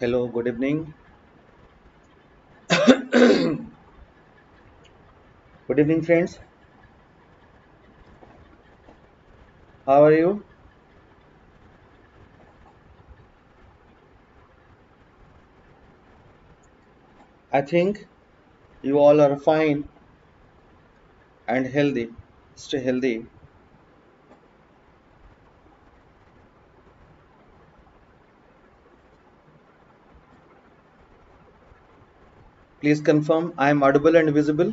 Hello, good evening. Good evening, friends. How are you? I think you all are fine and healthy. Stay healthy. Please confirm I am audible and visible.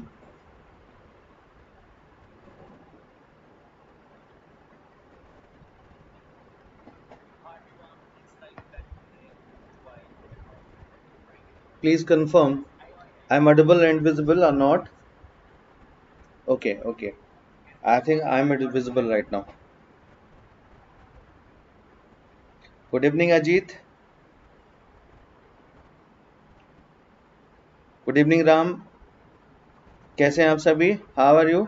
Please confirm I am audible and visible or not? Okay. I think I am visible right now. Good evening, Ajit. Good evening, Ram. कैसे हैं आप सभी? How are you?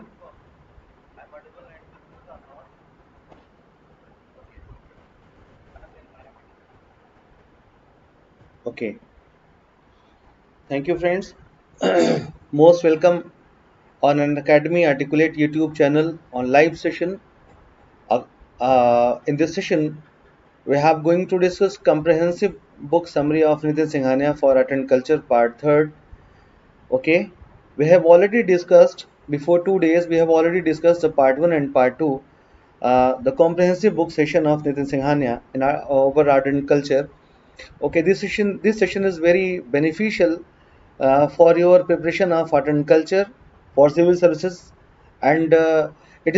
Okay. Thank you, friends. Most welcome on Unacademy Articulate YouTube channel on live session. In this session, we have going to discuss comprehensive book summary of Nitin Singhania for Art and Culture Part 3rd. Okay, we have already discussed before 2 days. We have already discussed the Part 1 and Part 2, the comprehensive book session of Nitin Singhania in our over Art and Culture. Okay, this session is very beneficial. For your preparation of art and culture for civil services, and it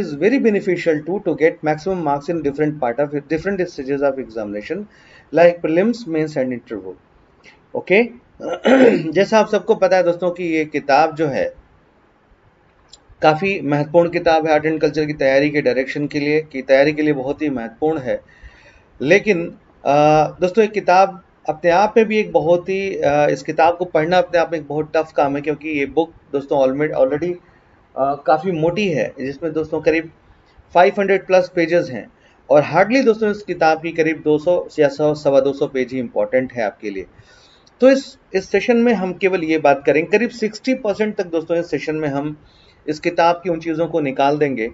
is very beneficial to get maximum marks in different stages of examination like prelims, mains and interview. Okay, जैसा आप सबको पता है दोस्तों कि ये किताब जो है काफ़ी महत्वपूर्ण किताब है आर्ट एंड कल्चर की तैयारी के डायरेक्शन के लिए बहुत ही महत्वपूर्ण है। लेकिन दोस्तों ये किताब अपने आप में भी एक बहुत ही इस किताब को पढ़ना अपने आप में एक बहुत टफ काम है, क्योंकि ये बुक दोस्तों ऑलरेडी काफ़ी मोटी है, जिसमें दोस्तों करीब 500 प्लस पेजेस हैं और हार्डली दोस्तों इस किताब की करीब 200 या 100-250 पेज ही इम्पोर्टेंट है आपके लिए। तो इस सेशन में हम केवल ये बात करेंगे, करीब 60% तक दोस्तों इस सेशन में हम इस किताब की उन चीज़ों को निकाल देंगे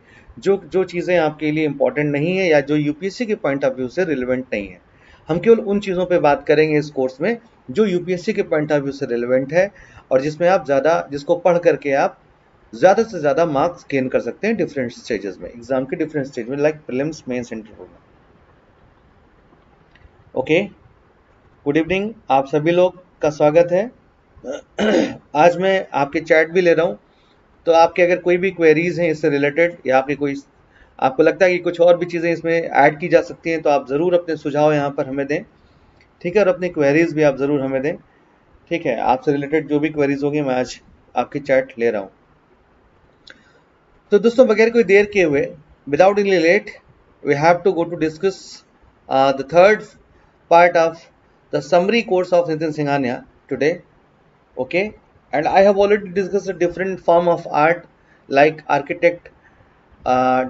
जो चीज़ें आपके लिए इम्पोर्टेंट नहीं है या जो यूपीएससी के पॉइंट ऑफ व्यू से रिलेवेंट नहीं है। हम केवल उन चीज़ों पे बात करेंगे इस कोर्स में जो यूपीएससी के पॉइंट ऑफ व्यू से रिलेवेंट है और जिसमें आप जिसको पढ़ करके आप ज़्यादा से ज़्यादा मार्क्स गेन कर सकते हैं डिफरेंट स्टेजेस में, एग्जाम के डिफरेंट स्टेज में, लाइक प्रीलिम्स, मेंस, इंटरव्यू में। ओके, गुड इवनिंग, आप सभी लोग का स्वागत है। आज मैं आपके चैट भी ले रहा हूँ, तो आपके अगर कोई भी क्वेरीज हैं इससे रिलेटेड या आपको लगता है कि कुछ और भी चीज़ें इसमें ऐड की जा सकती हैं, तो आप ज़रूर अपने सुझाव यहाँ पर हमें दें, ठीक है, और अपनी क्वेरीज़ भी आप ज़रूर हमें दें, ठीक है। आपसे रिलेटेड जो भी क्वेरीज़ होगी मैं आज आपकी चैट ले रहा हूँ। तो दोस्तों बगैर कोई देर किए हुए, without any late, we have to go to discuss the third part of the summary course of Nitin Singhania today. Okay, and I have already discuss the different form of art like architect,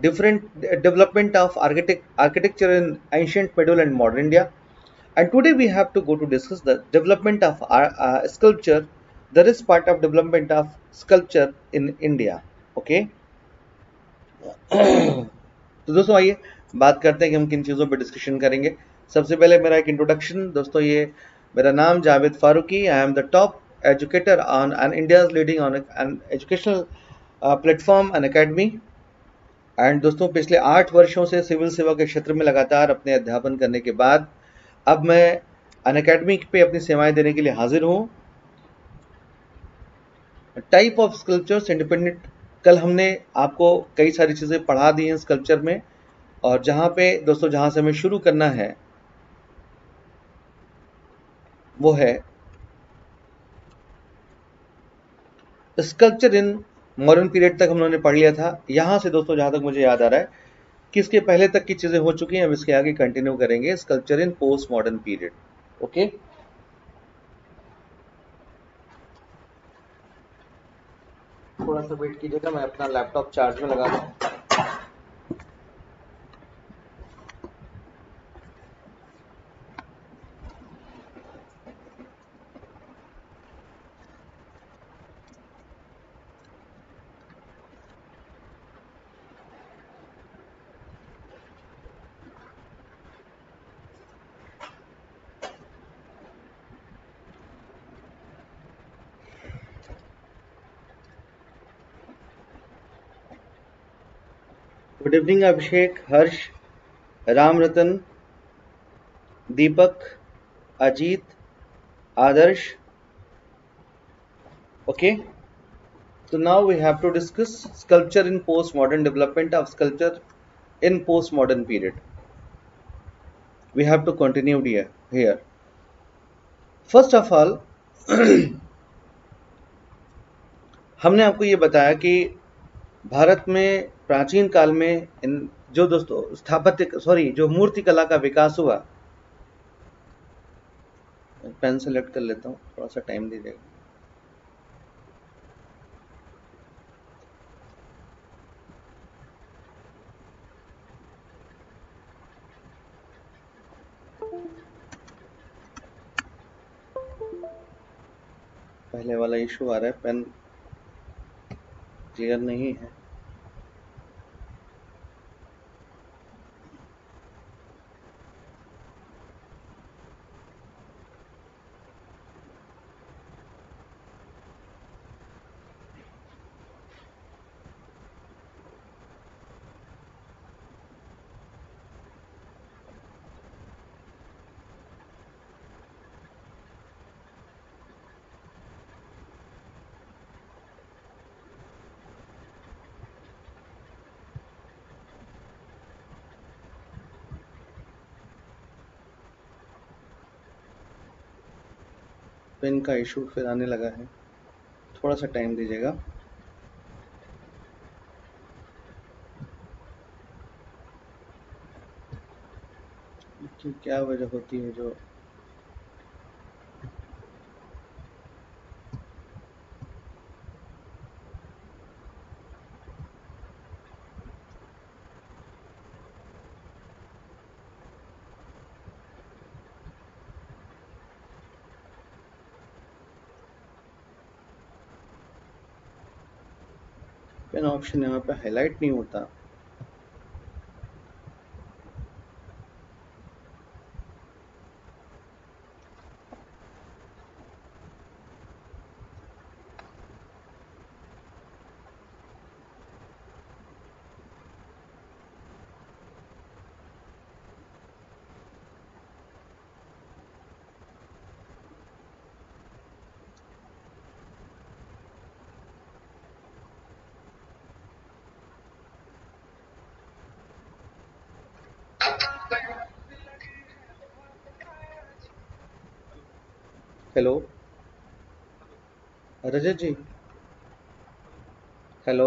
different development of architecture in ancient, medieval and modern India, and today we have to go to discuss the development of sculpture. There is part of development of sculpture in India. Okay, तो दोस्तों आइए बात करते हैं कि हम किन चीज़ों पर डिस्कशन करेंगे। सबसे पहले मेरा एक इंट्रोडक्शन दोस्तों, ये मेरा नाम Javed Farooqui, I am the top educator on an India's leading on an educational platform N academy. And दोस्तों पिछले 8 वर्षों से सिविल सेवा के क्षेत्र में लगातार अपने अध्यापन करने के बाद अब मैं अनअकैडमी पे अपनी सेवाएं देने के लिए हाजिर हूँ। टाइप ऑफ स्कल्पचर्स इंडिपेंडेंट, कल हमने आपको कई सारी चीज़ें पढ़ा दी हैं स्कल्पचर में, और जहाँ पे दोस्तों जहाँ से हमें शुरू करना है वो है स्कल्पचर इन मॉडर्न पीरियड तक हम लोगों ने पढ़ लिया था। यहाँ से दोस्तों जहाँ तक मुझे याद आ रहा है कि इसके पहले तक की चीज़ें हो चुकी हैं, अब इसके आगे कंटिन्यू करेंगे sculpture in post modern period. Okay, थोड़ा सा वेट कीजिएगा, मैं अपना लैपटॉप चार्ज में लगा दूं। Good evening Abhishek, Harsh, Ram Ratan, Deepak, Ajit, Adarsh. Okay, so now we have to discuss sculpture in postmodern, development of sculpture in postmodern period. We have to continue here. First of all, हमने आपको ये बताया कि भारत में प्राचीन काल में जो दोस्तों जो मूर्तिकला का विकास हुआ, पेन सेलेक्ट कर लेता हूँ, थोड़ा सा टाइम दीजिएगा. पहले वाला इशू आ रहा है, पेन क्लियर नहीं है. पेन का इशू फिर आने लगा है, थोड़ा सा टाइम दीजिएगा. क्या वजह होती है जो ऑप्शन यहाँ पे हाईलाइट नहीं होता. हेलो रजत जी, हेलो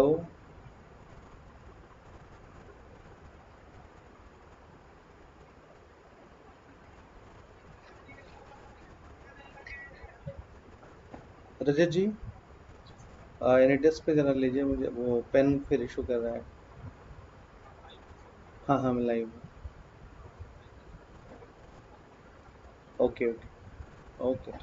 रजत जी, एनिटेस्ट पे जरा लीजिए, मुझे वो पेन फिर इशू कर रहा है. हाँ हाँ मैं लाइव हूँ. Okay okay okay.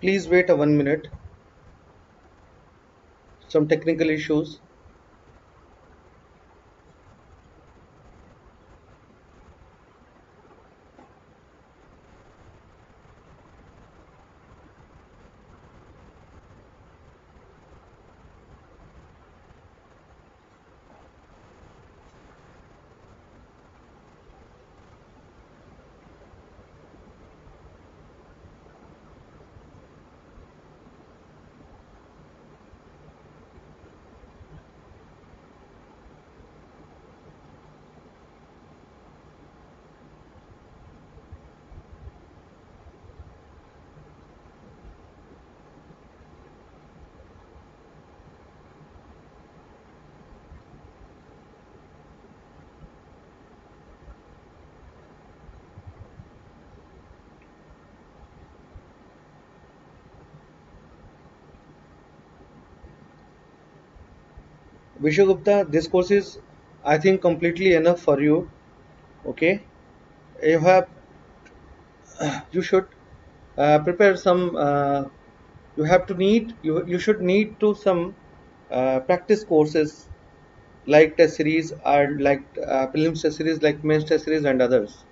Please wait a 1 minute. Some technical issues. Vishu Gupta, this course is, I think, completely enough for you. Okay, you should prepare some. You should need to practice courses like test series or like prelims test series, like mains test series, and others.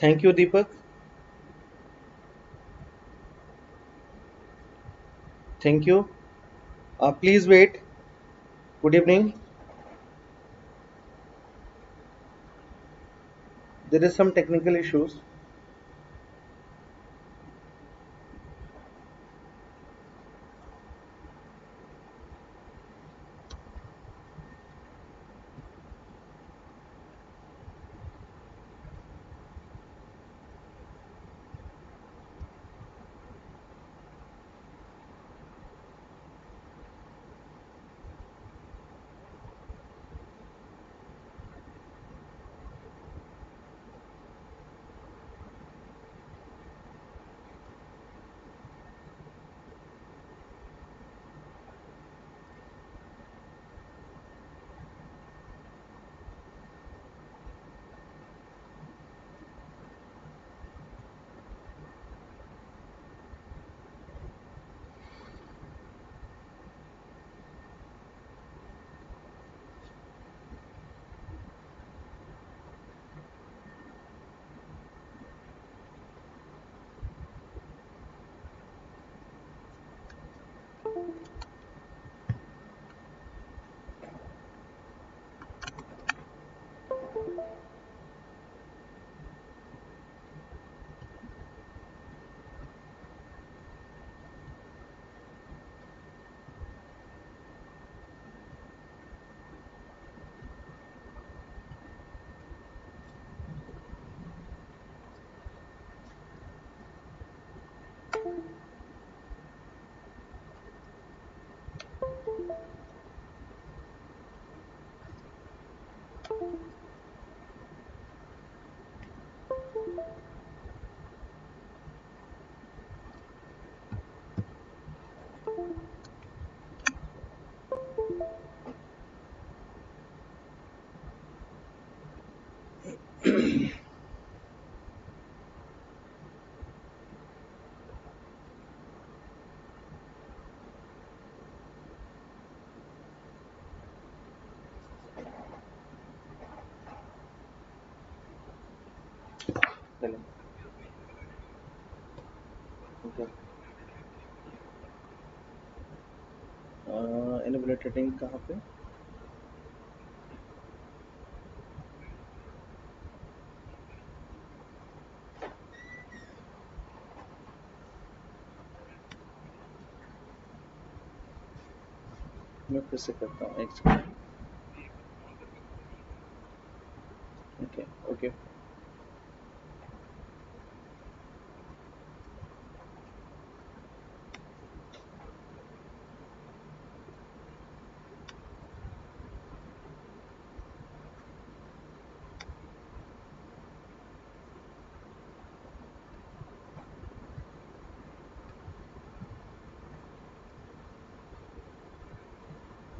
Thank you, Deepak. Thank you. Please wait. Good evening. There is some technical issues. Okay. Enable trading कहाँ पे? मैं फिर से करता हूँ एक second. Okay, okay.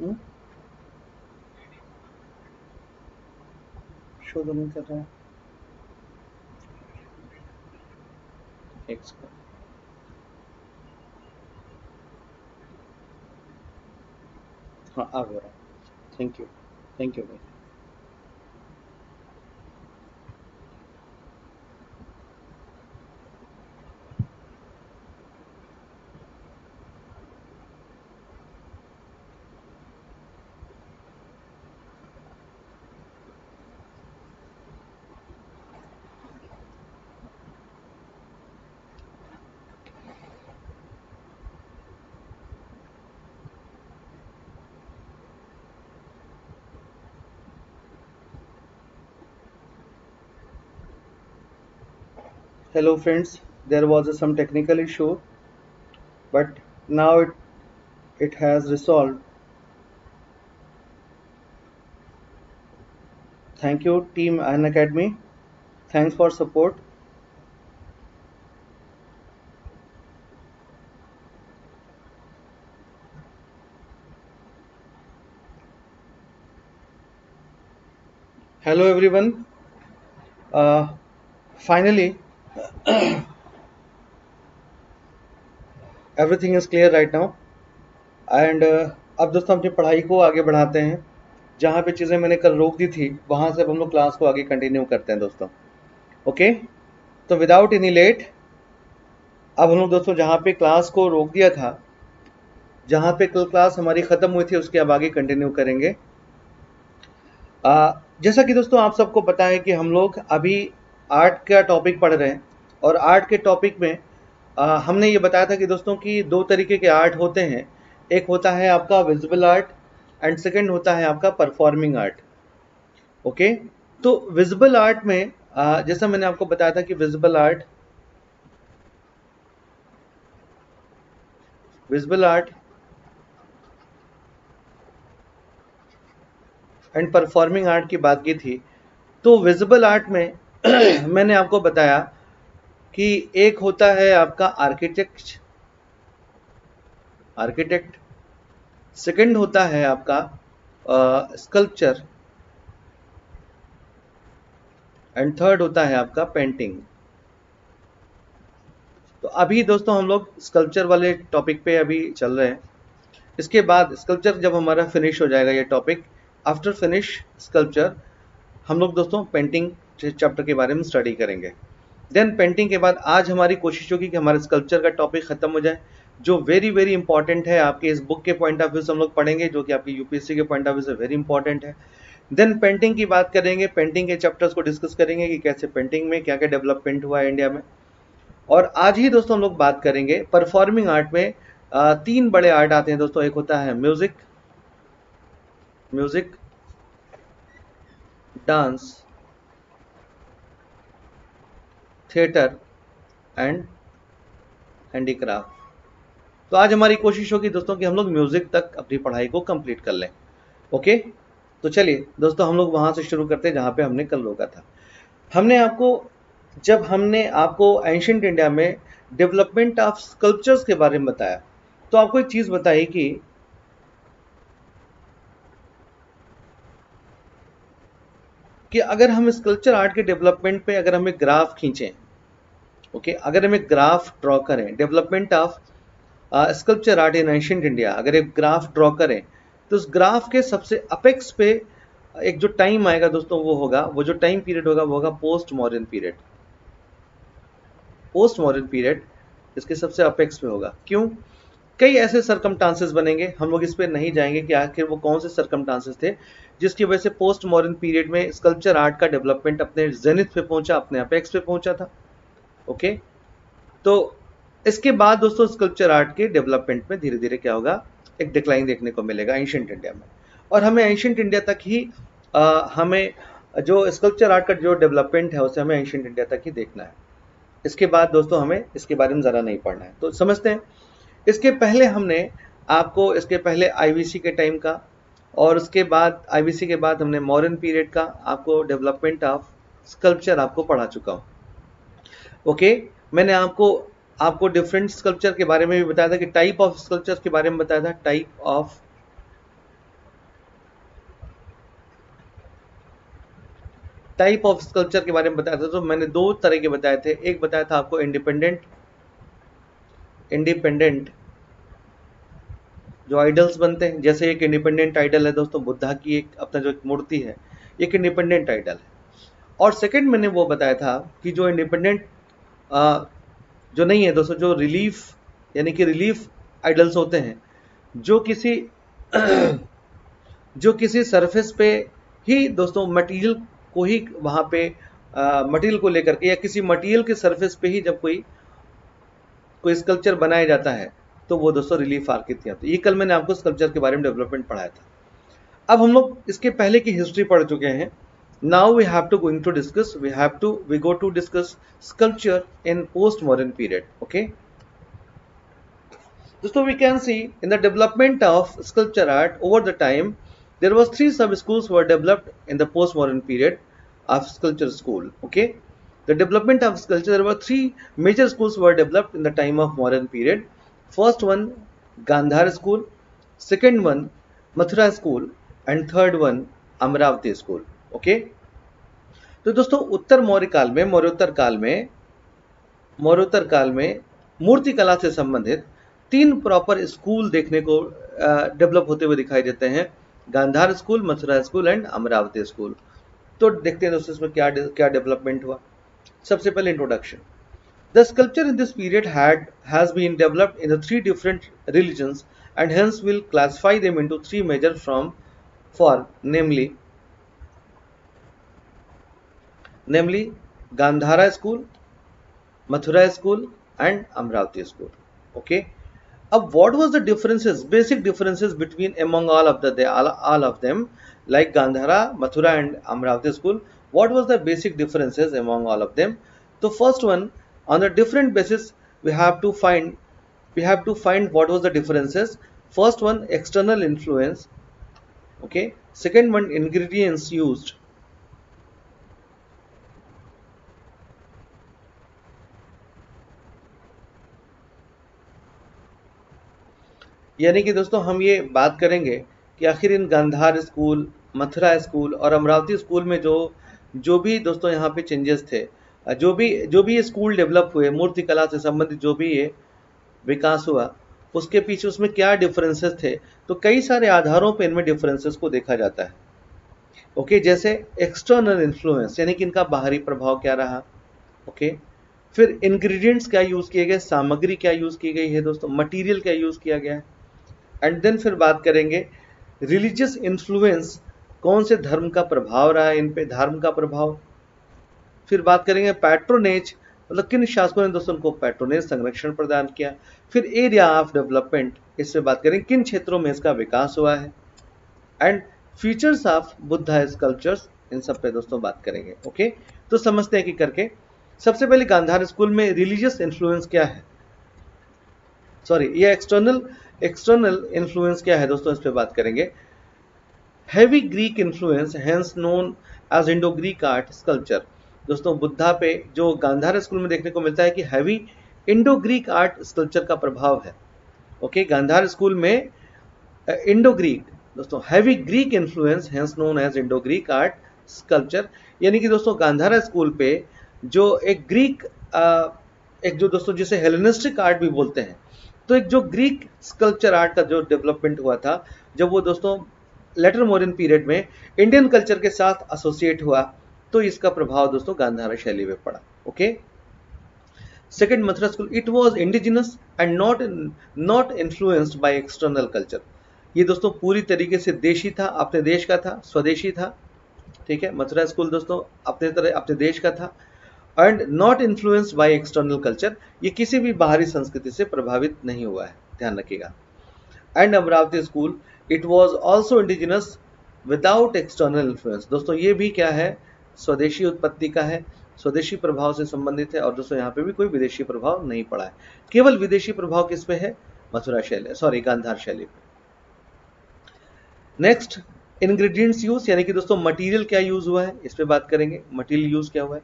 Show तो नहीं कर रहा है एक्स का। हाँ आ गया, थैंक यू, थैंक यू भाई। Hello friends, there was some technical issue, but now it has resolved. Thank you team Unacademy, thanks for support. Hello everyone, finally everything is clear right now and अब दोस्तों अपनी पढ़ाई को आगे बढ़ाते हैं। जहाँ पे चीज़ें मैंने कल रोक दी थी वहाँ से अब हम लोग क्लास को आगे कंटिन्यू करते हैं दोस्तों। ओके तो विदाउट एनी लेट अब हम लोग दोस्तों जहाँ पे क्लास को रोक दिया था, जहाँ पे कल क्लास हमारी ख़त्म हुई थी उसके अब आगे कंटिन्यू करेंगे। जैसा कि दोस्तों आप सबको पता है कि हम लोग अभी आर्ट का टॉपिक पढ़ रहे हैं और आर्ट के टॉपिक में हमने ये बताया था कि दोस्तों कि दो तरीके के आर्ट होते हैं। एक होता है आपका विजुअल आर्ट एंड सेकंड होता है आपका परफॉर्मिंग आर्ट। ओके तो विजुअल आर्ट में जैसा मैंने आपको बताया था कि visual art and performing art की बात की थी। तो विजुअल आर्ट में मैंने आपको बताया कि एक होता है आपका आर्किटेक्ट, सेकंड होता है आपका स्कल्पचर एंड थर्ड होता है आपका पेंटिंग। तो अभी दोस्तों हम लोग स्कल्पचर वाले टॉपिक पे अभी चल रहे हैं। इसके बाद स्कल्पचर जब हमारा फिनिश हो जाएगा ये टॉपिक, आफ्टर फिनिश स्कल्पचर हम लोग दोस्तों पेंटिंग चैप्टर के बारे में स्टडी करेंगे। देन पेंटिंग के बाद आज हमारी कोशिश होगी कि हमारा स्कल्पचर का टॉपिक खत्म हो जाए, जो वेरी वेरी इंपॉर्टेंट है आपके इस बुक के पॉइंट ऑफ व्यू से हम लोग पढ़ेंगे, जो कि आपके यूपीएससी के पॉइंट ऑफ व्यू से वेरी इंपॉर्टेंट है। देन पेंटिंग की बात करेंगे, पेंटिंग के चैप्टर्स को डिस्कस करेंगे कि कैसे पेंटिंग में क्या क्या डेवलपमेंट हुआ है इंडिया में। और आज ही दोस्तों हम लोग बात करेंगे परफॉर्मिंग आर्ट में। तीन बड़े आर्ट आते हैं दोस्तों, एक होता है music, dance, theatre and handicraft. तो आज हमारी कोशिश होगी दोस्तों कि हम लोग म्यूजिक तक अपनी पढ़ाई को कंप्लीट कर लें। ओके तो चलिए दोस्तों हम लोग वहां से शुरू करते हैं जहां पे हमने कल रोका था। हमने आपको एंशिएंट इंडिया में डेवलपमेंट ऑफ स्कल्पचर्स के बारे में बताया। तो आपको एक चीज बताई कि अगर हम स्कल्पचर आर्ट के डेवलपमेंट पे अगर हम एक ग्राफ खींचें, ओके अगर हम एक ग्राफ ड्रॉ करें development of sculpture art in ancient India, अगर एक ग्राफ ड्रॉ करें तो उस ग्राफ के सबसे अपेक्स पे एक जो टाइम आएगा दोस्तों वो जो टाइम पीरियड होगा पोस्ट मॉडर्न पीरियड इसके सबसे अपेक्स पे होगा। क्यों? कई ऐसे सर्कमस्टांसेस बनेंगे, हम लोग इस पर नहीं जाएंगे कि आखिर वो कौन से सर्कमस्टांसेस थे जिसकी वजह से पोस्ट मॉडर्न पीरियड में स्कल्पचर आर्ट का डेवलपमेंट अपने जेनिथ पे पहुंचा, अपने अपेक्स पे पहुंचा था। ओके तो इसके बाद दोस्तों स्कल्पचर आर्ट के डेवलपमेंट में धीरे धीरे क्या होगा, एक डिक्लाइन देखने को मिलेगा एंशिएंट इंडिया में। और हमें एंशिएंट इंडिया तक ही हमें जो स्कल्पचर आर्ट का जो डेवलपमेंट है उसे हमें एंशिएंट इंडिया तक ही देखना है। इसके बाद दोस्तों हमें इसके बारे में ज़्यादा नहीं पढ़ना है। तो समझते हैं, इसके पहले हमने आपको इसके पहले आईवीसी के टाइम का और उसके बाद आईवीसी के बाद हमने मॉडर्न पीरियड का आपको डेवलपमेंट ऑफ स्कल्पचर आपको पढ़ा चुका हूँ। ओके मैंने आपको डिफरेंट स्कल्पचर के बारे में भी बताया था, कि टाइप ऑफ स्कल्पचर के बारे में बताया था, type of type of sculpture के बारे में बताया था, तो मैंने दो तरह के बताए थे। एक बताया था आपको इंडिपेंडेंट जो आइडल्स बनते हैं, जैसे एक इंडिपेंडेंट आइडल है दोस्तों बुद्धा की, एक अपना जो मूर्ति है एक इंडिपेंडेंट आइडल है। और सेकंड मैंने वो बताया था कि जो इंडिपेंडेंट जो नहीं है दोस्तों, जो रिलीफ यानी कि रिलीफ आइडल्स होते हैं जो किसी सरफेस पे ही दोस्तों मटेरियल को ही वहाँ पे मटेरियल को लेकर के या किसी मटेरियल के सरफेस पे ही जब कोई स्कल्पचर बनाया जाता है तो वो दोस्तों रिलीफ आर्किटिया। तो ये कल मैंने आपको स्कल्पचर के बारे में डेवलपमेंट पढ़ाया था। अब हम लोग इसके पहले की हिस्ट्री पढ़ चुके हैं। Now we have to going to discuss we go to discuss sculpture in post modern period. Okay दोस्तों, we can see in the development of sculpture art over the time there was three sub schools were developed in the post modern period of sculpture school. Okay, the development of sculpture, there were three major schools were developed in the time of modern period. First one Gandhara school, second one Mathura school, and third one Amaravati school. Okay? तो दोस्तों मौर्योत्तर काल में मूर्ति कला से संबंधित तीन proper school देखने को डेवलप होते हुए दिखाई देते हैं, Gandhara school, Mathura school and Amaravati school. तो देखते हैं दोस्तों इसमें क्या डेवलपमेंट हुआ। सबसे पहले introduction. The sculpture in this period has been developed in the three different religions and hence will classify them into three major form, namely Gandhara school, Mathura school and Amravati school. Okay. Ab what was the differences? Basic differences between among all of them, like Gandhara, Mathura and Amravati school. What was the basic differences among all of them? So first one, on a different basis we have to find what was the differences. First one, external influence. Okay, second one, ingredients used. यानी कि दोस्तों हम ये बात करेंगे कि आखिर इन गांधार स्कूल, मथुरा स्कूल और अमरावती स्कूल में जो भी दोस्तों यहाँ पे चेंजेस थे, जो भी ये स्कूल डेवलप हुए, मूर्तिकला से संबंधित जो भी ये विकास हुआ उसके पीछे उसमें क्या डिफरेंसेस थे। तो कई सारे आधारों पर इनमें डिफरेंसेस को देखा जाता है। ओके, जैसे एक्सटर्नल इन्फ्लुएंस यानी कि इनका बाहरी प्रभाव क्या रहा। ओके, फिर इंग्रेडिएंट्स क्या यूज़ किए गए, सामग्री क्या यूज़ की गई है दोस्तों, मटीरियल क्या यूज़ किया गया है। एंड देन फिर बात करेंगे रिलीजियस इन्फ्लुएंस, कौन से धर्म का प्रभाव रहा इन पर, धर्म का प्रभाव। फिर बात करेंगे पैट्रोनेज, मतलब किन शासकों ने दोस्तों उनको पैट्रोनेज संरक्षण प्रदान किया। फिर एरिया ऑफ डेवलपमेंट, इससे बात करेंगे किन क्षेत्रों में इसका विकास हुआ है। And features of Buddha sculptures, इन सब पे दोस्तों बात करेंगे। ओके, तो समझते हैं कि करके सबसे पहले गांधार स्कूल में रिलीजियस इन्फ्लुएंस क्या है, सॉरी ये एक्सटर्नल इन्फ्लुएंस क्या है दोस्तों, इस पर बात करेंगे। Heavy Greek influence hence known as Indo Greek art sculpture. दोस्तों बुद्धा पे जो गांधार स्कूल में देखने को मिलता है कि heavy Indo Greek art sculpture का प्रभाव है। ओके, गांधार स्कूल में इंडो ग्रीक दोस्तों heavy Greek influence hence known as Indo Greek art sculpture, यानी कि दोस्तों गांधार स्कूल पे जो एक ग्रीक एक जो दोस्तों जिसे हेलेनिस्टिक आर्ट भी बोलते हैं, तो एक जो ग्रीक स्कल्पचर आर्ट का जो डेवलपमेंट हुआ था, जब वो दोस्तों लेटर मॉडर्न पीरियड में इंडियन कल्चर के साथ एसोसिएट हुआ, तो इसका प्रभाव दोस्तों गांधारा शैली पे पड़ा। Okay, second Mathura school, it was indigenous and not influenced by external culture. ये दोस्तों पूरी तरीके से देशी था, अपने देश का था, स्वदेशी था। ठीक है, मथुरा स्कूल दोस्तों अपने देश का था and not influenced by external culture, ये किसी भी बाहरी संस्कृति से प्रभावित नहीं हुआ है, ध्यान रखिएगा। And Amaravati school, it was also indigenous without external influence. दोस्तों ये भी क्या है, स्वदेशी उत्पत्ति का है, स्वदेशी प्रभाव से संबंधित है, और दोस्तों यहाँ पे भी कोई विदेशी प्रभाव नहीं पड़ा है। केवल विदेशी प्रभाव किस पे है, मथुरा शैली, सॉरी गांधार शैली पे। नेक्स्ट, इंग्रेडिएंट्स यूज, यानी कि दोस्तों मटेरियल क्या यूज हुआ है, इस पे बात करेंगे, मटेरियल यूज क्या हुआ है।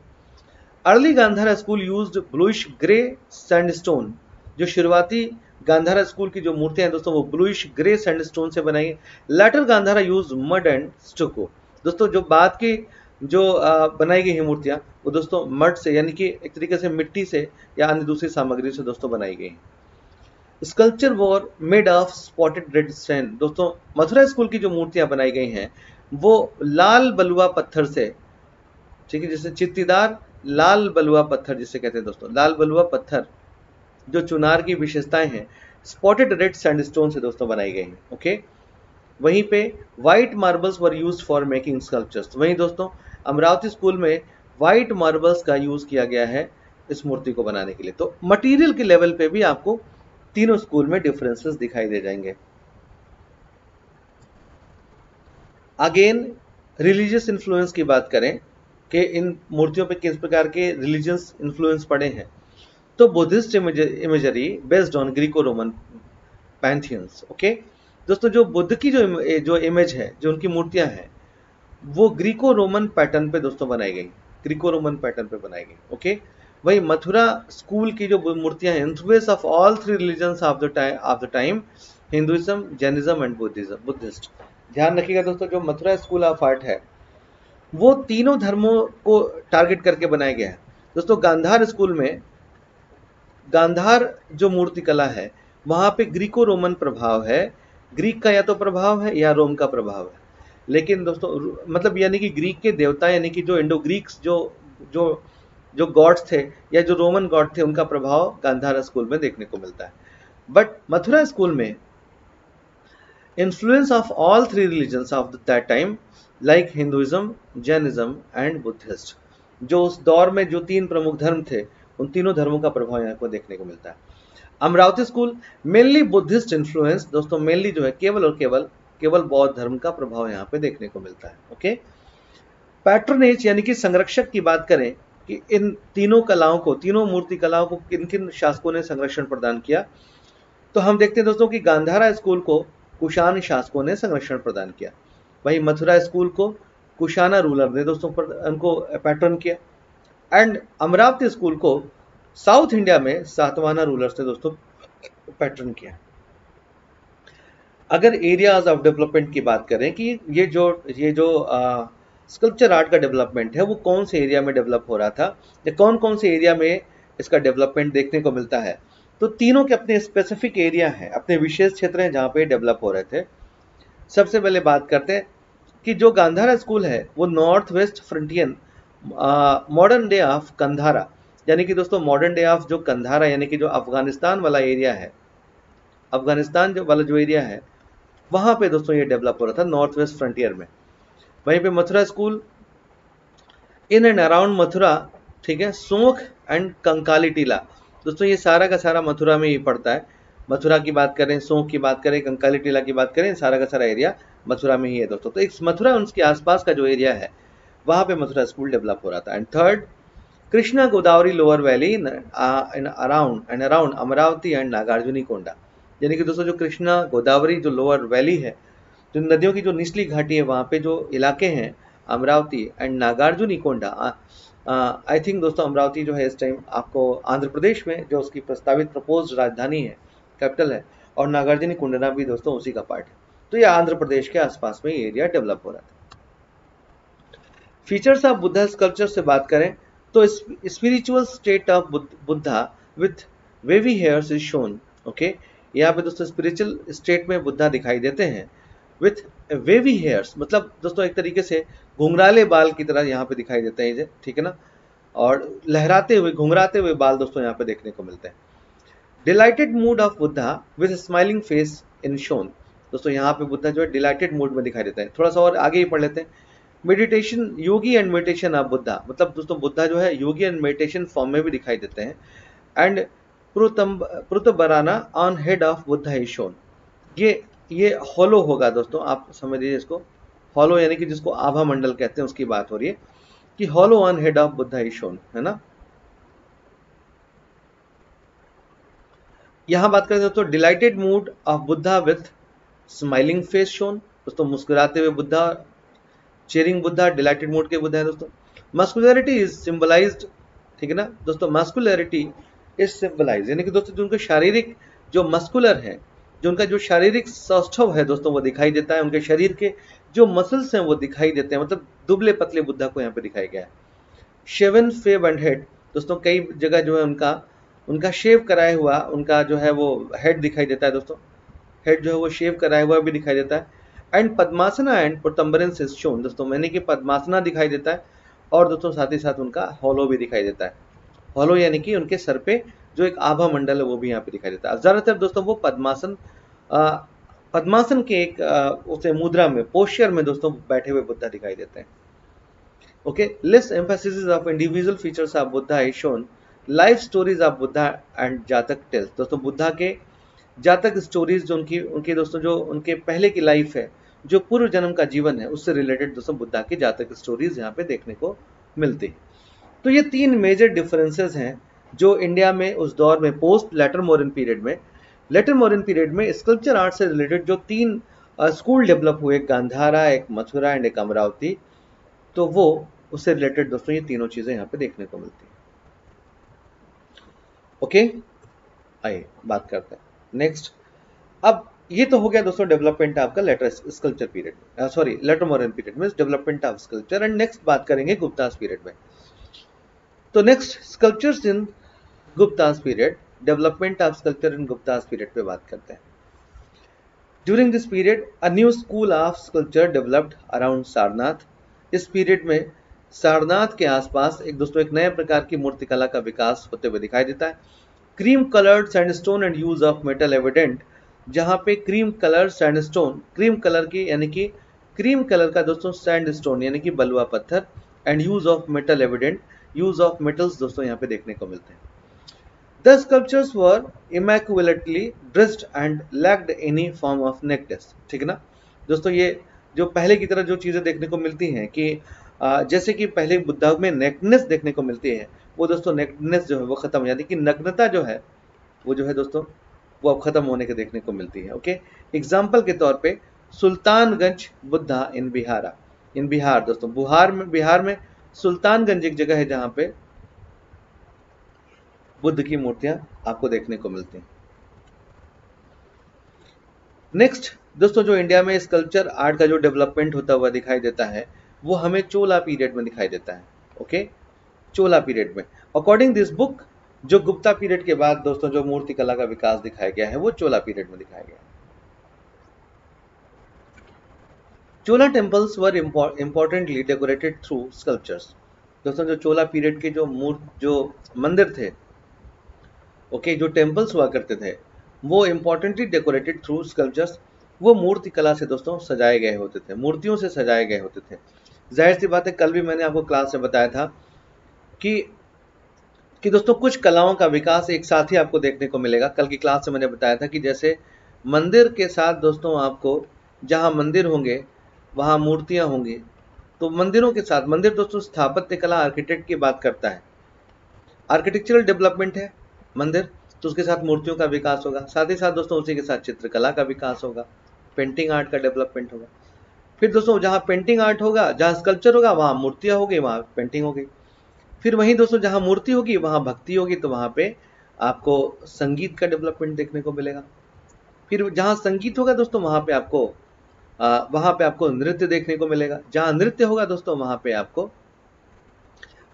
Early Gandhara school used bluish grey sandstone. जो शुरुआती गांधार स्कूल की जो मूर्तियां हैं दोस्तों वो ब्लूइश ग्रे सैंडस्टोन से बनाई। Later Gandhara use mud and stucco. दोस्तों जो बात की जो बनाई गई है मूर्तियाँ वो दोस्तों मड से यानी कि एक तरीके से मिट्टी से या अन्य दूसरी सामग्री से दोस्तों बनाई गई। Sculpture were made of spotted red stone. दोस्तों मथुरा स्कूल की जो मूर्तियाँ बनाई गई हैं वो लाल बलुआ पत्थर से, ठीक है, जैसे चित्तीदार लाल बलुआ पत्थर जिसे कहते हैं दोस्तों, लाल बलुआ पत्थर जो चुनार की विशेषताएं हैं स्पॉटेड रेड सैंडस्टोन से दोस्तों बनाई गई हैं। ओके, वहीं पे white marbles were use for making sculptures. वहीं दोस्तों अमरावती स्कूल में वाइट मार्बल्स का यूज किया गया है इस मूर्ति को बनाने के लिए। तो मटेरियल के लेवल पे भी आपको तीनों स्कूल में डिफरेंसेस दिखाई दे जाएंगे। अगेन रिलीजियस इन्फ्लुएंस की बात करें कि इन मूर्तियों पे किस प्रकार के रिलीजियस इन्फ्लुएंस पड़े हैं, तो Buddhist imagery based on Greco Roman pantheons. Okay दोस्तों, जो बुद्ध की जो इमेज है, जो उनकी मूर्तियां हैं वो ग्रीको रोमन पैटर्न पे दोस्तों बनाई गई, ग्रीको रोमन पैटर्न पे बनाई गई। ओके, वही मथुरा स्कूल की जो मूर्तियां हैं influence of all three religions of the time, Hinduism, Jainism and Buddhist. ध्यान रखिएगा दोस्तों, जो मथुरा स्कूल ऑफ आर्ट है वो तीनों धर्मों को टारगेट करके बनाया गया है। दोस्तों गांधार स्कूल में, गांधार जो मूर्तिकला है वहाँ पे ग्रीको रोमन प्रभाव है, ग्रीक का या तो प्रभाव है या रोम का प्रभाव है, लेकिन दोस्तों मतलब यानी कि ग्रीक के देवता यानी कि जो इंडो ग्रीक्स जो जो जो गॉड्स थे या जो रोमन गॉड थे उनका प्रभाव गांधार स्कूल में देखने को मिलता है। बट मथुरा स्कूल में influence of all three religions of that time like Hinduism, Jainism and Buddhist, जो उस दौर में जो तीन प्रमुख धर्म थे उन तीनों धर्मों का प्रभाव यहाँ पर देखने को मिलता है। Amaravati school mainly Buddhist influence, दोस्तों मेनली जो है केवल और केवल बौद्ध धर्म का प्रभाव यहाँ पे देखने को मिलता है। ओके, पैट्रोनेज यानी कि संरक्षक की बात करें कि इन तीनों कलाओं को, तीनों मूर्ति कलाओं को किन किन शासकों ने संरक्षण प्रदान किया, तो हम देखते हैं दोस्तों कि गांधारा स्कूल को कुषाण शासकों ने संरक्षण प्रदान किया, वहीं मथुरा स्कूल को कुशाना रूलर ने दोस्तों उनको पैटर्न किया, एंड अमरावती स्कूल को साउथ इंडिया में सातवाहना रूलर्स ने दोस्तों पैटर्न किया। अगर एरियाज ऑफ डेवलपमेंट की बात करें कि ये जो स्कल्पचर आर्ट का डेवलपमेंट है वो कौन से एरिया में डेवलप हो रहा था या कौन कौन से एरिया में इसका डेवलपमेंट देखने को मिलता है, तो तीनों के अपने स्पेसिफिक एरिया हैं, अपने विशेष क्षेत्र हैं जहाँ पे डेवलप हो रहे थे। सबसे पहले बात करते हैं कि जो गांधारा स्कूल है वो north west frontier modern day of कंधारा, यानी कि दोस्तों मॉडर्न डे ऑफ जो कंधारा यानी कि जो अफगानिस्तान वाला एरिया है, अफगानिस्तान वाला जो एरिया है वहाँ पे दोस्तों ये डेवलप हो रहा था नॉर्थ वेस्ट फ्रंटियर में। वहीं पे Mathura school in and around Mathura, ठीक है, सोंख एंड कंकाली टीला, दोस्तों ये सारा का सारा मथुरा में ही पड़ता है। मथुरा की बात करें, सोंख की बात करें, कंकाली टीला की बात करें, सारा का सारा एरिया मथुरा में ही है दोस्तों। तो एक मथुरा उसके आसपास का जो एरिया है वहाँ पे मथुरा स्कूल डेवलप हो रहा था। And third, Krishna Godavari lower valley around Amaravati and Nagarjuni कोंडा, यानी कि दोस्तों जो कृष्णा गोदावरी जो लोअर वैली है, जो नदियों की जो निचली घाटी है वहाँ पे जो इलाके हैं Amaravati and Nagarjuni Konda. I think दोस्तों अमरावती जो है इस टाइम आपको आंध्र प्रदेश में जो उसकी प्रस्तावित प्रपोज राजधानी है, कैपिटल है, और नागार्जुनी कोंडा भी दोस्तों उसी का पार्ट है। तो ये आंध्र प्रदेश के आसपास में ये एरिया डेवलप हो रहा था। फीचर्स ऑफ बुद्धा स्कल्पचर से बात करें तो spiritual state of Buddha with wavy hairs is shown. Okay, यहाँ पे दोस्तों स्पिरिचुअल स्टेट में बुद्धा दिखाई देते हैं विथ वेवी हेयर्स, मतलब दोस्तों एक तरीके से घुंघराले बाल की तरह यहाँ पे दिखाई देते हैं, ठीक है ना, और लहराते हुए घुंघराते हुए बाल दोस्तों यहाँ पे देखने को मिलते हैं। Delighted mood of Buddha with smiling face in shown, दोस्तों यहाँ पे बुद्धा जो है डिलाइटेड मूड में दिखाई देते हैं। थोड़ा सा और आगे ही पढ़ लेते हैं। Meditation, Yogi and meditation of Buddha, मतलब दोस्तों बुद्धा जो है योगी एंड मेडिटेशन फॉर्म में भी दिखाई देते हैं। And protuberance on head of Buddha is shown, ये हॉलो होगा दोस्तों, आप समझ लीजिए इसको, हॉलो यानी कि जिसको आभा मंडल कहते हैं उसकी बात हो रही है कि halo on head of Buddha is shown, है ना। यहाँ बात करें दोस्तों delighted mood of Buddha with smiling face shown, दोस्तों मुस्कुराते हुए Buddha, cheering Buddha, delighted mood के बुद्धा है दोस्तों। मस्कुलरिटी इज सिंबलाइज्ड, ठीक है ना दोस्तों, मस्कुलरिटी इज सिंबलाइज्ड यानी कि दोस्तों जो उनके शारीरिक जो मस्कुलर है जो उनका जो शारीरिक सौष्ठव है दोस्तों वो दिखाई देता है, उनके शरीर के जो मसल्स हैं वो दिखाई देते हैं, मतलब दुबले पतले बुद्धा को यहाँ पे दिखाया गया है। शेवन फेव एंड हेड, दोस्तों कई जगह जो है उनका शेव कराया हुआ, उनका जो है वो हेड दिखाई देता है दोस्तों, हेड जो है वो शेव कराया हुआ भी दिखाई देता है। And padmasana and protuberance is shown, दोस्तों यानी कि पद्मासना दिखाई देता है और दोस्तों साथ ही साथ उनका हॉलो भी दिखाई देता है, हॉलो यानी कि उनके सर पे जो एक आभा मंडल है वो भी यहाँ पे दिखाई देता है। ज़्यादातर दोस्तों वो पद्मासन के एक उसे मुद्रा में, पोस्चर में दोस्तों बैठे हुए बुद्धा दिखाई देते हैं। Okay, less emphasis of individual features of Buddha is shown, life stories of Buddha and Jataka tales, दोस्तों बुद्धा के जातक स्टोरीज जो उनकी दोस्तों जो उनके पहले की लाइफ है, जो पूर्व जन्म का जीवन है, उससे रिलेटेड दोस्तों बुद्धा की जातक स्टोरीज यहाँ पे देखने को मिलती है। तो ये तीन मेजर डिफरेंसेस हैं जो इंडिया में उस दौर में पोस्ट लेटर मॉडर्न पीरियड में स्कल्पचर आर्ट से रिलेटेड जो तीन स्कूल डेवलप हुए, एक गांधारा, एक मथुरा एंड एक अमरावती, तो वो उससे रिलेटेड दोस्तों ये तीनों चीजें यहाँ पे देखने को मिलती हैं। ओके, आइए बात करते हैं नेक्स्ट। अब ये तो हो गया दोस्तों डेवलपमेंट आपका later sculpture period, sorry later modern period में development of sculpture. And next बात करेंगे गुप्तास पीरियड में। तो next sculptures in Guptas period, development of sculpture in Guptas period पे बात करते हैं। During this period a new school of sculpture developed around Sarnath, इस पीरियड में सारनाथ के आसपास एक दोस्तों एक नए प्रकार की मूर्तिकला का विकास होते हुए दिखाई देता है। Cream coloured sandstone and use of metal evident, जहाँ पे cream colour sandstone, cream colour की यानी कि क्रीम कलर का दोस्तों सैंडस्टोन यानी कि बलुआ पत्थर and use of metal evident, use of metals दोस्तों यहाँ पे देखने को मिलते हैं। The sculptures were immaculately dressed and lacked any form of nakedness, ठीक है ना दोस्तों, ये जो पहले की तरह जो चीजें देखने को मिलती हैं कि जैसे कि पहले बुद्धा में नेकनेस देखने को मिलती है, वो दोस्तों नेकनेस जो है वो खत्म, यानी कि नग्नता जो है वो जो है दोस्तों वो अब खत्म होने के देखने को मिलती है। ओके, एग्जाम्पल के तौर पे सुल्तानगंज बुद्धा इन बिहारा, इन बिहार दोस्तों बिहार में सुल्तानगंज एक जगह है जहां पे बुद्ध की मूर्तियां आपको देखने को मिलती हैं। नेक्स्ट दोस्तों जो इंडिया में स्कल्पचर आर्ट का जो डेवलपमेंट होता हुआ दिखाई देता है वो हमें चोला पीरियड में दिखाई देता है। ओके, चोला पीरियड में अकॉर्डिंग दिस बुक, जो गुप्ता पीरियड के बाद दोस्तों जो मूर्ति कला का विकास दिखाया गया है वो चोला पीरियड में दिखाया गया है। Chola temples were importantly decorated through sculptures, दोस्तों जो चोला पीरियड के जो मंदिर थे, ओके, जो टेम्पल्स हुआ करते थे वो इम्पोर्टेंटली डेकोरेटेड थ्रू स्कल्पचर्स, वो मूर्ति कला से दोस्तों सजाए गए होते थे, मूर्तियों से सजाए गए होते थे। जाहिर सी बात है, कल भी मैंने आपको क्लास में बताया था कि दोस्तों कुछ कलाओं का विकास एक साथ ही आपको देखने को मिलेगा। कल की क्लास में मैंने बताया था कि जैसे मंदिर के साथ दोस्तों आपको जहां मंदिर होंगे वहां मूर्तियां होंगी, तो मंदिरों के साथ मंदिर दोस्तों स्थापत्य कला, आर्किटेक्ट की बात करता है, आर्किटेक्चरल डेवलपमेंट है मंदिर, तो उसके साथ मूर्तियों का विकास होगा, साथ ही साथ दोस्तों उसी के साथ चित्रकला का विकास होगा, पेंटिंग आर्ट का डेवलपमेंट होगा। फिर दोस्तों जहाँ पेंटिंग आर्ट होगा, जहाँ स्कल्पचर होगा, वहाँ मूर्तियाँ होगी, वहाँ पेंटिंग होगी। फिर वहीं दोस्तों जहाँ मूर्ति होगी वहाँ भक्ति होगी, तो वहाँ पे आपको संगीत का डेवलपमेंट देखने को मिलेगा। फिर जहाँ संगीत होगा दोस्तों वहाँ पे आपको नृत्य देखने को मिलेगा। जहाँ नृत्य होगा दोस्तों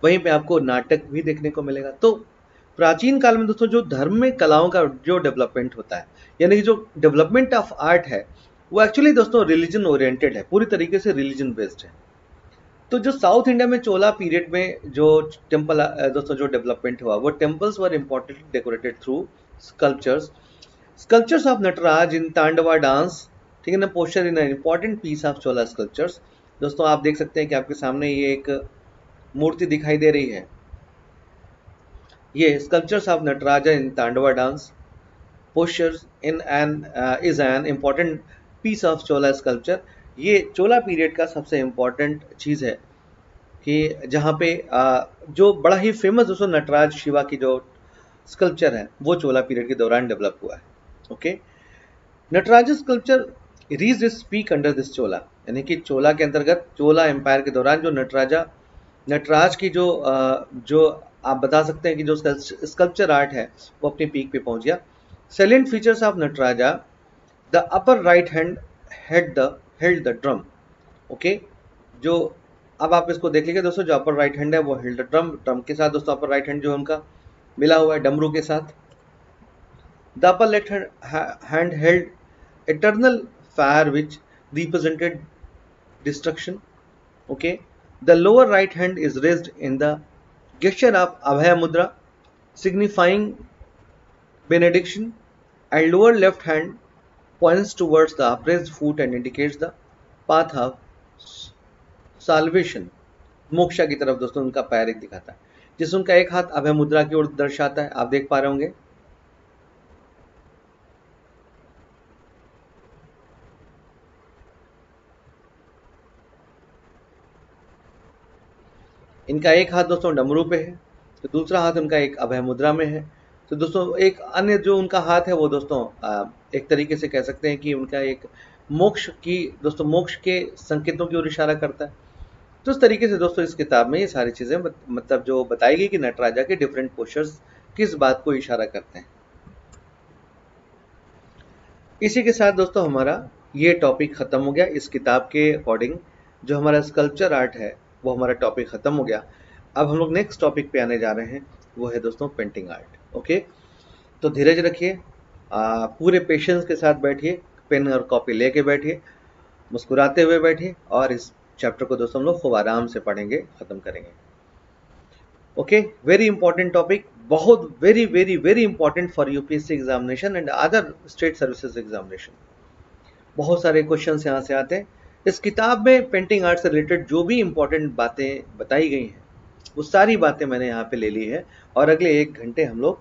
वहीं पे आपको नाटक भी देखने को मिलेगा। तो प्राचीन काल में दोस्तों जो धर्म में कलाओं का जो डेवलपमेंट होता है, यानी कि जो डेवलपमेंट ऑफ आर्ट है, वो एक्चुअली दोस्तों रिलीजन ओरिएंटेड है, पूरी तरीके से रिलीजन बेस्ड है। तो जो साउथ इंडिया में चोला पीरियड में जो टेम्पल दोस्तों जो डेवलपमेंट हुआ वो temples were importantly decorated through sculptures of Nataraj in तांडवा dance, ठीक है ना, posture in important piece of Chola sculptures. दोस्तों आप देख सकते हैं कि आपके सामने ये एक मूर्ति दिखाई दे रही है, ये sculptures of Nataraj in तांडवा dance postures in an is an important piece of Chola sculpture. ये चोला पीरियड का सबसे इम्पॉर्टेंट चीज़ है कि जहाँ पे जो बड़ा ही फेमस दोस्तों नटराज शिवा की जो स्कल्पचर है वो चोला पीरियड के दौरान डेवलप हुआ है। Okay, Nataraj sculpture reach is peak under this Chola, यानी कि चोला के अंतर्गत, चोला एम्पायर के दौरान जो नटराज की जो आप बता सकते हैं कि जो स्कल्पचर आर्ट है वो अपने पीक पे पहुँच गया। Salient features of Nataraja The upper right hand held the drum. Okay, जो अब आप इसको देख लीजिए दोस्तों, जो अपर राइट हैंड है वो हिल्ड ड्रम, ड्रम के साथ दोस्तों अपर राइट हैंड जो उनका मिला हुआ है डमरू के साथ. The upper left hand held eternal fire which represented destruction. Okay, the lower right hand is raised in the gesture of Abhay mudra signifying benediction and lower left hand points towards the upraised foot and indicates the path of salvation, moksha की तरफ दोस्तों उनका पैर एक दिखाता है, जिस उनका एक हाथ अभय मुद्रा की ओर दर्शाता है. आप देख पा रहे होंगे इनका एक हाथ दोस्तों डमरू पे है तो दूसरा हाथ उनका एक अभय मुद्रा में है. तो दोस्तों एक अन्य जो उनका हाथ है वो दोस्तों एक तरीके से कह सकते हैं कि उनका एक मोक्ष की दोस्तों मोक्ष के संकेतों की ओर इशारा करता है. तो इस तरीके से दोस्तों इस किताब में ये सारी चीज़ें मतलब जो बताई गई कि नटराजा के डिफरेंट पोस्चर्स किस बात को इशारा करते हैं. इसी के साथ दोस्तों हमारा ये टॉपिक ख़त्म हो गया. इस किताब के अकॉर्डिंग जो हमारा स्कल्पचर आर्ट है वो हमारा टॉपिक ख़त्म हो गया. अब हम लोग नेक्स्ट टॉपिक पे आने जा रहे हैं, वो है दोस्तों पेंटिंग आर्ट. ओके, तो धीरज रखिए, पूरे पेशेंस के साथ बैठिए, पेन और कॉपी लेके बैठिए, मुस्कुराते हुए बैठिए और इस चैप्टर को दोस्तों हम लोग खूब आराम से पढ़ेंगे, ख़त्म करेंगे. ओके, वेरी इंपॉर्टेंट टॉपिक, बहुत very very very important for UPSC examination and other state services examination. बहुत सारे क्वेश्चन यहाँ से आते हैं. इस किताब में पेंटिंग आर्ट से रिलेटेड जो भी इंपॉर्टेंट बातें बताई गई हैं वो सारी बातें मैंने यहाँ पर ले ली है और अगले एक घंटे हम लोग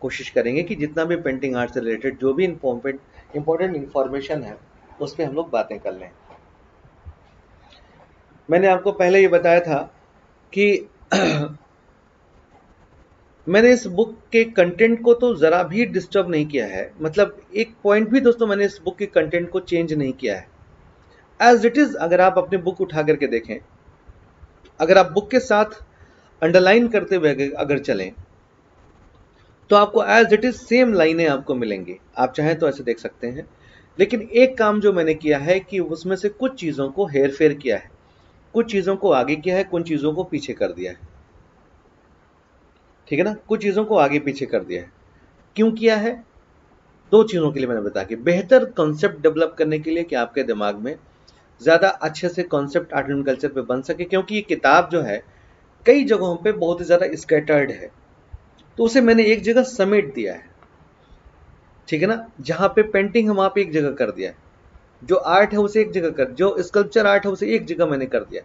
कोशिश करेंगे कि जितना भी पेंटिंग आर्ट से रिलेटेड जो भी इंपॉर्टेंट इंफॉर्मेशन है उस पर हम लोग बातें कर लें. मैंने आपको पहले ये बताया था कि मैंने इस बुक के कंटेंट को तो ज़रा भी डिस्टर्ब नहीं किया है, मतलब एक पॉइंट भी दोस्तों मैंने इस बुक के कंटेंट को चेंज नहीं किया है. एज इट इज़, अगर आप अपनी बुक उठा करके देखें, अगर आप बुक के साथ अंडरलाइन करते हुए अगर चलें तो आपको एज इट इज सेम लाइनें आपको मिलेंगी. आप चाहें तो ऐसे देख सकते हैं, लेकिन एक काम जो मैंने किया है कि उसमें से कुछ चीज़ों को हेर फेर किया है, कुछ चीज़ों को आगे किया है, कुछ चीज़ों को पीछे कर दिया है. ठीक है ना, कुछ चीज़ों को आगे पीछे कर दिया है. क्यों किया है? दो चीज़ों के लिए मैंने बताया कि बेहतर कॉन्सेप्ट डेवलप करने के लिए कि आपके दिमाग में ज़्यादा अच्छे से कॉन्सेप्ट आर्ट एंड कल्चर पर बन सके, क्योंकि ये किताब जो है कई जगहों पर बहुत ही ज़्यादा स्कैटर्ड है तो उसे मैंने एक जगह समेट दिया है. ठीक है ना, जहाँ पे पेंटिंग है वहाँ पे एक जगह कर दिया है, जो आर्ट है उसे एक जगह कर, जो स्कल्पचर आर्ट है उसे एक जगह मैंने कर दिया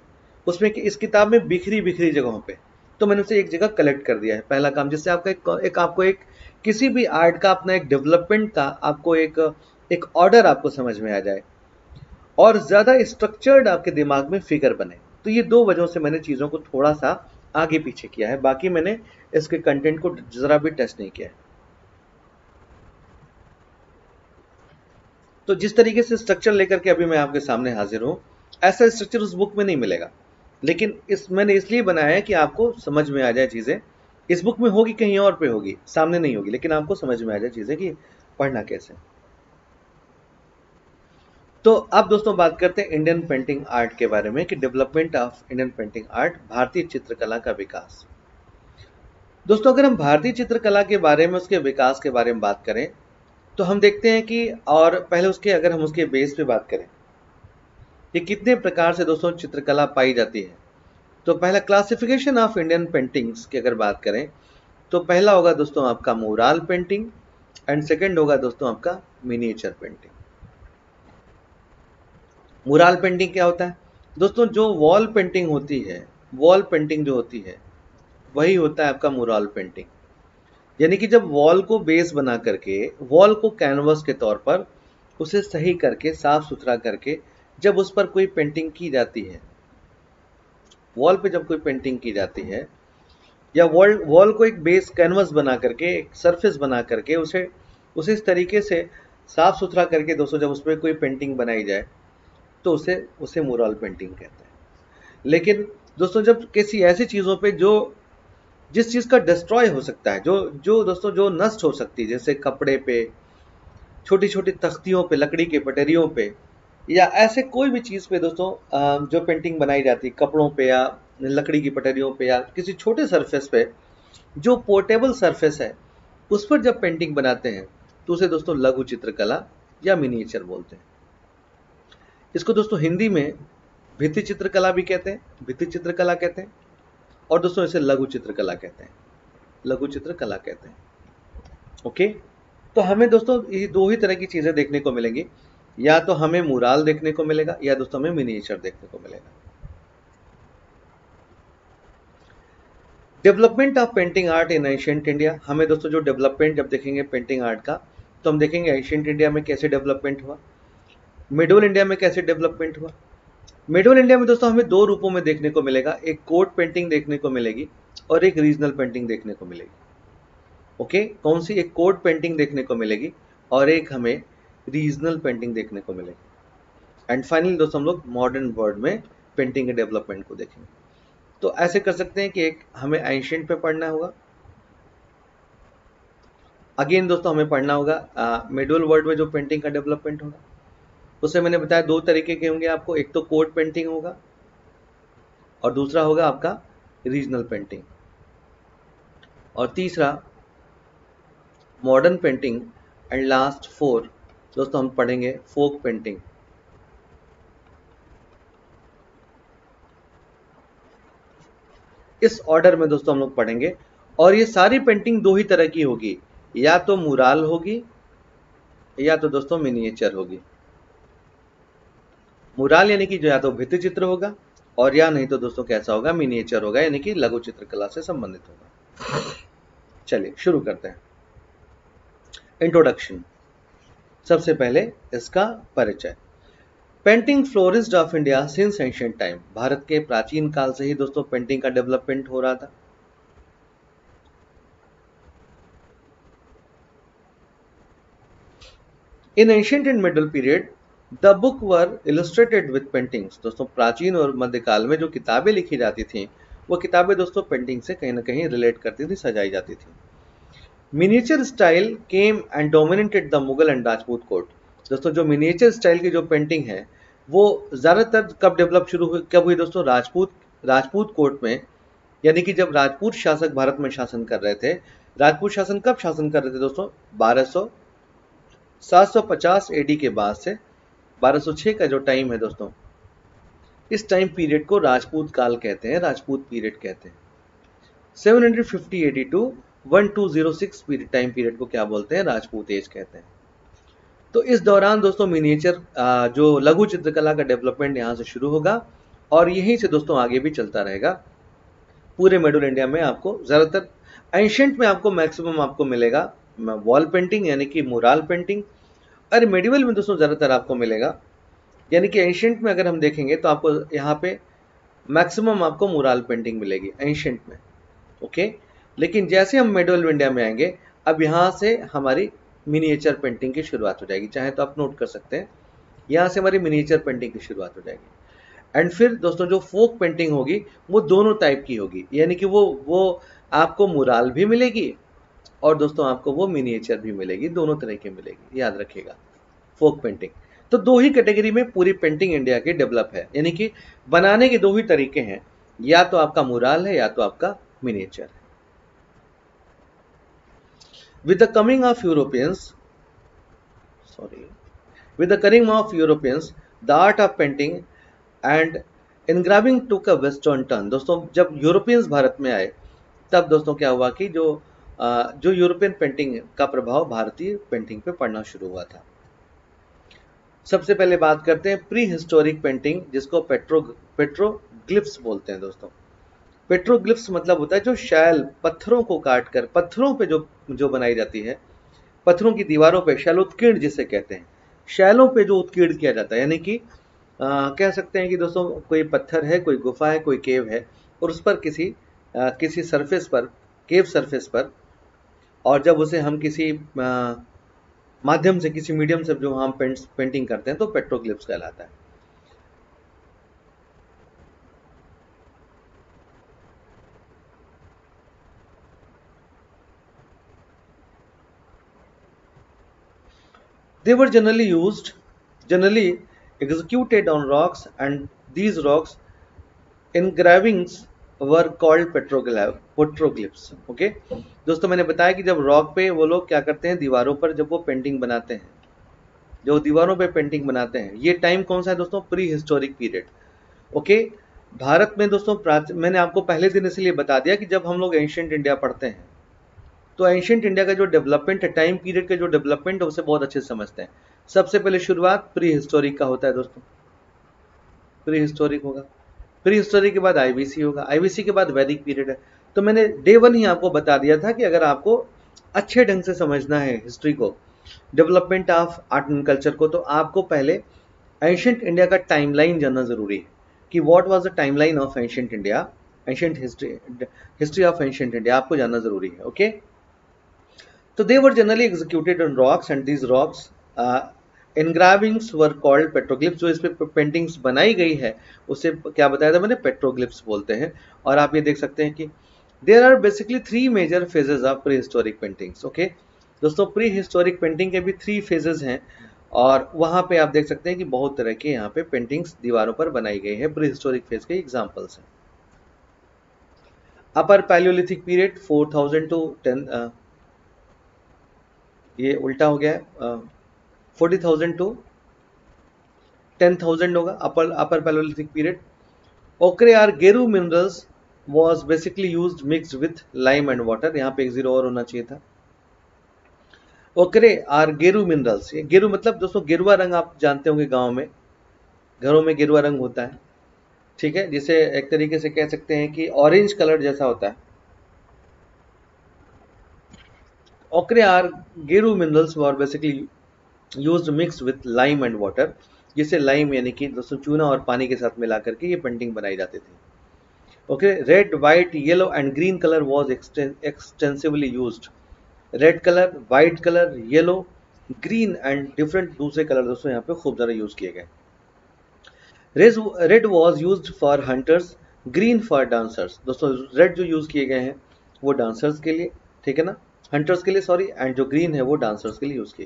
उसमें कि इस किताब में बिखरी बिखरी जगहों पे, तो मैंने उसे एक जगह कलेक्ट कर दिया है. पहला काम जिससे आपका आपको एक किसी भी आर्ट का अपना एक डेवलपमेंट का आपको एक ऑर्डर आपको समझ में आ जाए और ज़्यादा स्ट्रक्चर्ड आपके दिमाग में फिगर बने. तो ये दो वजहों से मैंने चीज़ों को थोड़ा सा आगे पीछे किया है, बाकी मैंने इसके कंटेंट को जरा भी टच नहीं किया है. तो जिस तरीके से स्ट्रक्चर लेकर के अभी मैं आपके सामने हाजिर हूं, ऐसा स्ट्रक्चर उस बुक में नहीं मिलेगा, लेकिन इस मैंने इसलिए बनाया है कि आपको समझ में आ जाए चीजें. इस बुक में होगी, कहीं और पे होगी, सामने नहीं होगी, लेकिन आपको समझ में आ जाए चीजें कि पढ़ना कैसे. तो अब दोस्तों बात करते हैं इंडियन पेंटिंग आर्ट के बारे में कि development of Indian painting art, भारतीय चित्रकला का विकास. दोस्तों अगर हम भारतीय चित्रकला के बारे में, उसके विकास के बारे में बात करें तो हम देखते हैं कि, और पहले उसके अगर हम उसके बेस पे बात करें कि कितने प्रकार से दोस्तों चित्रकला पाई जाती है. तो पहला क्लासिफिकेशन ऑफ इंडियन पेंटिंग्स की अगर बात करें तो पहला होगा दोस्तों आपका म्यूरल पेंटिंग एंड सेकेंड होगा दोस्तों आपका मिनिएचर पेंटिंग. म्यूरल पेंटिंग क्या होता है दोस्तों? जो वॉल पेंटिंग होती है, वॉल पेंटिंग जो होती है वही होता है आपका म्यूरल पेंटिंग, यानी कि जब वॉल को बेस बना करके, वॉल को कैनवस के तौर पर उसे सही करके, साफ सुथरा करके जब उस पर कोई पेंटिंग की जाती है, वॉल पे जब कोई पेंटिंग की जाती है या वॉल को एक बेस कैनवस बना करके, एक सरफेस बना करके उसे इस तरीके से साफ सुथरा करके दोस्तों जब उस पर कोई पेंटिंग बनाई जाए तो उसे म्यूरल पेंटिंग कहते हैं. लेकिन दोस्तों जब किसी ऐसी चीज़ों पे जो जिस चीज़ का डिस्ट्रॉय हो सकता है, जो दोस्तों जो नष्ट हो सकती है, जैसे कपड़े पे, छोटी छोटी तख्तियों पे, लकड़ी के पटरियों पे या ऐसे कोई भी चीज़ पे दोस्तों जो पेंटिंग बनाई जाती है, कपड़ों पे या लकड़ी की पटरियों पे या किसी छोटे सरफेस पे, जो पोर्टेबल सरफेस है उस पर जब पेंटिंग बनाते हैं तो उसे दोस्तों लघु चित्रकला या मिनिएचर बोलते हैं। इसको दोस्तों हिंदी में भित्ति चित्रकला भी कहते हैं, भित्ति चित्रकला कहते हैं, और दोस्तों इसे लघु चित्रकला कहते हैं, लघु चित्रकला कहते हैं। ओके, तो हमें दोस्तों ये दो ही तरह की चीज़ें देखने को मिलेंगी, या तो हमें मुराल देखने को मिलेगा या दोस्तों हमें मिनिएचर देखने को मिलेगा। Development of painting art in ancient India, हमें दोस्तों जो डेवलपमेंट जब देखेंगे पेंटिंग आर्ट का तो हम देखेंगे एंशिएंट इंडिया में कैसे डेवलपमेंट हुआ, मिडल इंडिया में कैसे डेवलपमेंट हुआ। मिडल इंडिया में दोस्तों हमें दो रूपों में देखने को मिलेगा, एक कोर्ट पेंटिंग देखने को मिलेगी और एक रीजनल पेंटिंग देखने को मिलेगी। ओके, कौन सी? एक कोर्ट पेंटिंग देखने को मिलेगी और एक हमें रीजनल पेंटिंग देखने को मिलेगी। एंड फाइनली दोस्तों हम लोग मॉडर्न वर्ल्ड में पेंटिंग के डेवलपमेंट को देखेंगे। तो ऐसे कर सकते हैं कि एक हमें एंशिएंट पे पढ़ना होगा, अगेन दोस्तों हमें पढ़ना होगा मिडल वर्ल्ड में जो पेंटिंग का डेवलपमेंट होगा। उससे मैंने बताया दो तरीके के होंगे आपको, एक तो कोर्ट पेंटिंग होगा और दूसरा होगा आपका रीजनल पेंटिंग, और तीसरा modern painting, and last four दोस्तों हम पढ़ेंगे फोक पेंटिंग। इस ऑर्डर में दोस्तों हम लोग पढ़ेंगे, और ये सारी पेंटिंग दो ही तरह की होगी, या तो मुराल होगी या तो दोस्तों मिनिएचर होगी। मुराल यानी कि जो या तो भित्ति चित्र होगा और या नहीं तो दोस्तों कैसा होगा, मिनिएचर होगा, यानी कि लघु चित्रकला से संबंधित होगा। चलिए शुरू करते हैं। इंट्रोडक्शन, सबसे पहले इसका परिचय। Painting flourished of India since ancient time, भारत के प्राचीन काल से ही दोस्तों पेंटिंग का डेवलपमेंट हो रहा था। In ancient and middle period the book were illustrated with paintings, दोस्तों प्राचीन और मध्यकाल में जो किताबें लिखी जाती थीं वो किताबें दोस्तों पेंटिंग से कहीं ना कहीं रिलेट करती थी, सजाई जाती थी। Miniature style came and dominated the Mughal and Rajput court, दोस्तों जो मिनिएचर स्टाइल की जो पेंटिंग है वो ज़्यादातर कब डेवलप शुरू हुई, कब हुई दोस्तों? राजपूत कोर्ट में, यानी कि जब राजपूत शासक भारत में शासन कर रहे थे। राजपूत शासन कब शासन कर रहे थे दोस्तों? 1200-750 AD के बाद से 1206 का जो टाइम है दोस्तों, इस टाइम पीरियड को राजपूत काल कहते हैं, राजपूत पीरियड कहते हैं। 750 AD टू 1206 टाइम पीरियड को क्या बोलते हैं? राजपूत एज कहते हैं। तो इस दौरान दोस्तों मिनिएचर जो लघु चित्रकला का डेवलपमेंट यहाँ से शुरू होगा और यहीं से दोस्तों आगे भी चलता रहेगा। पूरे मिडल इंडिया में आपको ज़्यादातर एंशिएंट में आपको मैक्सिमम आपको मिलेगा वॉल पेंटिंग यानी कि मुराल पेंटिंग, और मेडिवल में दोस्तों ज़्यादातर आपको मिलेगा, यानी कि एंशिएंट में अगर हम देखेंगे तो आपको यहाँ पे मैक्सिमम आपको मुराल पेंटिंग मिलेगी एंशिएंट में। ओके, लेकिन जैसे हम मेडिवल इंडिया में आएंगे अब यहाँ से हमारी मिनिएचर पेंटिंग की शुरुआत हो जाएगी। चाहे तो आप नोट कर सकते हैं, यहाँ से हमारी मिनिएचर पेंटिंग की शुरुआत हो जाएगी। एंड फिर दोस्तों जो फोक पेंटिंग होगी वो दोनों टाइप की होगी, यानी कि वो आपको मुराल भी मिलेगी और दोस्तों आपको वो मिनिएचर भी मिलेगी, दोनों तरह की मिलेगी, याद रखिएगा। फोक पेंटिंग तो दो ही कैटेगरी में पूरी पेंटिंग इंडिया की डेवलप है, यानी कि बनाने के दो ही तरीके हैं, या तो आपका मुराल है या तो आपका मिनिएचर है। With the coming of Europeans, the art of painting and engraving took a western turn। दोस्तों जब यूरोपियंस भारत में आए तब दोस्तों क्या हुआ कि जो यूरोपियन पेंटिंग का प्रभाव भारतीय पेंटिंग पे पड़ना शुरू हुआ था। सबसे पहले बात करते हैं प्री हिस्टोरिक पेंटिंग, जिसको पेट्रोग्लिफ्स बोलते हैं दोस्तों। पेट्रोग्लिफ्स मतलब होता है जो शैल, पत्थरों को काटकर पत्थरों पे जो बनाई जाती है, पत्थरों की दीवारों पे, शैल उत्कीर्ण जिसे कहते हैं, शैलों पे जो उत्कीर्ण किया जाता है, यानी कि कह सकते हैं कि दोस्तों कोई पत्थर है, कोई गुफा है, कोई केव है, और उस पर किसी सरफेस पर, केव सरफेस पर, और जब उसे हम किसी माध्यम से, किसी मीडियम से जो हम पेंटिंग करते हैं तो पेट्रोग्लिफ्स कहलाता है। They were generally executed on rocks, and these rocks engravings were called petroglyphs. Okay, दोस्तों मैंने बताया कि जब रॉक पे वो लोग क्या करते हैं, दीवारों पर जब वो पेंटिंग बनाते हैं, जो दीवारों पे पेंटिंग बनाते हैं, ये टाइम कौन सा है दोस्तों? Pre historic period. ओके, भारत में दोस्तों मैंने आपको पहले दिन इसलिए बता दिया कि जब हम लोग एंशिएंट इंडिया पढ़ते हैं तो एंशिएंट इंडिया का जो डेवलपमेंट है, टाइम पीरियड का जो डेवलपमेंट है, उसे बहुत अच्छे से समझते हैं. सबसे पहले शुरुआत प्री हिस्टोरिक का होता है दोस्तों, प्री हिस्टोरिक होगा, प्री हिस्टोरिक के बाद आईवीसी होगा, आईवीसी के बाद वैदिक पीरियड है. तो मैंने डे 1 ही आपको बता दिया था कि अगर आपको अच्छे ढंग से समझना है हिस्ट्री को, development of art and culture को, तो आपको पहले एंशिएंट इंडिया का टाइमलाइन जानना जरूरी है कि what was the timeline of ancient India, ancient history of ancient India आपको जानना जरूरी है. ओके, तो they were generally executed on rocks and these rocks engravings were called petroglyphs. जो इस पे पेंटिंग्स बनाई गई है उसे क्या बताया था मैंने? पेट्रोग्लिप्स बोलते हैं. और आप ये देख सकते हैं कि there are basically 3 major phases of pre historic paintings. Okay दोस्तों, प्री हिस्टोरिक पेंटिंग के भी 3 फेजेस हैं और वहाँ पे आप देख सकते हैं कि बहुत तरह के यहाँ पे पेंटिंग्स दीवारों पर बनाई गई है. प्री हिस्टोरिक फेज के एग्जाम्पल्स हैं अपर पैलियोलिथिक पीरियड 4000 to 10, ये उल्टा हो गया है, 40,000 to 10,000 होगा upper palaeolithic period. Ochre or गेरू minerals was basically use mixed with lime and water. यहाँ पे एक 0 और होना चाहिए था. ओकरे आर गेरू मिनरल्स, ये गेरू मतलब दोस्तों गेरुआ रंग, आप जानते होंगे गाँव में घरों में गेरुआ रंग होता है, ठीक है, जिसे एक तरीके से कह सकते हैं कि ऑरेंज कलर जैसा होता है. ओकरे आर गेरू minerals were basically used mix with lime and water, जिसे लाइम यानी कि दोस्तों चूना और पानी के साथ मिला करके ये पेंटिंग बनाई जाती थी. Okay, red, white, yellow and green colour was extensively used. Red colour, white colour, yellow, green and different दूसरे कलर दोस्तों यहाँ पे खूब ज़्यादा यूज किए गए. Red was used for hunters, green for dancers. दोस्तों रेड जो यूज किए गए हैं वो डांसर्स के लिए, ठीक है ना, हंटर्स के लिए सॉरी, एंड जो ग्रीन है वो डांसर्स के लिए यूज किए.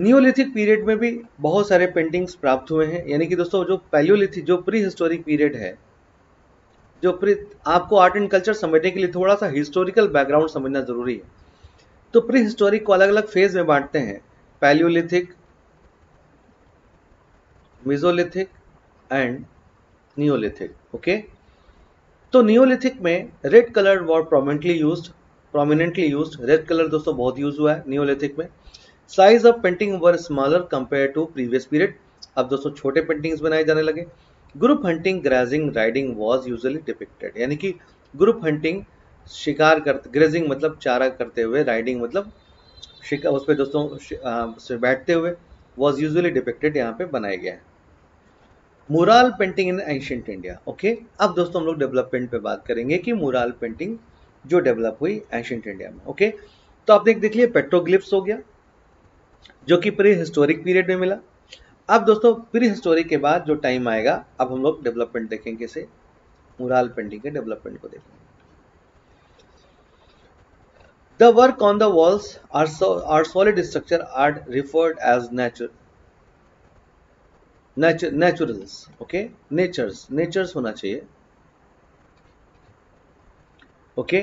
नियोलिथिक पीरियड में भी बहुत सारे पेंटिंग्स प्राप्त हुए हैं, यानी कि दोस्तों जो पैलियोलिथिक, जो प्री हिस्टोरिक पीरियड है, जो आपको आर्ट एंड कल्चर समझने के लिए थोड़ा सा हिस्टोरिकल बैकग्राउंड समझना जरूरी है. तो प्री हिस्टोरिक को अलग अलग फेज में बांटते हैं, Palaeolithic, mesolithic and neolithic. Okay, तो नियोलिथिक में red colour war prominently used. Red colour दोस्तों बहुत यूज हुआ है नियोलिथिक में. Size of painting were smaller compare to previous period. अब दोस्तों छोटे पेंटिंग्स बनाए जाने लगे. Group hunting, grazing, riding was usually depicted. यानी कि ग्रुप हंटिंग शिकार करते, ग्रेजिंग मतलब चारा करते हुए, राइडिंग मतलब शिकार, उस पर दोस्तों बैठते हुए, वॉज यूजुअली डिपिक्टेड यहाँ पे बनाया गया है. Mural painting in ancient India. Okay, अब दोस्तों हम लोग डेवलपमेंट पे बात करेंगे कि मुराल पेंटिंग जो डेवलप हुई एंशिएंट इंडिया में. ओके, तो आपने देख लिया पेट्रोग्लिप्स हो गया जो कि प्री हिस्टोरिक पीरियड में मिला. अब दोस्तों प्री हिस्टोरिक के बाद जो टाइम आएगा, अब हम लोग डेवलपमेंट देखेंगे, से मुराल पेंटिंग के डेवलपमेंट को देखेंगे. The work on the walls are solid structure are referred as naturals. Okay, natures होना चाहिए. Okay,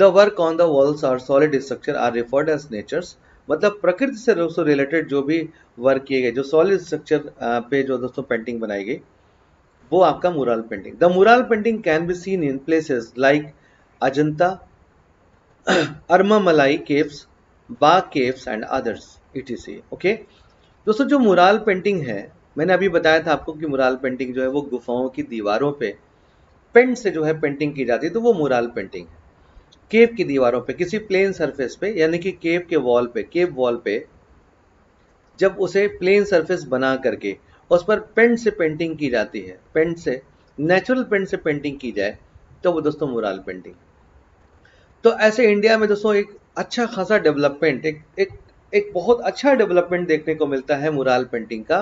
the work on the walls are solid structure are referred as natures, मतलब प्रकृति से दोस्तों रिलेटेड जो भी वर्क किए गए, जो सॉलिड स्ट्रक्चर पे जो दोस्तों पेंटिंग बनाई गई, वो आपका mural painting. The mural painting can be seen in places like Ajanta, Armamalai caves, Bagh caves and others etc. Okay, दोस्तों जो मुराल पेंटिंग है, मैंने अभी बताया था आपको कि मुराल पेंटिंग जो है वो गुफाओं की दीवारों पे पेंट से जो है पेंटिंग की जाती है, तो वो मुराल पेंटिंग है. केव की दीवारों पे, किसी प्लेन सरफेस पे, यानी कि केव के वॉल पे, केव वॉल पे जब उसे प्लेन सरफेस बना करके उस पर पेंट से पेंटिंग की जाती है, पेंट से, नेचुरल पेंट से पेंटिंग की जाए, तो वो दोस्तों मुराल पेंटिंग. तो ऐसे इंडिया में दोस्तों एक अच्छा खासा डेवलपमेंट, एक बहुत अच्छा डेवलपमेंट देखने को मिलता है मुराल पेंटिंग का.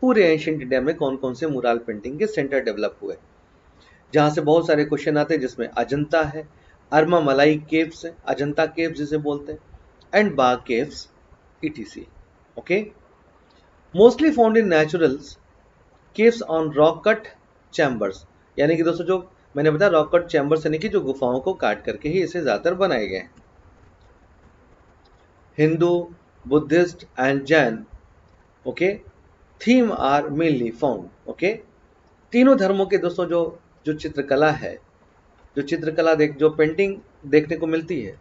पूरे एंशिएंट इंडिया में कौन कौन से मुराल पेंटिंग के सेंटर डेवलप हुए, जहाँ से बहुत सारे क्वेश्चन आते हैं, जिसमें अजंता है, अर्मामलाई केव्स, अजंता केव्स जिसे बोलते हैं, and Bagh caves etc. Okay, mostly found in naturals, caves on rock cut chambers. यानी कि दोस्तों जो मैंने बताया रॉक कट चैम्बर्स यानी कि जो गुफाओं को काट करके ही इसे ज्यादातर बनाए गए हैं. Hindu, Buddhist and Jain okay theme are mainly found. Okay, तीनों धर्मों के दोस्तों जो चित्रकला है, जो चित्रकला जो पेंटिंग देखने को मिलती है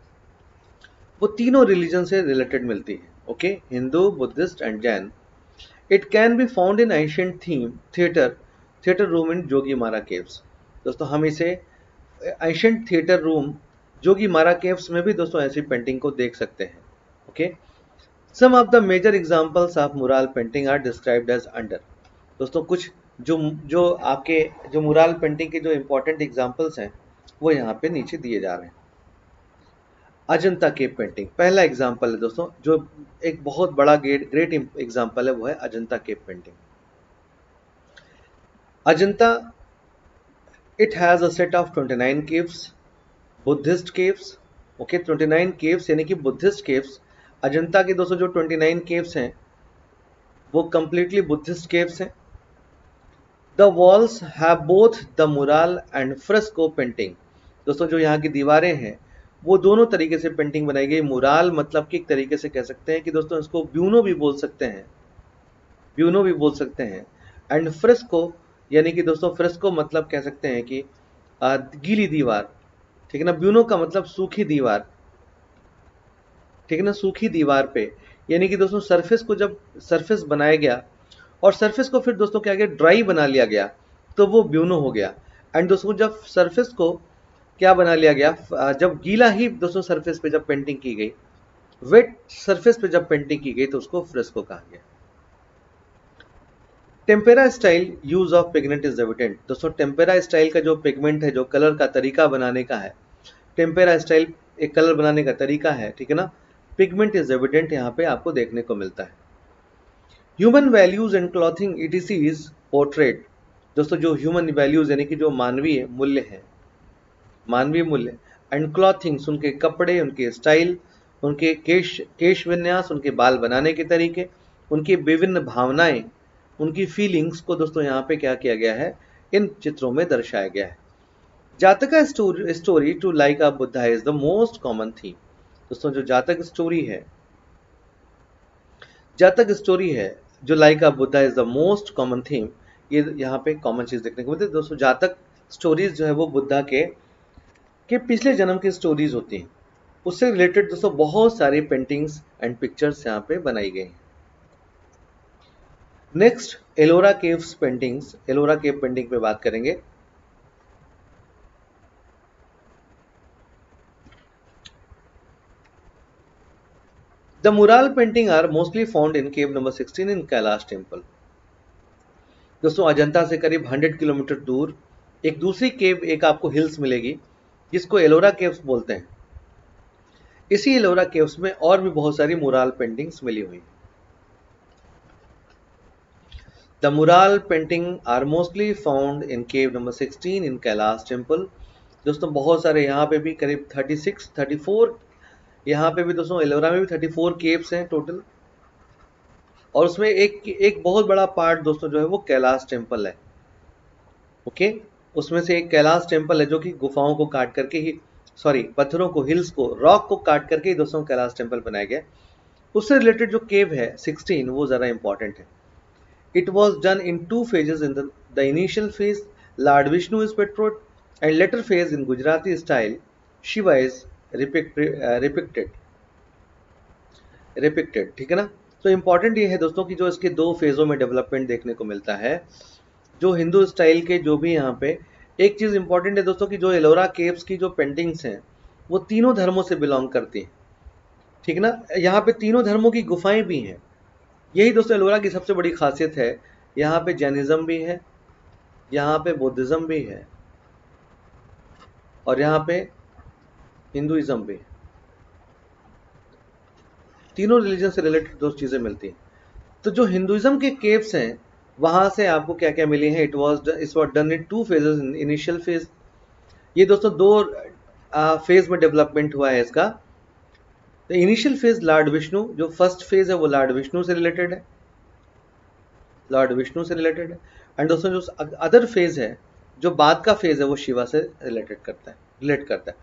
वो तीनों रिलीजन से रिलेटेड मिलती है. Okay, Hindu, Buddhist and Jain. It can be found in ancient theme theatre room in Jogimara caves. दोस्तों हम इसे ancient theatre room Jogimara caves में भी दोस्तों ऐसी पेंटिंग को देख सकते हैं. Okay, some of the major examples of mural painting are described as under. दोस्तों कुछ जो आपके जो मुराल पेंटिंग के जो इम्पोर्टेंट एग्जांपल्स हैं वो यहाँ पे नीचे दिए जा रहे हैं. अजंता केव पेंटिंग पहला एग्जाम्पल है दोस्तों, जो एक बहुत बड़ा ग्रेट एग्जाम्पल है वो है Ajanta cave painting. Ajanta it has a set of 29 caves, Buddhist caves. Okay, 29 caves यानी कि Buddhist caves. अजंता के दोस्तों जो 29 caves हैं वो completely Buddhist caves हैं. The walls have both the mural and fresco painting. दोस्तों जो यहाँ की दीवारें हैं वो दोनों तरीके से पेंटिंग बनाई गई. मुराल मतलब कि एक तरीके से कह सकते हैं कि दोस्तों इसको ब्यूनो भी बोल सकते हैं एंड फ्रेस्को यानी कि दोस्तों फ्रेस्को मतलब कह सकते हैं कि गीली दीवार, ठीक है ना. ब्यूनो का मतलब सूखी दीवार, ठीक है ना, सूखी दीवार पे यानी कि दोस्तों सरफेस को जब सरफेस बनाया गया और सरफेस को फिर दोस्तों क्या गया ड्राई बना लिया गया तो वो ब्यूनो हो गया. एंड दोस्तों जब सरफेस को क्या बना लिया गया, जब गीला ही दोस्तों सरफेस पे जब पेंटिंग की गई, वेट सरफेस पे जब पेंटिंग की गई तो उसको फ्रेस्को कहा गया. Tempera style use of pigment is evident. दोस्तों टेम्पेरा स्टाइल का जो पिगमेंट है, जो कलर का तरीका बनाने का है, टेम्पेरा स्टाइल एक कलर बनाने का तरीका है, ठीक है ना. पिगमेंट इज एविडेंट यहाँ पे आपको देखने को मिलता है. Human values and clothing etc is portrait. दोस्तों जो ह्यूमन वैल्यूज यानी कि जो मानवीय मूल्य है, मानवीय मूल्य एंड क्लॉथिंग्स उनके कपड़े, उनके स्टाइल, उनके केश विन्यास, उनके बाल बनाने के तरीके, उनकी विभिन्न भावनाएं, उनकी फीलिंग्स को दोस्तों यहाँ पे क्या किया गया है इन चित्रों में दर्शाया गया है. Jataka story to like a Buddha is the most common theme. दोस्तों जो जातक स्टोरी है जो like a Buddha is the most common theme, ये यहाँ पे कॉमन चीज देखने को मिलती है. दोस्तों जातक स्टोरीज जो है वो बुद्धा के पिछले जन्म की स्टोरीज होती हैं, उससे रिलेटेड दोस्तों बहुत सारी पेंटिंग्स एंड पिक्चर्स यहाँ पे बनाई गई हैं. Next Ellora caves paintings. Ellora cave painting पे बात करेंगे. The mural painting are mostly found in cave number 16 in Kailash temple. दोस्तों अजंता से करीब 100 किलोमीटर दूर एक दूसरी केव, एक आपको हिल्स मिलेगी जिसको एलोरा केव्स बोलते हैं. इसी एलोरा केव्स में और भी बहुत सारी मुराल पेंटिंग्स मिली हुई. The mural painting are mostly found in cave number 16 in Kailash temple. दोस्तों बहुत सारे यहाँ पे भी करीब 34 यहाँ पे भी दोस्तों एलोरा में भी 34 केव्स हैं टोटल, और उसमें एक बहुत बड़ा पार्ट दोस्तों जो है वो कैलाश टेम्पल है. ओके, उसमें से एक कैलाश टेम्पल है जो कि गुफाओं को काट करके ही, सॉरी पत्थरों को, हिल्स को, रॉक को काट करके ही दोस्तों कैलाश टेम्पल बनाया गया. उससे रिलेटेड जो केव है 16 वो ज़रा इंपॉर्टेंट है. It was done in two phases. In the initial phase, Lord Vishnu is portrayed, and later phase in Gujarati style, Shiva is depicted. ठीक है ना. तो important ये है दोस्तों कि जो इसके दो फेजों में डेवलपमेंट देखने को मिलता है. जो हिंदू स्टाइल के जो भी यहाँ पे एक चीज इंपॉर्टेंट है दोस्तों कि जो एलोरा केव्स की जो पेंटिंग्स हैं वो तीनों धर्मों से बिलोंग करती हैं, ठीक है ना. यहाँ पे तीनों धर्मों की गुफाएं भी हैं. यही दोस्तों एलोरा की सबसे बड़ी खासियत है. यहाँ पे जैनिज्म भी है, यहाँ पे बौद्धिज्म भी है और यहाँ पे हिंदुइज्म भी है. तीनों रिलीजन से रिलेटेड दो चीजें मिलती हैं. तो जो हिंदुइज्म के केव्स हैं वहां से आपको क्या क्या मिली है. It was done in two phases. Initial phase, ये दोस्तों दो फेज में डेवलपमेंट हुआ है इसका. तो इनिशियल फेज लॉर्ड विष्णु, जो फर्स्ट फेज है वो लॉर्ड विष्णु से रिलेटेड है, लॉर्ड विष्णु से रिलेटेड है। एंड दोस्तों जो अदर फेज है, जो बाद का फेज है, वो शिवा से रिलेट करता है।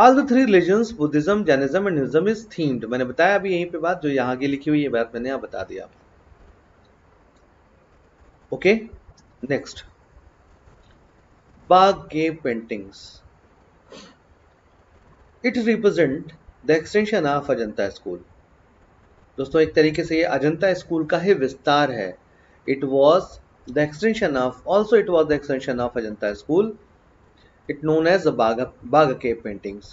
All the three religions, Buddhism, Jainism and Hinduism is themed। मैंने बताया अभी यहीं पे बात, जो यहाँ की लिखी हुई है बात मैंने यहाँ बता दिया। ओके, नेक्स्ट बाघ के paintings. It represent the extension of Ajanta school. दोस्तों एक तरीके से ये अजंता स्कूल का ही विस्तार है। It was the extension of, also it was the extension of Ajanta school. It known as the Bagh cave paintings.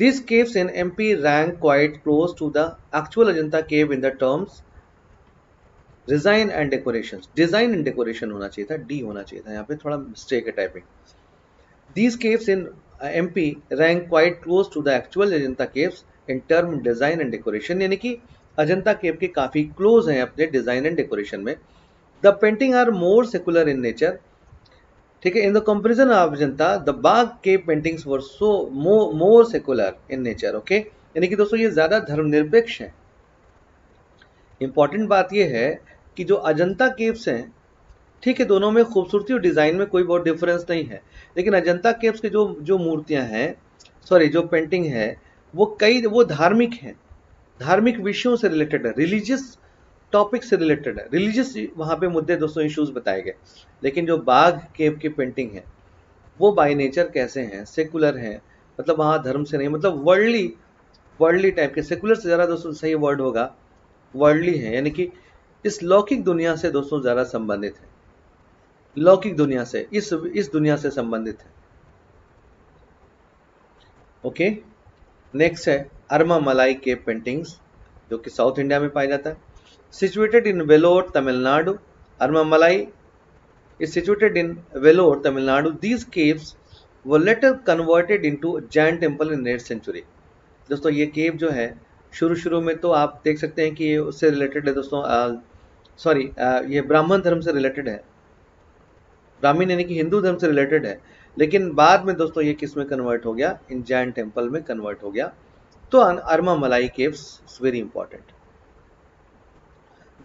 These caves in MP rank quite close to the actual Ajanta cave in the terms design and decorations. Design and decoration होना चाहिए था, D होना चाहिए था, यहाँ पे थोड़ा mistake है typing. These caves in MP rank quite close to the actual Ajanta caves in term design and decoration, यानी कि अजंता केव के काफी क्लोज हैं अपने डिजाइन एंड डेकोरेशन में। The painting are more secular in nature. ठीक है, in the comparison of Ajanta the Bagh के paintings were so more secular in nature. Okay, यानी कि दोस्तों ये ज्यादा धर्मनिरपेक्ष हैं। इंपॉर्टेंट बात ये है कि जो अजंता केव्स हैं, ठीक है, दोनों में खूबसूरती और डिजाइन में कोई बहुत डिफरेंस नहीं है, लेकिन अजंता केव्स की जो मूर्तियां हैं, सॉरी जो पेंटिंग है, वो धार्मिक हैं, धार्मिक विषयों से रिलेटेड है, रिलीजियस टॉपिक से रिलेटेड है, रिलीजियस वहाँ पे मुद्दे दोस्तों इश्यूज बताए गए। लेकिन जो बाघ केव की पेंटिंग है वो बाय नेचर कैसे हैं, सेकुलर हैं, मतलब वहाँ धर्म से नहीं, मतलब वर्ल्डली टाइप के, सेकुलर से ज़्यादा दोस्तों सही वर्ड होगा वर्ल्डली है, यानी कि इस लौकिक दुनिया से दोस्तों ज़्यादा संबंधित है, लौकिक दुनिया से, इस दुनिया से संबंधित है। ओके, नेक्स्ट है अरमामलाई केव पेंटिंग्स, जो कि साउथ इंडिया में पाया जाता है। situated in Vellore, Tamil Nadu, Armamalai is situated in Vellore, Tamil Nadu. These caves were later converted into a giant temple in 8th century. दोस्तों ये केव जो है शुरू में तो आप देख सकते हैं कि ये उससे रिलेटेड है दोस्तों, सॉरी ये ब्राह्मण धर्म से रिलेटेड है, ब्राह्मीण यानी कि हिंदू धर्म से रिलेटेड है, लेकिन बाद में दोस्तों ये किस में कन्वर्ट हो गया, इन जैन टेम्पल में कन्वर्ट हो गया। तो Armamalai caves is very important.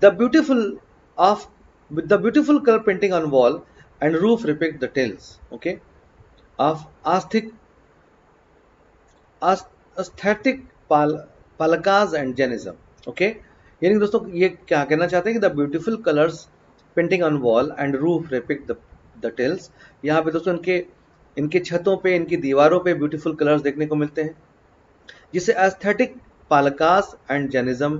The beautiful color painting on wall and roof reflect the tales, okay, of aesthetic palakas and Jainism, okay। यानी दोस्तों ये क्या कहना चाहते हैं कि the beautiful colors painting on wall and roof reflect the tales। यहाँ पे दोस्तों इनके छतों पे, इनकी दीवारों पे beautiful colors देखने को मिलते हैं, जिसे aesthetic palakas and Jainism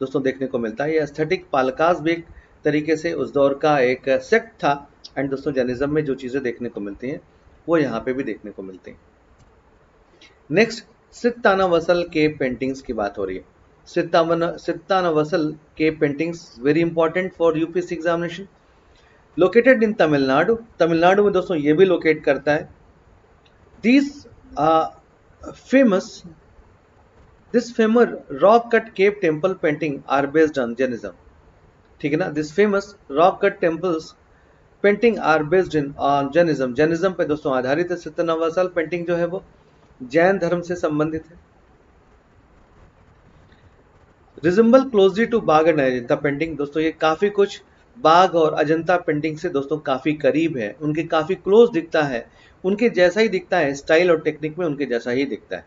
दोस्तों देखने को मिलता है। ये एस्थेटिक पालकास भी एक तरीके से उस दौर का एक सेक्ट था। एंड दोस्तों जैनिज्म में जो चीज़ें देखने को मिलती हैं वो यहाँ पे भी देखने को मिलती हैं। नेक्स्ट सित्तानावसल के पेंटिंग्स की बात हो रही है। सित्तानावसल के paintings very important for UPSC examination. Located in Tamil Nadu, Tamil Nadu में दोस्तों ये भी लोकेट करता है। This famous rock cut cave temple painting are based on Jainism, ठीक है ना। This famous rock cut temples painting are based on Jainism। Jainism पे दोस्तों आधारित है। सित्तानावसल पेंटिंग जो है वो जैन धर्म से संबंधित है। Resemble closely to Bagh and Ajanta painting, दोस्तों ये काफी कुछ बाघ और अजंता पेंटिंग से दोस्तों काफी करीब है, उनके काफी क्लोज दिखता है, उनके जैसा ही दिखता है, स्टाइल और टेक्निक में उनके जैसा ही दिखता है।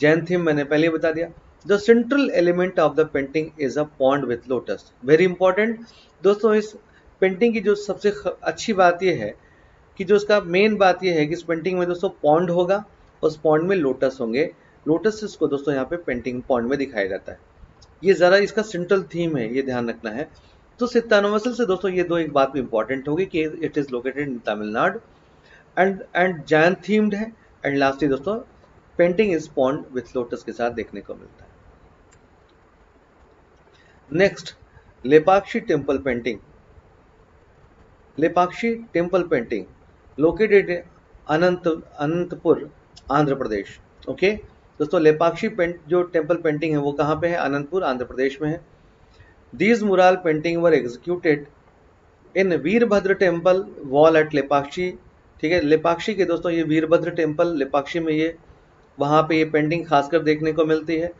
जैन थीम मैंने पहले ही बता दिया। The central element of the painting is a pond with lotus, very important. दोस्तों इस पेंटिंग की जो सबसे अच्छी बात यह है कि जो इसका मेन बात यह है कि इस पेंटिंग में दोस्तों पॉन्ड होगा, उस पॉन्ड में लोटस होंगे। लोटस को दोस्तों यहाँ पे पेंटिंग पॉन्ड में दिखाया जाता है। ये ज़रा इसका सेंट्रल थीम है, ये ध्यान रखना है। तो सित्तानावसल से दोस्तों ये दो एक बात भी इंपॉर्टेंट होगी कि it is located in Tamil Nadu and Jain themed है। एंड लास्टली दोस्तों painting is pond with lotus के साथ देखने को मिलता है। Next Lepakshi temple painting. Lepakshi temple painting located Anantapur, Andhra Pradesh. Okay दोस्तों लेपाक्षी जो टेम्पल पेंटिंग है वो कहाँ पे है, अनंतपुर आंध्र प्रदेश में है। These mural painting were executed in Virabhadra temple wall at Lepakshi, ठीक है। लेपाक्षी के दोस्तों ये वीरभद्र टेम्पल लेपाक्षी में ये वहाँ पे ये पेंटिंग खासकर देखने को मिलती है,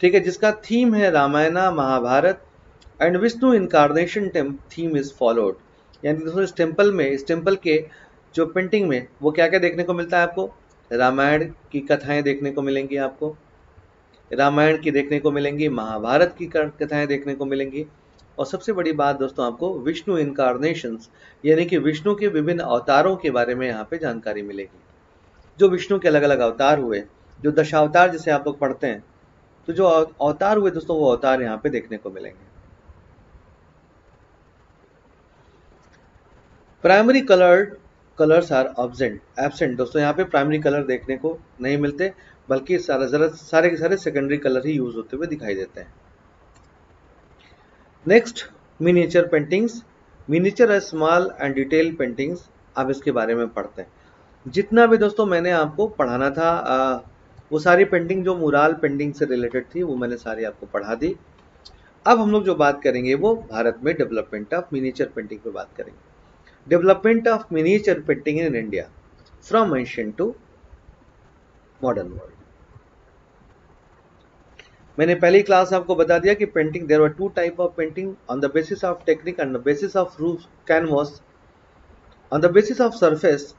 ठीक है, जिसका थीम है Ramayana, Mahabharata and Vishnu incarnation theme is followed. यानी दोस्तों इस टेम्पल में, इस टेम्पल के जो पेंटिंग में वो क्या क्या देखने को मिलता है, आपको रामायण की कथाएं देखने को मिलेंगी, आपको रामायण की देखने को मिलेंगी, महाभारत की कथाएं देखने को मिलेंगी, और सबसे बड़ी बात दोस्तों आपको विष्णु इनकारनेशंस यानी कि विष्णु के विभिन्न अवतारों के बारे में यहाँ पे जानकारी मिलेगी। जो विष्णु के अलग अलग अवतार हुए, जो दशावतार जिसे आप लोग पढ़ते हैं, तो जो अवतार हुए दोस्तों वो अवतार यहाँ पे देखने को मिलेंगे। Primary colours are absent. दोस्तों यहाँ पे प्राइमरी कलर देखने को नहीं मिलते, बल्कि सारे के सारे सेकेंडरी कलर ही यूज होते हुए दिखाई देते हैं। Next, miniature paintings. Miniature are small and detail paintings. आप इसके बारे में पढ़ते हैं। जितना भी दोस्तों मैंने आपको पढ़ाना था वो सारी पेंटिंग जो मुराल पेंटिंग से रिलेटेड थी वो मैंने सारी आपको पढ़ा दी। अब हम लोग जो बात करेंगे वो भारत में डेवलपमेंट ऑफ मिनिएचर पेंटिंग पे बात करेंगे। Development of miniature painting in India from ancient to modern world. मैंने पहली क्लास आपको बता दिया कि painting, there were two types of painting: on the basis of technique and the basis of roof canvas. On the basis of surface,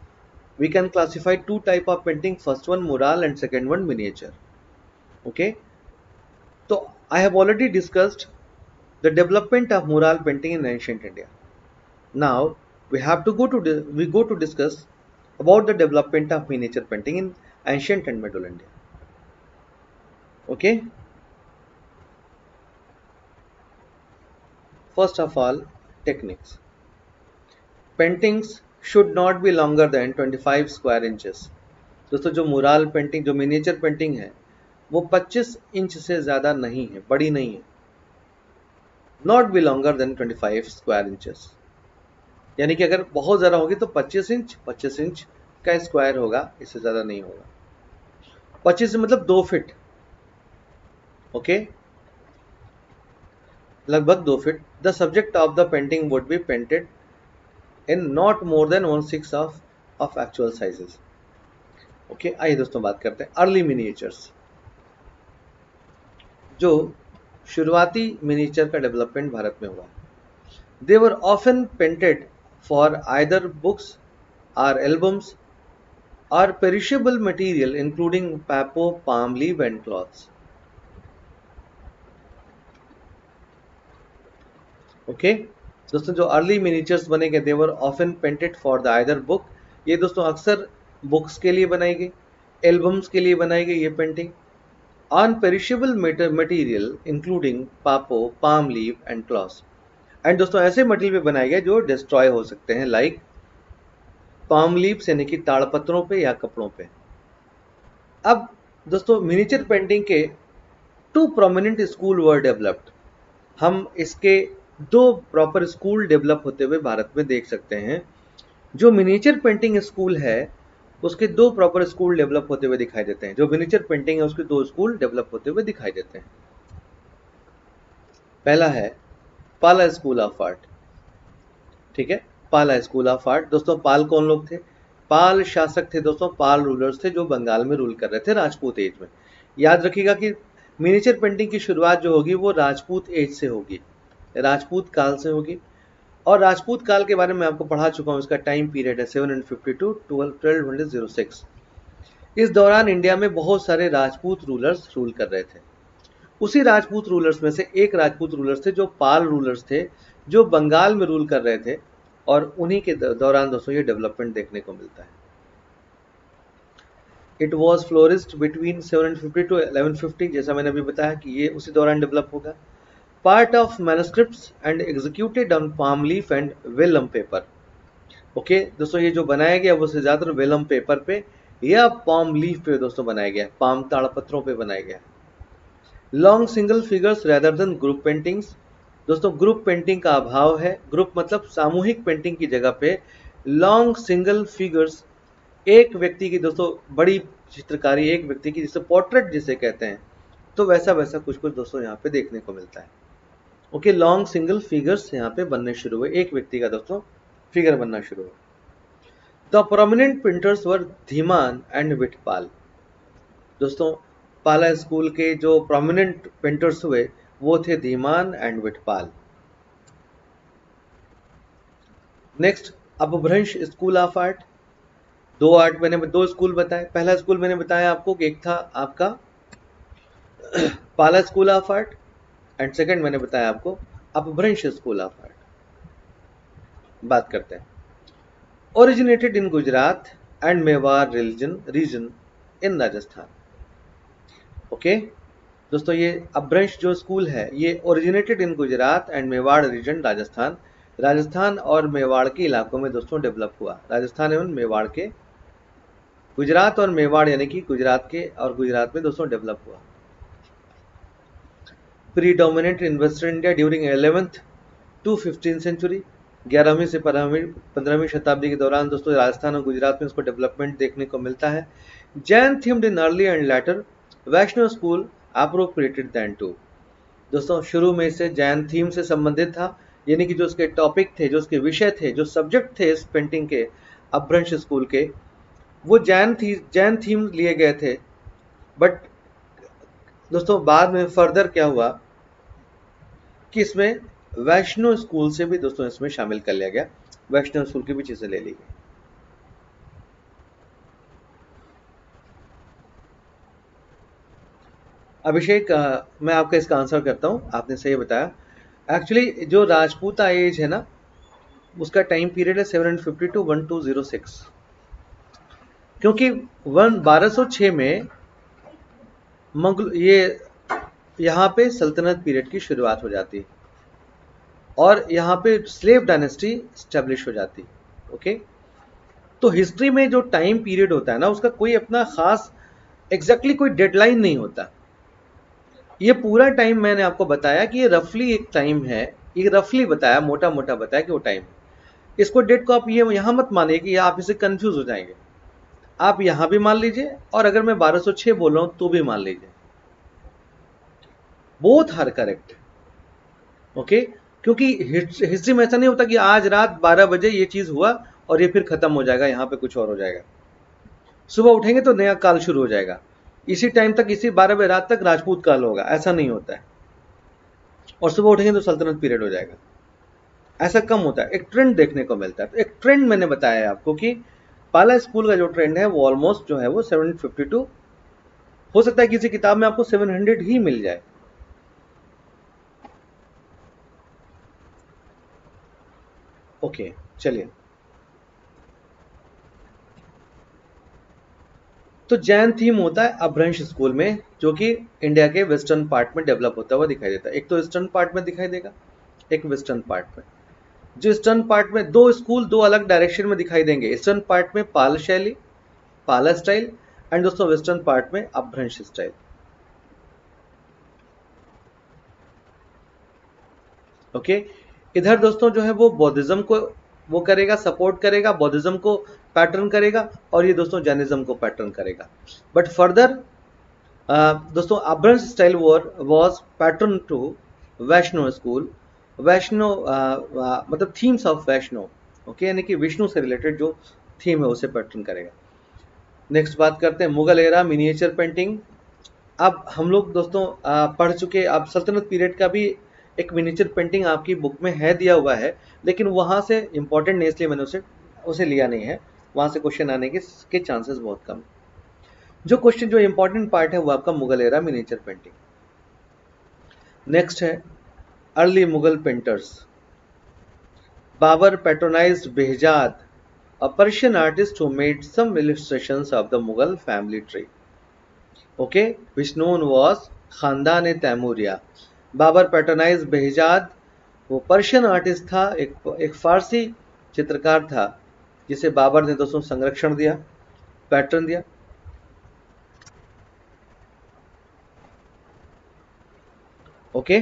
we can classify two types of painting, first one mural and second one miniature. Okay, so I have already discussed the development of mural painting in ancient India. Now we have to go to discuss about the development of miniature painting in ancient and Middle India. Okay. first of all, techniques. Paintings should not be longer than 25 square inches. दोस्तों जो mural painting, जो miniature painting है वो 25 inch से ज्यादा नहीं है, बड़ी नहीं है। Not be longer than 25 square inches. यानी कि अगर बहुत ज़्यादा होगी तो 25 इंच का स्क्वायर होगा, इससे ज़्यादा नहीं होगा। 25 मतलब 2 फीट, ओके, लगभग 2 feet. The subject of the painting would be painted in not more than 1/6 of actual sizes. Okay, आइए दोस्तों बात करते हैं अर्ली मिनिएचर्स। जो शुरुआती मिनिएचर का डेवलपमेंट भारत में हुआ, they were often painted for either books or albums or perishable material including papo, palm leaf and cloths. Okay, दोस्तों जो अर्ली मिनिएचर्स बने गए, they were often painted for the either book, ये दोस्तों अक्सर बुक्स के लिए बनाई गई, एल्बम्स के लिए बनाई गई ये painting, on perishable material including papo, palm leaf and cloths। And दोस्तों ऐसे मटेरियल पे बनाए गए जो डिस्ट्रॉय हो सकते हैं, लाइक पाम लीव्स यानी कि ताड़पत्रों पे या कपड़ों पे। अब दोस्तों मिनिएचर पेंटिंग के 2 प्रोमिनेंट स्कूल वर डेवलप्ड। हम इसके 2 प्रॉपर स्कूल डेवलप होते हुए भारत में देख सकते हैं। जो मिनिएचर पेंटिंग स्कूल है उसके 2 प्रॉपर स्कूल डेवलप होते हुए दिखाई देते हैं। जो मिनिएचर पेंटिंग है उसके 2 स्कूल डेवलप होते हुए दिखाई देते हैं। पहला है पाला स्कूल ऑफ आर्ट, ठीक है, पाला स्कूल ऑफ आर्ट। दोस्तों पाल कौन लोग थे? पाल शासक थे दोस्तों, पाल रूलर्स थे जो बंगाल में रूल कर रहे थे राजपूत एज में। याद रखिएगा कि मिनिएचर पेंटिंग की शुरुआत जो होगी वो राजपूत एज से होगी, राजपूत काल से होगी। और राजपूत काल के बारे में आपको पढ़ा चुका हूँ, इसका टाइम पीरियड है 752 to 1206। इस दौरान इंडिया में बहुत सारे राजपूत रूलर्स रूल कर रहे थे। उसी राजपूत रूलर्स में से एक राजपूत रूलर्स थे जो पाल रूलर्स थे, जो बंगाल में रूल कर रहे थे, और उन्हीं के दौरान दोस्तों ये डेवलपमेंट देखने को मिलता है। It was florist between 750 to 1150, जैसा मैंने अभी बताया कि ये उसी दौरान डेवलप होगा। Part of manuscripts and executed on palm leaf and vellum paper. Okay दोस्तों ये जो बनाया गया वो ज्यादातर वेलम पेपर पे या पाम लीफ पे दोस्तों बनाया गया, पाम ताड़पत्रों पे बनाया गया। Long single figures rather than group paintings. दोस्तों ग्रुप पेंटिंग का अभाव है, ग्रुप मतलब सामूहिक पेंटिंग की जगह पे लॉन्ग सिंगल फिगर्स, एक व्यक्ति की दोस्तों बड़ी चित्रकारी, एक व्यक्ति की, जिसे पोर्ट्रेट जिसे कहते हैं, तो वैसा वैसा कुछ कुछ दोस्तों यहाँ पे देखने को मिलता है। ओके, लॉन्ग सिंगल फिगर्स यहाँ पे बनने शुरू हुए, एक व्यक्ति का दोस्तों फिगर बनना शुरू हुआ। The prominent painters were Dhiman and Vitpal. दोस्तों पाला स्कूल के जो प्रोमिनेंट पेंटर्स हुए वो थे धीमान एंड विटपाल। नेक्स्ट अपभ्रंश स्कूल ऑफ आर्ट। दो स्कूल बताए। पहला स्कूल मैंने बताया आपको कि एक था आपका Pala school of art and second मैंने बताया आपको अपभ्रंश स्कूल ऑफ आर्ट। बात करते हैं। Originated in Gujarat and Mewar region in Rajasthan. Okay दोस्तों ये अपभ्रंश जो स्कूल है ये originated in Gujarat and Mewar region Rajasthan और मेवाड़ के इलाकों में दोस्तों डेवलप हुआ। राजस्थान एवं मेवाड़ के गुजरात और मेवाड़ यानी कि गुजरात के और गुजरात में दोस्तों डेवलप हुआ। Predominant in western India during 11th to 15th century. 11वीं से 15वीं शताब्दी के दौरान दोस्तों राजस्थान और गुजरात में उसको डेवलपमेंट देखने को मिलता है। Jain themed in early and later Vaishnav school appropriated then too. दोस्तों शुरू में से जैन थीम से संबंधित था यानी कि जो उसके टॉपिक थे, जो उसके विषय थे, जो सब्जेक्ट थे इस पेंटिंग के अपभ्रंश स्कूल के, वो जैन थीम लिए गए थे। बट दोस्तों बाद में फर्दर क्या हुआ कि इसमें वैष्णव स्कूल से भी दोस्तों इसमें शामिल कर लिया गया। वैष्णव स्कूल की भी चीजें ले ली गई। अभिषेक मैं आपका इसका आंसर करता हूं, आपने सही बताया। एक्चुअली जो राजपूता एज है ना उसका टाइम पीरियड है 750 टू 1206, क्योंकि 1206 में मंगल ये यहाँ पे सल्तनत पीरियड की शुरुआत हो जाती है और यहाँ पे स्लेव डायनेस्टी स्टैब्लिश हो जाती है। ओके तो हिस्ट्री में जो टाइम पीरियड होता है ना उसका कोई अपना खास एग्जैक्टली कोई डेडलाइन नहीं होता। ये पूरा टाइम मैंने आपको बताया कि ये रफली एक टाइम है, ये रफली बताया, मोटा मोटा बताया कि वो टाइम है। इसको डेट को आप ये यहाँ मत मानिए कि आप इसे कंफ्यूज हो जाएंगे। आप यहाँ भी मान लीजिए और अगर मैं 1206 बोल रहा हूँ तो भी मान लीजिए, बोथ आर करेक्ट। ओके क्योंकि हिस्ट्री में ऐसा नहीं होता कि आज रात 12 बजे ये चीज़ हुआ और ये फिर खत्म हो जाएगा, यहाँ पे कुछ और हो जाएगा, सुबह उठेंगे तो नया काल शुरू हो जाएगा, इसी टाइम तक इसी 12 बजे रात तक राजपूत काल होगा, ऐसा नहीं होता है और सुबह उठेंगे तो सल्तनत पीरियड हो जाएगा, ऐसा कम होता है। एक ट्रेंड देखने को मिलता है। तो एक ट्रेंड मैंने बताया है आपको कि पाला स्कूल का जो ट्रेंड है वो ऑलमोस्ट जो है वो 752, हो सकता है किसी किताब में आपको 700 ही मिल जाए। ओके चलिए तो जैन थीम होता है अपभ्रंश स्कूल में जो कि इंडिया के वेस्टर्न पार्ट में डेवलप होता हुआ दिखाई देता है। एक तो ईस्टर्न पार्ट में दिखाई देगा, एक वेस्टर्न पार्ट में। जो ईस्टर्न पार्ट में दो स्कूल दो अलग डायरेक्शन में दिखाई देंगे। ईस्टर्न पार्ट में पाल शैली, पाला स्टाइल एंड दोस्तों वेस्टर्न पार्ट में अपभ्रंश स्टाइल। ओके इधर दोस्तों जो है वो बौद्धिज्म को वो करेगा, सपोर्ट करेगा, बौद्धिज्म को पैटर्न करेगा और ये दोस्तों जैनिज्म को पैटर्न करेगा। बट फर्दर दोस्तों अपभ्रंश style was pattern to Vaishnav school. वैष्णव मतलब थीम्स ऑफ वैष्णव। ओके यानी कि विष्णु से रिलेटेड जो थीम है उसे पैटर्न करेगा। नेक्स्ट बात करते हैं मुगल एरा मिनिएचर पेंटिंग। अब हम लोग दोस्तों पढ़ चुके, अब सल्तनत पीरियड का भी एक मिनिएचर पेंटिंग आपकी बुक में है, दिया हुआ है, लेकिन वहाँ से इम्पोर्टेंट नहीं इसलिए मैंने उसे लिया नहीं है। वहाँ से क्वेश्चन आने के चांसेस बहुत कम। जो क्वेश्चन जो इम्पोर्टेंट पार्ट है वो आपका Mughal era miniature painting. Next है early Mughal painters. Babur patronized Behzad, a Persian artist who made some illustrations of the Mughal family tree. Okay which known was खानदान तैमूरिया। बाबर पैट्रोनाइज बेहजाद वो पर्शियन आर्टिस्ट था, एक फारसी चित्रकार था जिसे बाबर ने दोस्तों संरक्षण दिया, पैटर्न दिया। Okay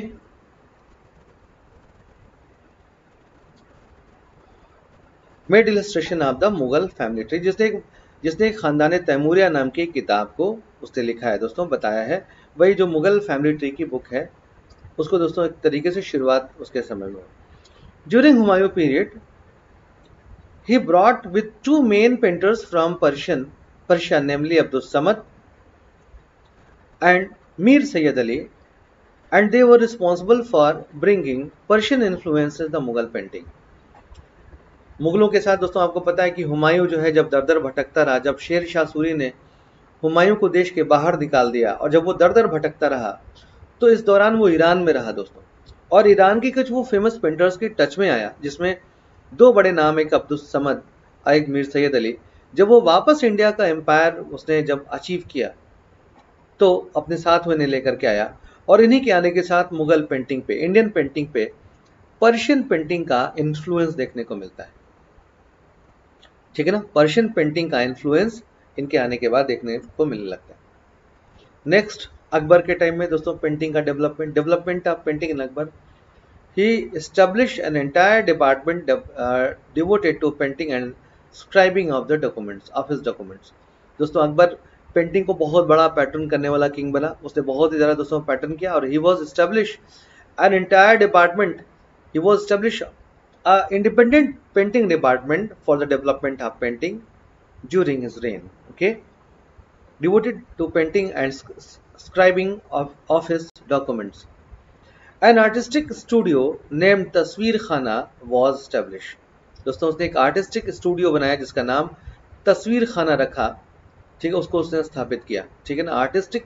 made illustration of the Mughal family tree जिसने एक खानदान तैमूरिया नाम की किताब को उसने लिखा है दोस्तों, बताया है। वही जो मुगल फैमिली ट्री की बुक है उसको दोस्तों एक तरीके से शुरुआत उसके समय में। During Humayun period he brought with two main painters from Persia namely Abdul Samad and Mir Sayyid Ali, and they were responsible for bringing Persian influence in the Mughal painting. मुगलों के साथ दोस्तों आपको पता है कि हुमायूं जो है जब दर दर भटकता रहा, जब शेर शाह सूरी ने हुमायूं को देश के बाहर निकाल दिया और जब वो दर दर भटकता रहा तो इस दौरान वो ईरान में रहा दोस्तों, और ईरान के कुछ वो फेमस पेंटर्स के टच में आया जिसमें दो बड़े नाम, एक अब्दुल समद और एक मीर सैयद अली। जब वो वापस इंडिया का एम्पायर उसने जब अचीव किया तो अपने साथ उन्हें लेकर के आया और इन्हीं के आने के साथ मुगल पेंटिंग पे, इंडियन पेंटिंग पे पर्शियन पेंटिंग का इन्फ्लुएंस देखने को मिलता है, ठीक है ना। पर्शियन पेंटिंग का इन्फ्लुएंस इनके आने के बाद देखने को मिलने लगता है। नेक्स्ट, अकबर के टाइम में दोस्तों पेंटिंग का development of painting in Akbar. He establish an entire department devoted to painting and scribing of the documents, of his documents. दोस्तों अकबर पेंटिंग को बहुत बड़ा पैटर्न करने वाला किंग बना, उसने बहुत ही ज़्यादा दोस्तों पैटर्न किया और he was establish an entire department, he was establish independent painting department for the development of painting during his reign, okay, devoted to painting and scribing of his documents. An artistic studio named Tasveer Khana was established. दोस्तों उसने एक artistic studio बनाया जिसका नाम तस्वीर खाना रखा, ठीक है, उसको उसने स्थापित किया, ठीक है ना, artistic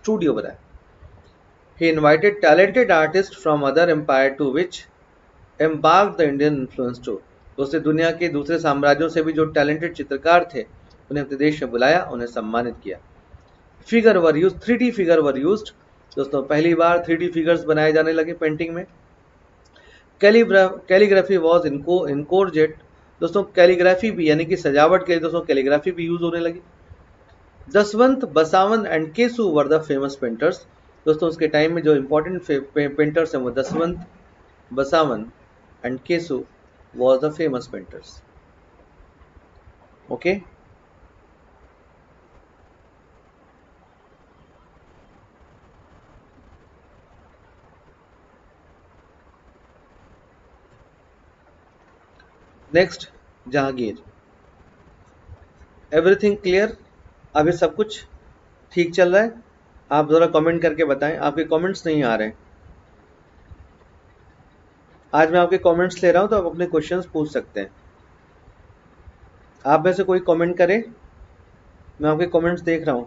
studio बनाया। He invited talented artists from other empire to which embarked the Indian influence too. उसने दुनिया के दूसरे साम्राज्यों से भी जो टैलेंटेड चित्रकार थे उन्हें अपने देश में बुलाया, उन्हें सम्मानित किया। Figure were use, 3D figure were use, दोस्तों पहली बार 3D फिगर्स बनाए जाने लगे पेंटिंग में। कैलीग्राफी वाज इनकोर्जेट, दोस्तों कैलीग्राफी भी यानी कि सजावट के लिए दोस्तों कैलीग्राफी भी यूज होने लगी। दसवंत, Basawan and Kesu were the famous painters. दोस्तों उसके टाइम में जो इंपॉर्टेंट पेंटर्स हैं वो दसवंत, Basawan and Kesu was the famous painters, okay। Next, Jahangir. everything clear, अभी सब कुछ ठीक चल रहा है? आप जरा कमेंट करके बताएं, आपके कमेंट्स नहीं आ रहे हैं। आज मैं आपके कमेंट्स ले रहा हूं तो आप अपने क्वेश्चंस पूछ सकते हैं। आप में से कोई कमेंट करे, मैं आपके कमेंट्स देख रहा हूं।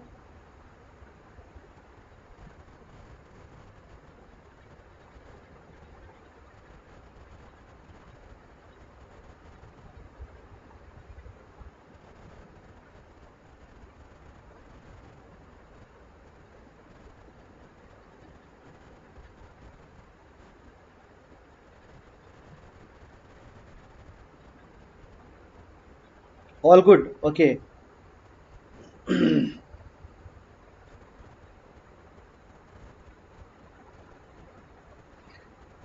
All good, okay।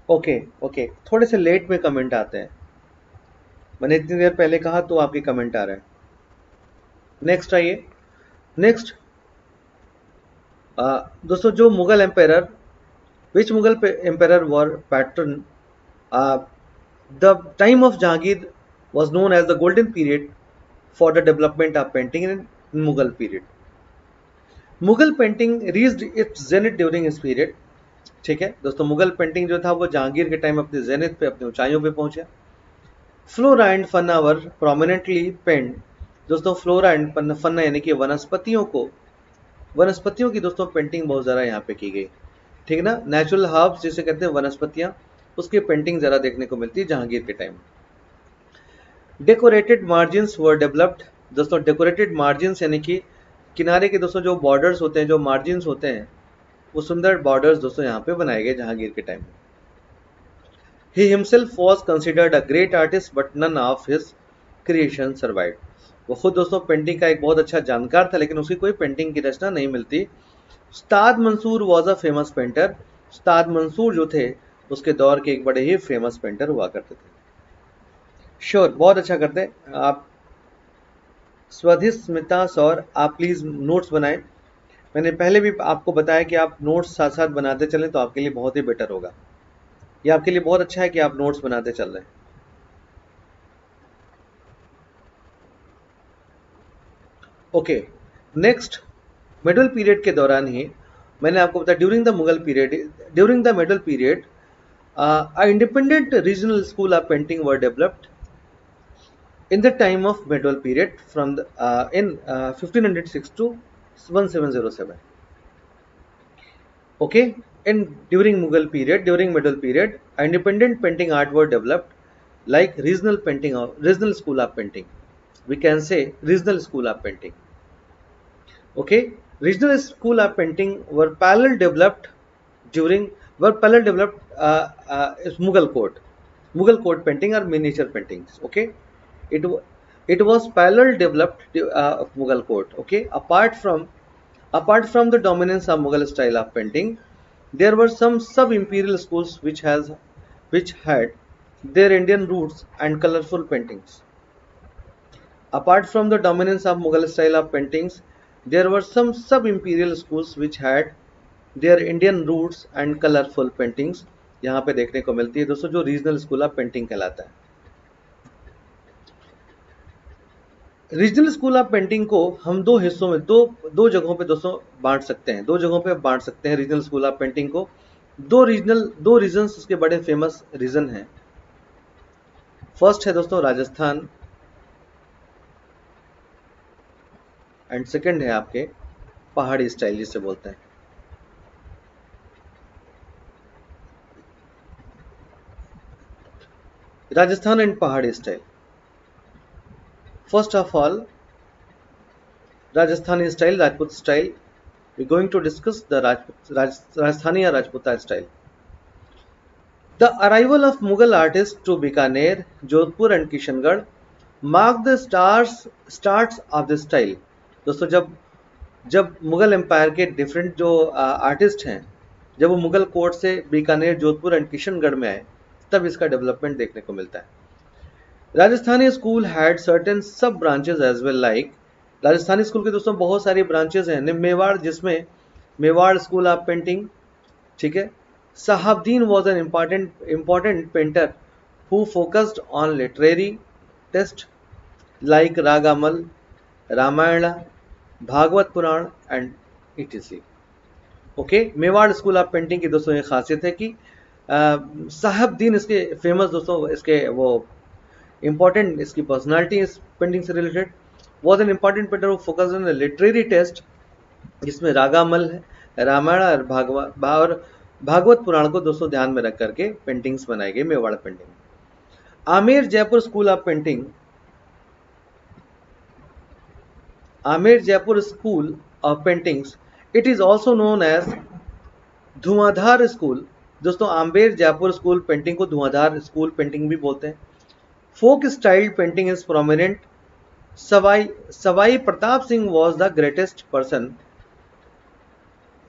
ओके, थोड़े से लेट में कमेंट आते हैं, मैंने इतनी देर पहले कहा तो आपके कमेंट आ रहे हैं। नेक्स्ट आइए, नेक्स्ट दोस्तों जो Mughal empire, which Mughal empire war pattern the time of Jahangir was known as the golden period for the development of painting in Mughal period. Mughal painting reached its zenith during his period, ठीक है दोस्तों। Mughal painting जो था वो जहांगीर के time अपने zenith पे, अपनी ऊंचाइयों पे पहुंचा। Flora and fauna were prominently paint, दोस्तों फ्लोरा एंड फना यानी कि वनस्पतियों की दोस्तों पेंटिंग बहुत ज़्यादा यहाँ पे की गई, ठीक ना। नेचुरल हर्ब्स जिसे कहते हैं, वनस्पतियाँ, उसकी पेंटिंग ज़्यादा देखने को मिलती है जहांगीर के time. Decorated margins were developed, दोस्तों डेकोरेटेड मार्जिन्स यानी कि किनारे के दोस्तों जो बॉर्डर्स होते हैं, जो मार्जिन्स होते हैं, वो सुंदर बॉर्डर्स दोस्तों यहाँ पे बनाए गए जहांगीर के टाइम में। He himself was considered a great artist but none of his creation survive. वो खुद दोस्तों पेंटिंग का एक बहुत अच्छा जानकार था लेकिन उसकी कोई पेंटिंग की रचना नहीं मिलती। Ustad Mansur was a famous painter, Ustad Mansur जो थे उसके दौर के एक बड़े ही फेमस पेंटर हुआ करते थे। श्योर, बहुत अच्छा करते हैं आप। स्वधिस्मिता सौर, आप प्लीज़ नोट्स बनाएं। मैंने पहले भी आपको बताया कि आप नोट्स साथ साथ बनाते चलें तो आपके लिए बहुत ही बेटर होगा। ये आपके लिए बहुत अच्छा है कि आप नोट्स बनाते चल रहे हैं। ओके, नेक्स्ट मिडल पीरियड के दौरान ही मैंने आपको बताया during the Mughal period during the middle period independent regional school of painting were developed in the time of medieval period from the, in 1506 to 1707. Okay, and during Mughal period, during medieval period, independent painting art were developed, like regional painting or regional school of painting. We can say regional school of painting. Okay, regional school of painting were parallel developed during Mughal court painting or miniature paintings. Okay. It was parallel developed of Mughal court. Okay, apart from the dominance of Mughal style of painting, there were some sub-imperial schools which had their Indian roots and colorful paintings. Apart from the dominance of Mughal style of paintings, there were some sub-imperial schools which had their Indian roots and colorful paintings. यहाँ पे देखने को मिलती है दोस्तों जो regional school of painting कहलाता है. रीजनल स्कूल ऑफ पेंटिंग को हम दो हिस्सों में दो जगहों पे दोस्तों बांट सकते हैं. रीजनल स्कूल ऑफ पेंटिंग को दो रीजन्स इसके बड़े फेमस रीजन हैं. फर्स्ट है दोस्तों राजस्थान एंड सेकंड है आपके पहाड़ी स्टाइल जिसे बोलते हैं. Rajasthan and Pahari style. First of all, Rajasthani style, Rajput style. We're going to discuss the Rajasthani or Rajputa style. The arrival of Mughal artists to Bikaner, Jodhpur, and Kishangarh marked the starts of this style. दोस्तों जब Mughal empire के different जो artist हैं, जब वो Mughal court से Bikaner, Jodhpur and Kishangarh में आए, तब इसका डेवलपमेंट देखने को मिलता है. Rajasthani school had certain sub branches as well. Like Rajasthani school के दोस्तों बहुत सारी ब्रांचेज हैं. मेवाड़, जिसमें मेवाड़ स्कूल ऑफ पेंटिंग, ठीक है. Sahibdin was an important painter who focused on literary test like रागामल, Ramayana, Bhagavata Purana and etc. Okay, Mewar school of painting की दोस्तों ये खासियत है कि साहबदीन इसके फेमस दोस्तों इसके वो important इसकी पर्सनैलिटी इस पेंटिंग से related was an important painter focus on literary test, जिसमें रागामल है, रामायण और भागवत पुराण को दोस्तों ध्यान में रख करके पेंटिंग्स बनाई गई Mewar painting. Amer Jaipur school of paintings, it is also known as Dhuandhar school. दोस्तों आमेर जयपुर स्कूल पेंटिंग को धुआंधार स्कूल पेंटिंग भी बोलते हैं. Folk style painting is prominent. Savai Pratap Singh was the greatest person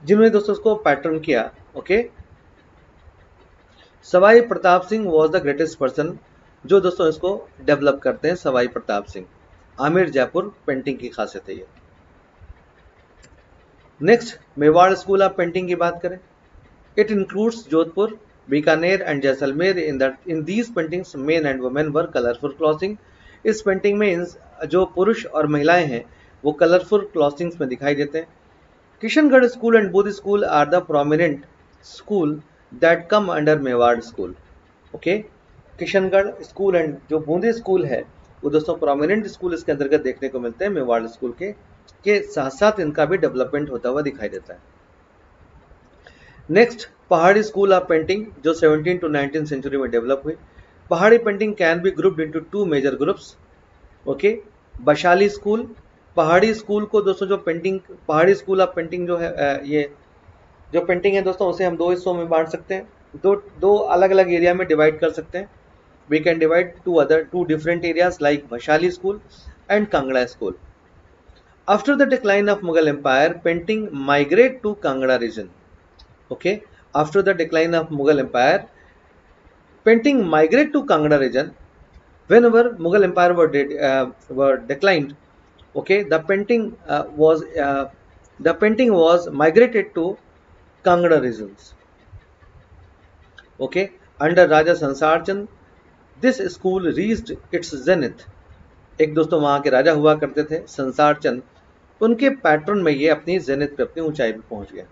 जिन्होंने दोस्तों इसको पैटर्न किया. Okay, Sawai Pratap Singh was the greatest person जो दोस्तों इसको डेवलप करते हैं. सवाई प्रताप सिंह आमेर जयपुर पेंटिंग की खासियत है ये. Next Mewar school of painting की बात करें, it includes Jodhpur, Bikaner and Jaisalmer. In these paintings men and women were colourful clothing. इस पेंटिंग में जो पुरुष और महिलाएं हैं वो कलरफुल क्लॉथिंग्स में दिखाई देते हैं. Kishangarh school and Buddha school are the prominent school that come under Mewar school. Okay, Kishangarh school and जो बूंदी स्कूल है वो दोस्तों प्रोमिनेंट स्कूल इसके अंतर्गत देखने को मिलते हैं. मेवाड़ स्कूल के साथ साथ इनका भी डेवलपमेंट होता हुआ दिखाई देता है. Next Pahari school of painting जो 17 to 19 सेंचुरी में डेवलप हुई. Pahari painting can be grouped into two major groups. Okay, Basohli school. Pahari school को दोस्तों जो पेंटिंग पहाड़ी स्कूल ऑफ पेंटिंग जो है ये जो पेंटिंग है दोस्तों उसे हम दो हिस्सों में बांट सकते हैं. दो अलग अलग एरिया में डिवाइड कर सकते हैं. We can divide two different areas like Basohli school and Kangra school. After the decline of Mughal empire painting migrate to Kangra region. Okay, after the decline of Mughal Empire, painting migrate to Kangra region. Whenever Mughal Empire were declined, okay, the painting was migrated to Kangra regions. Okay, under Raja Sansar Chand, this school reached its zenith. एक दोस्तों वहाँ के राजा हुआ करते थे संसार चंद, उनके pattern में ये अपनी जेनिथ पे, अपनी ऊंचाई पे पहुंच गया।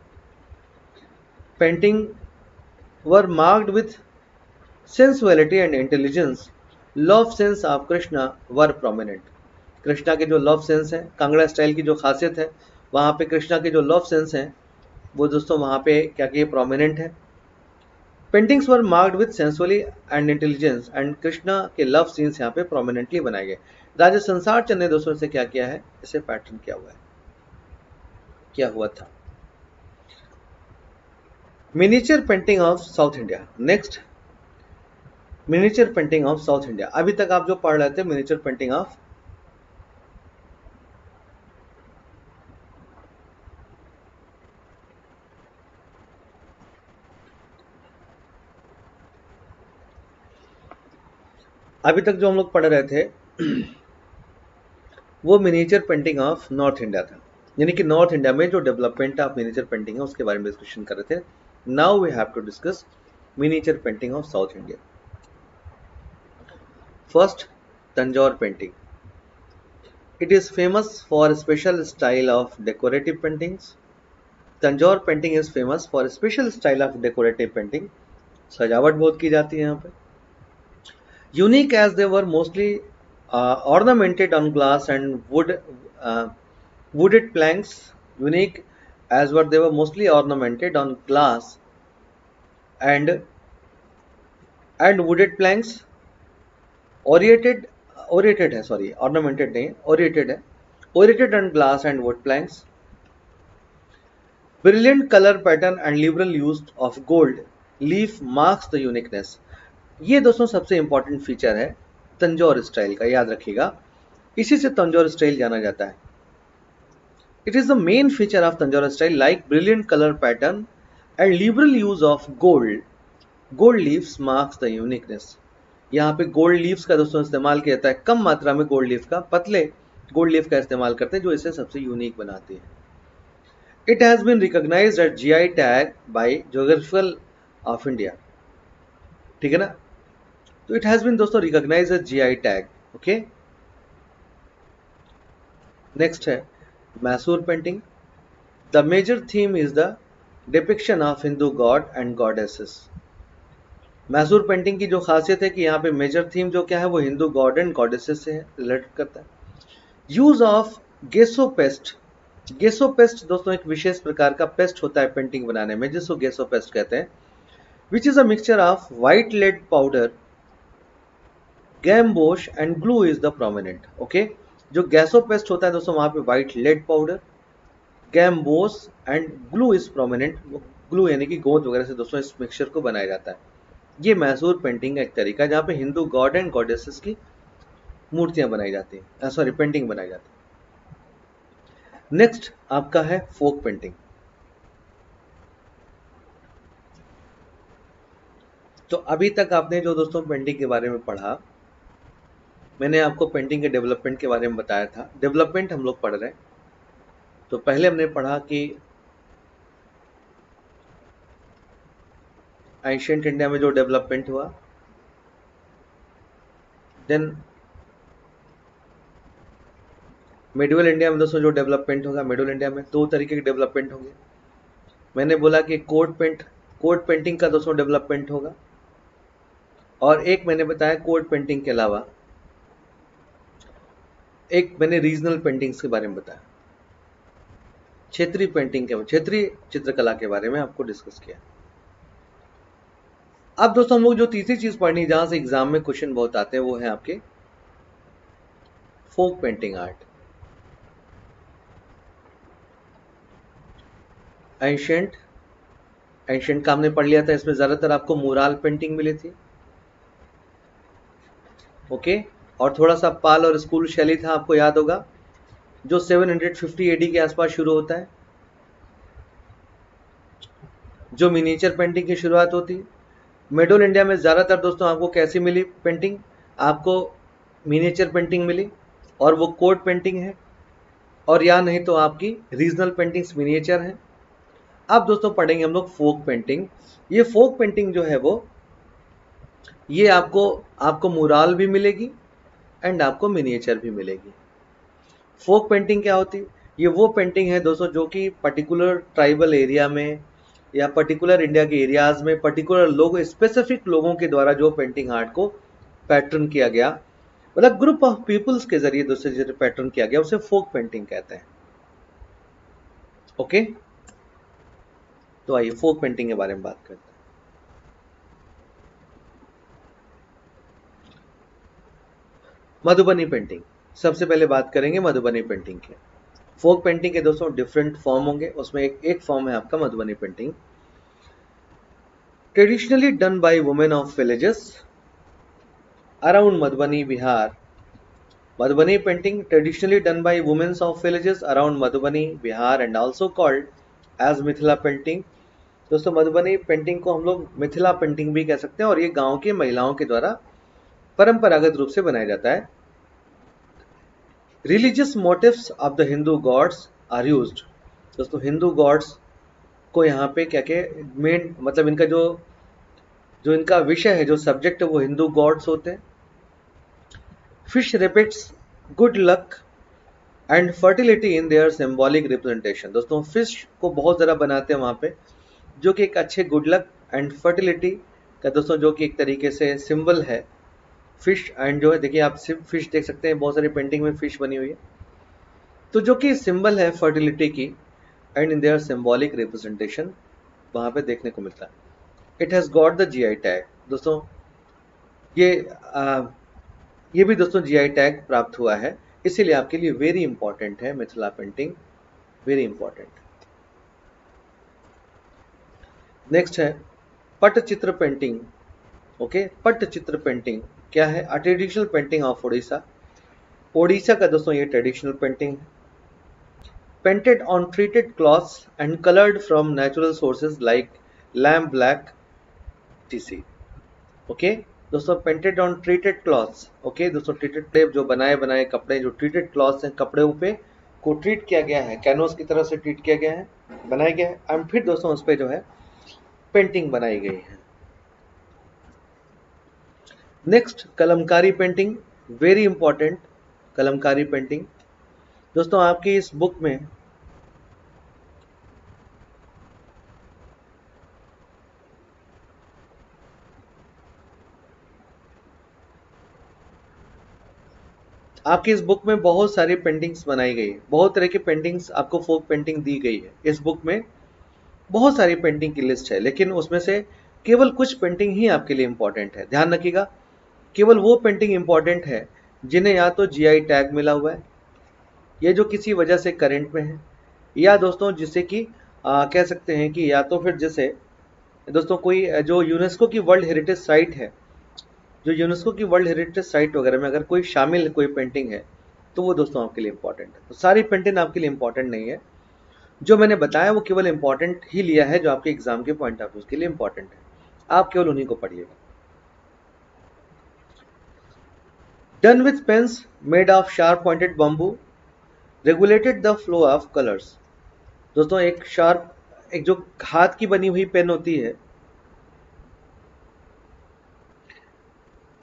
Painting were marked with sensuality and intelligence. Love sense of Krishna were prominent. Krishna के जो लव सेंस है, कांगड़ा स्टाइल की जो खासियत है, वहाँ पे कृष्णा के जो लव सेंस हैं वो दोस्तों वहाँ पे क्या कि प्रोमिनेंट है। Paintings were marked with sensually and intelligence and Krishna के लव सीन्स यहाँ पे प्रोमिनेंटली बनाए गए। राजा संसार चंद ने दोस्तों से क्या किया है, इसे पैटर्न किया हुआ है, क्या हुआ था। Miniature painting of south India. Next, miniature painting of south India. अभी तक आप जो पढ़ रहे थे मिनिएचर पेंटिंग ऑफ अभी तक जो हम लोग पढ़ रहे थे वो miniature painting of north India था, यानी कि नॉर्थ इंडिया में जो डेवलपमेंट ऑफ मिनिएचर पेंटिंग है उसके बारे में डिस्कशन कर रहे थे। Now we have to discuss miniature painting of south India. First, Tanjore painting. It is famous for special style of decorative paintings. Tanjore painting is famous for special style of decorative painting. सजावट बहुत की जाती है यहाँ पे। Unique as they were mostly ornamented on glass and wood, wooded planks. Unique as what they were mostly ornamented on glass and wooded planks. Oriented है, sorry, ornamented नहीं, oriented है, oriented on glass and wood planks. Brilliant color pattern and liberal use of gold leaf marks the uniqueness. ये दोस्तों सबसे important feature है Tanjore style का, याद रखिएगा, इसी से तंजौर स्टाइल जाना जाता है। It is the main feature of Tanjore style like brilliant colour pattern and liberal use of gold. Gold leaves marks the uniqueness. यहाँ पे गोल्ड लीव्स का दोस्तों इस्तेमाल किया जाता है, कम मात्रा में गोल्ड लीफ का, पतले गोल्ड लीफ का इस्तेमाल करते हैं जो इसे सबसे यूनिक बनाती है। It has been recognised as GI tag by geographical of India, ठीक है ना। तो इट हैज बीन दोस्तों recognise as GI tag. Okay, next है Mysore painting. The major theme is the depiction of Hindu god and goddesses. Mysore painting की जो खासियत है कि यहाँ पे मेजर थीम जो क्या है वो हिंदू गॉड एंड गॉडेसेस से रिलेटेड करता है। Use of gesso paste. Gesso paste दोस्तों एक विशेष प्रकार का पेस्ट होता है पेंटिंग बनाने में जिसको गेसो पेस्ट कहते हैं, which is a mixture of white lead powder, gamboge and glue is the prominent. Okay, जो गैसो पेस्ट होता है दोस्तों वहाँ पे white lead powder, gamboge and glue is prominent. glue यानी कि गोंद वगैरह से दोस्तों इस मिक्सचर को बनाया जाता है। ये मैसूर पेंटिंग का एक तरीका है जहाँ पे हिंदू गॉड एंड गॉडेसेस की मूर्तियाँ बनाई जाती हैं, सॉरी पेंटिंग बनाई जाती है। नेक्स्ट आपका है फोक पेंटिंग। तो अभी तक आपने जो दोस्तों पेंटिंग के बारे में पढ़ा, मैंने आपको पेंटिंग के डेवलपमेंट के बारे में बताया था। डेवलपमेंट हम लोग पढ़ रहे हैं, तो पहले हमने पढ़ा कि एंशिएंट इंडिया में जो डेवलपमेंट हुआ, देन मिडिवल इंडिया में दोस्तों जो डेवलपमेंट होगा। मिडिवल इंडिया में दो तरीके के डेवलपमेंट होंगे। मैंने बोला कि कोर्ट पेंटिंग का दोस्तों डेवलपमेंट होगा, और एक मैंने बताया कोर्ट पेंटिंग के अलावा एक मैंने रीजनल पेंटिंग्स के बारे में बताया, क्षेत्रीय पेंटिंग के, क्षेत्रीय चित्रकला के बारे में आपको डिस्कस किया। अब दोस्तों हम लोग जो तीसरी चीज पढ़नी है जहां से एग्जाम में क्वेश्चन बहुत आते हैं वो है आपके फोक पेंटिंग आर्ट। एंशिएंट का हमने पढ़ लिया था, इसमें ज्यादातर आपको मुराल पेंटिंग मिली थी, ओके, और थोड़ा सा पाल और स्कूल शैली था, आपको याद होगा, जो 750 एडी के आसपास शुरू होता है, जो मिनिएचर पेंटिंग की शुरुआत होती है। मिडल इंडिया में ज़्यादातर दोस्तों आपको कैसी मिली पेंटिंग, आपको मिनिएचर पेंटिंग मिली, और वो कोर्ट पेंटिंग है, और या नहीं तो आपकी रीजनल पेंटिंग्स मिनिएचर हैं। अब दोस्तों पढ़ेंगे हम लोग फोक पेंटिंग। ये फोक पेंटिंग जो है वो ये आपको मुराल भी मिलेगी एंड आपको मिनिएचर भी मिलेगी। फोक पेंटिंग क्या होती है, ये वो पेंटिंग है दोस्तों जो कि पर्टिकुलर ट्राइबल एरिया में या पर्टिकुलर इंडिया के एरियाज में पर्टिकुलर लोग स्पेसिफिक लोगों के द्वारा जो पेंटिंग आर्ट को पैटर्न किया गया, मतलब ग्रुप ऑफ पीपल्स के जरिए दोस्तों जो पैटर्न किया गया उसे फोक पेंटिंग कहते हैं। ओके, तो आइए फोक पेंटिंग के बारे में बात करते हैं। मधुबनी पेंटिंग, सबसे पहले बात करेंगे मधुबनी पेंटिंग के। फोक पेंटिंग के दोस्तों डिफरेंट फॉर्म होंगे, उसमें एक फॉर्म है आपका Madhubani painting, traditionally done by women of villages around Madhubani Bihar. Madhubani painting traditionally done by womens of villages around Madhubani Bihar and also called as Mithila painting. दोस्तों मधुबनी पेंटिंग को हम लोग मिथिला पेंटिंग भी कह सकते हैं और ये गांव की महिलाओं के द्वारा परंपरागत रूप से बनाया जाता है। Religious motives of the Hindu gods are used. दोस्तों हिंदू गॉड्स को यहाँ पे क्या क्या मेन, मतलब इनका जो इनका विषय है, जो सब्जेक्ट है वो हिंदू गॉड्स होते हैं। Fish repeats good luck and fertility in their symbolic representation. दोस्तों फिश को बहुत ज़्यादा बनाते हैं वहाँ पे, जो कि एक अच्छे गुड लक एंड फर्टिलिटी का दोस्तों जो कि एक तरीके से सिंबल है फिश। एंड जो है देखिए आप सिर्फ फिश देख सकते हैं, बहुत सारी पेंटिंग में फिश बनी हुई है, तो जो कि सिंबल है फर्टिलिटी की and in their symbolic representation वहाँ पे देखने को मिलता है। It has got the G I tag. दोस्तों ये भी दोस्तों जी आई टैग प्राप्त हुआ है, इसीलिए आपके लिए वेरी इंपॉर्टेंट है Mithila painting, very important. Next है Pattachitra painting. Okay, Pattachitra painting क्या है? A traditional painting of Odisha. Odisha का दोस्तों ये ट्रेडिशनल पेंटिंग है, painted on treated cloths and coloured from natural sources like lamp black etc. Okay दोस्तों painted on treated cloths. Okay दोस्तों treated cloth जो बनाए कपड़े, जो ट्रीटेड क्लॉथ्स हैं, कपड़ों पे को ट्रीट किया गया है, कैनवस की तरह से ट्रीट किया गया है, बनाया गया है एंड फिर दोस्तों उस पे जो है पेंटिंग बनाई गई है। Next Kalamkari painting, very important Kalamkari painting. दोस्तों आपकी इस बुक में बहुत सारी पेंटिंग्स बनाई गई है, बहुत तरह की पेंटिंग्स आपको फोक पेंटिंग दी गई है। इस बुक में बहुत सारी पेंटिंग की लिस्ट है, लेकिन उसमें से केवल कुछ पेंटिंग ही आपके लिए इंपॉर्टेंट है। ध्यान रखिएगा, केवल वो पेंटिंग इंपॉर्टेंट है जिन्हें या तो जीआई टैग मिला हुआ है, या जो किसी वजह से करेंट में है, या दोस्तों जिसे कि कह सकते हैं कि या तो फिर जैसे दोस्तों कोई जो यूनेस्को की वर्ल्ड हेरिटेज साइट है, जो यूनेस्को की वर्ल्ड हेरिटेज साइट वगैरह में अगर कोई शामिल कोई पेंटिंग है तो वो दोस्तों आपके लिए इंपॉर्टेंट है। तो सारी पेंटिंग आपके लिए इंपॉर्टेंट नहीं है, जो मैंने बताया वो केवल इंपॉर्टेंट ही लिया है, जो आपके एग्जाम के पॉइंट ऑफ व्यू के लिए इंपॉर्टेंट है, आप केवल उन्हीं को पढ़िएगा। Done with pens made of sharp pointed bamboo regulated the flow of colours. दोस्तों एक शार्प, एक जो हाथ की बनी हुई पेन होती है,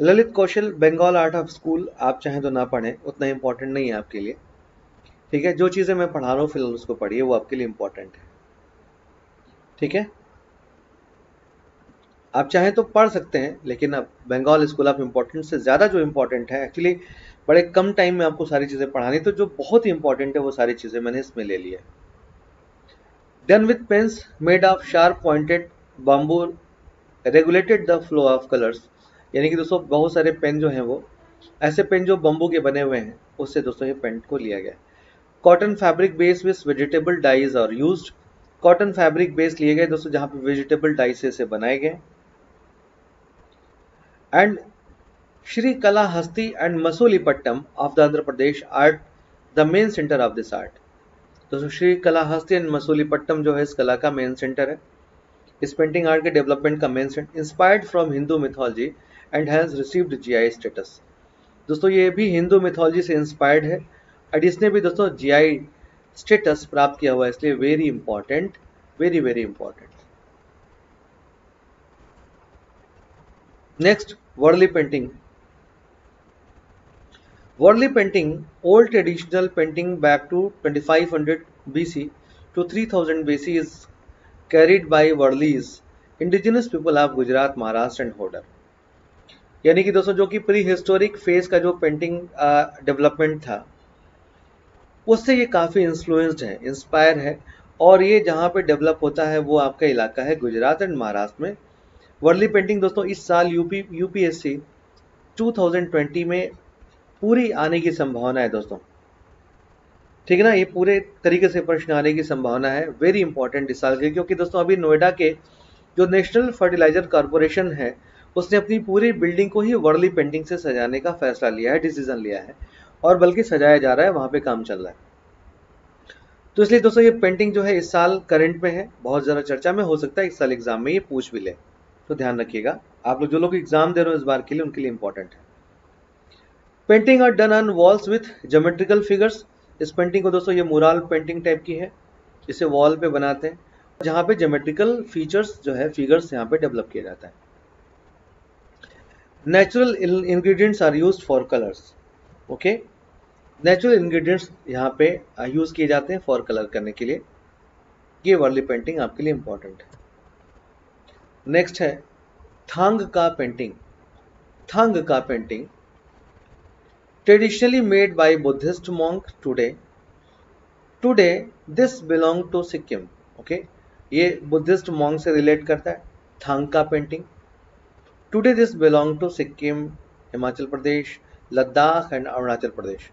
ललित कौशल बंगाल आर्ट ऑफ स्कूल, आप चाहें तो ना पढ़ें, उतना इंपॉर्टेंट नहीं है आपके लिए, ठीक है? जो चीज़ें मैं पढ़ा रहा हूँ फिलहाल उसको पढ़िए, वो आपके लिए इंपॉर्टेंट है, ठीक है? आप चाहें तो पढ़ सकते हैं, लेकिन अब बंगाल स्कूल ऑफ इंपॉर्टेंट से ज़्यादा जो इंपॉर्टेंट है, एक्चुअली बड़े कम टाइम में आपको सारी चीज़ें पढ़ानी, तो जो बहुत ही इंपॉर्टेंट है वो सारी चीज़ें मैंने इसमें ले लिया। Done with pens made of sharp pointed bamboo regulated the flow of colours, यानी कि दोस्तों बहुत सारे पेन जो हैं वो ऐसे पेन जो बम्बू के बने हुए हैं, उससे दोस्तों ये पेंट को लिया गया। Cotton fabric base with vegetable dyes और यूज्ड, कॉटन फैब्रिक बेस लिए गए दोस्तों जहाँ पे वेजिटेबल डाइज से इसे बनाए गए। And Srikalahasti and मसूलीपट्टम of the Andhra Pradesh art the main centre of this art. दोस्तों श्री कला हस्ती एंड मसूलीपट्टम जो है इस कला का मेन सेंटर है, इस पेंटिंग आर्ट के डेवलपमेंट का main centre, inspired from Hindu mythology and has received GI status. दोस्तों ये भी हिंदू मिथोलॉजी से इंस्पायर्ड है एंड इसने भी दोस्तों जीआई स्टेटस प्राप्त किया हुआ है, इसलिए very important, very very important. Next Warli painting. Warli painting, old traditional painting back to 2500 BC to 3000 BC is carried by Warlis, indigenous people of Gujarat, Maharashtra and Hodar. यानी कि दोस्तों जो कि प्री हिस्टोरिक फेज का जो painting development था उससे ये काफ़ी इंफ्लुएंस्ड है, इंस्पायर है और ये जहाँ पे डेवलप होता है वो आपका इलाका है गुजरात एंड महाराष्ट्र में। वर्ली पेंटिंग दोस्तों इस साल यूपीएससी 2020 में पूरी आने की संभावना है दोस्तों, ठीक है ना, ये पूरे तरीके से प्रश्न आने की संभावना है। वेरी इंपॉर्टेंट इस साल के, क्योंकि दोस्तों अभी नोएडा के जो नेशनल फर्टिलाइजर कॉरपोरेशन है उसने अपनी पूरी बिल्डिंग को ही वर्ली पेंटिंग से सजाने का फैसला लिया है, डिसीजन लिया है और बल्कि सजाया जा रहा है, वहाँ पे काम चल रहा है। तो इसलिए दोस्तों ये पेंटिंग जो है इस साल करंट में है, बहुत ज़्यादा चर्चा में, हो सकता है इस साल एग्जाम में ये पूछ भी ले, तो ध्यान रखिएगा आप लोग जो लोग एग्जाम दे रहे हो इस बार के लिए, उनके लिए इंपॉर्टेंट है। Painting are done on walls with geometrical figures. इस पेंटिंग को दोस्तों ये मुराल पेंटिंग टाइप की है, इसे वॉल पे बनाते हैं जहाँ पे ज्योमेट्रिकल फीचर्स जो है फिगर्स यहाँ पे डेवलप किया जाता है। Natural ingredients are used for colours, okay, natural ingredients यहाँ पे यूज किए जाते हैं फॉर कलर करने के लिए। ये वर्ली पेंटिंग आपके लिए इंपॉर्टेंट है। नेक्स्ट है थांग का पेंटिंग। थांग का painting traditionally made by Buddhist monk today this belong to Sikkim, okay, ये Buddhist monk से relate करता है थांग का painting, today this belong to Sikkim, Himachal Pradesh, Ladakh and Arunachal Pradesh.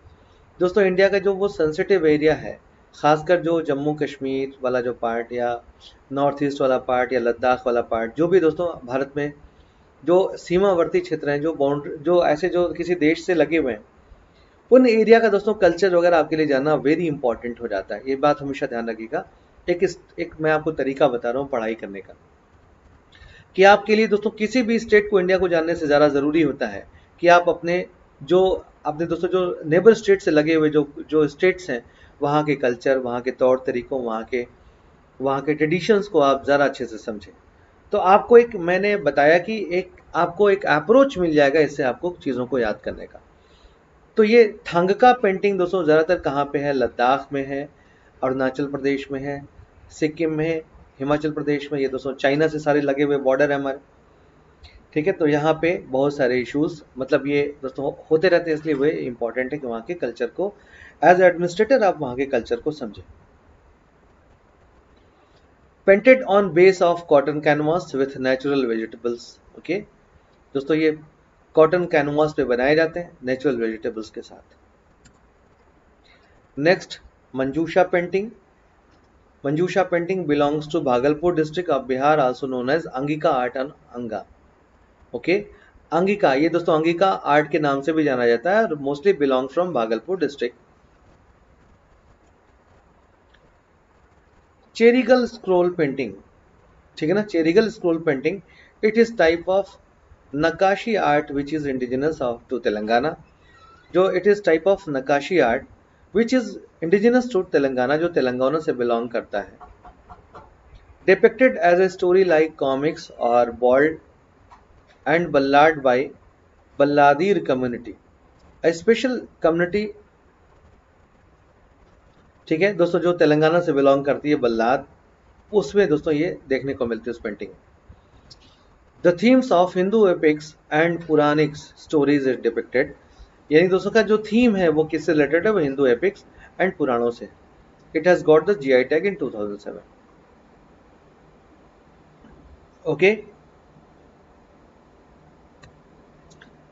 दोस्तों इंडिया का जो वो सेंसिटिव एरिया है, खासकर जो जम्मू कश्मीर वाला जो पार्ट या नॉर्थ ईस्ट वाला पार्ट या लद्दाख वाला पार्ट, जो भी दोस्तों भारत में जो सीमावर्ती क्षेत्र हैं, जो बाउंड्री जो ऐसे जो किसी देश से लगे हुए हैं, उन एरिया का दोस्तों कल्चर वगैरह आपके लिए जानना वेरी इंपॉर्टेंट हो जाता है। ये बात हमेशा ध्यान रखिएगा। एक मैं आपको तरीका बता रहा हूँ पढ़ाई करने का, कि आपके लिए दोस्तों किसी भी स्टेट को, इंडिया को जानने से ज़्यादा ज़रूरी होता है कि आप अपने दोस्तों जो नेबर स्टेट से लगे हुए जो स्टेट्स हैं वहाँ के कल्चर, वहाँ के तौर तरीक़ों, वहाँ के ट्रेडिशंस को आप ज़्यादा अच्छे से समझें। तो आपको मैंने बताया कि आपको एक अप्रोच मिल जाएगा इससे आपको चीज़ों को याद करने का। तो ये थांगका पेंटिंग दोस्तों ज़्यादातर कहाँ पे है? लद्दाख में है, अरुणाचल प्रदेश में है, सिक्किम में, हिमाचल प्रदेश में। ये दोस्तों चाइना से सारे लगे हुए बॉर्डर है हमारे, ठीक है, तो यहाँ पे बहुत सारे इश्यूज़ मतलब ये दोस्तों होते रहते हैं, इसलिए वे इंपॉर्टेंट है कि वहाँ के कल्चर को एज एडमिनिस्ट्रेटर आप वहाँ के कल्चर को समझें। Painted on base of cotton canvas with natural vegetables, okay, दोस्तों ये कॉटन कैनवास पे बनाए जाते हैं नेचुरल वेजिटेबल्स के साथ। Next Manjusha painting. Manjusha painting belongs to Bhagalpur district of Bihar, also known as Angika art and Anga, okay, Angika, ये दोस्तों अंगिका आर्ट के नाम से भी जाना जाता है और mostly belong from Bhagalpur district. चेरिगल scroll painting, ठीक है ना, चेरिगल scroll painting, it is type of Nakashi art which is indigenous of to Telangana, जो it is type of Nakashi art which is indigenous to Telangana, जो तेलंगाना से बिलोंग करता है। Depicted as a story like comics और bold and ballad by balladeer community, a special community, ठीक है दोस्तों, जो तेलंगाना से बिलोंग करती है, बल्लाद, उसमें दोस्तों ये देखने को मिलती है उस painting. The themes of Hindu epics and Puranic stories is depicted, यानी दोस्तों का जो थीम है वो किससे रिलेटेड है? वो हिंदू एपिक्स एंड पुराणों से। It has got the GI tag in 2007, okay.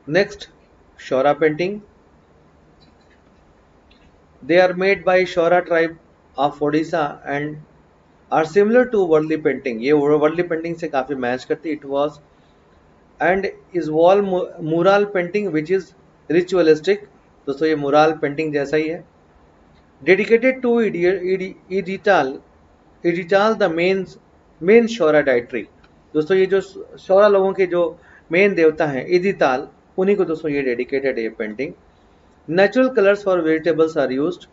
Next Saura painting. They are made by Saura tribe of Odisha and are similar to Warli painting. ये वर्ली पेंटिंग से काफ़ी मैच करती है। It was and is wall mural painting which is ritualistic. दोस्तों ये mural painting जैसा ही है। Dedicated to Edital the main Saura deity. दोस्तों ये जो शौरा लोगों के जो मेन देवता हैं Edital, उन्हीं को दोस्तों ये dedicated है ये painting. Natural colors for vegetables are used.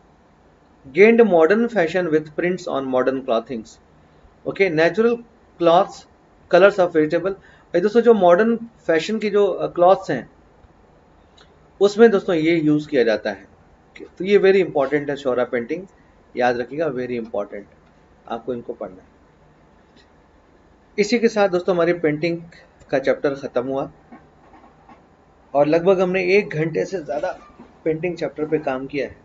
Gained modern fashion with prints on modern clothings. Okay, natural cloths, colors of vegetable. ये दोस्तों जो modern fashion की जो cloths हैं उसमें दोस्तों ये यूज़ किया जाता है। तो ये वेरी इंपॉर्टेंट है सौरा पेंटिंग, याद रखिएगा, वेरी इंपॉर्टेंट, आपको इनको पढ़ना है। इसी के साथ दोस्तों हमारी पेंटिंग का चैप्टर ख़त्म हुआ और लगभग हमने 1 घंटे से ज़्यादा पेंटिंग चैप्टर पे काम किया है।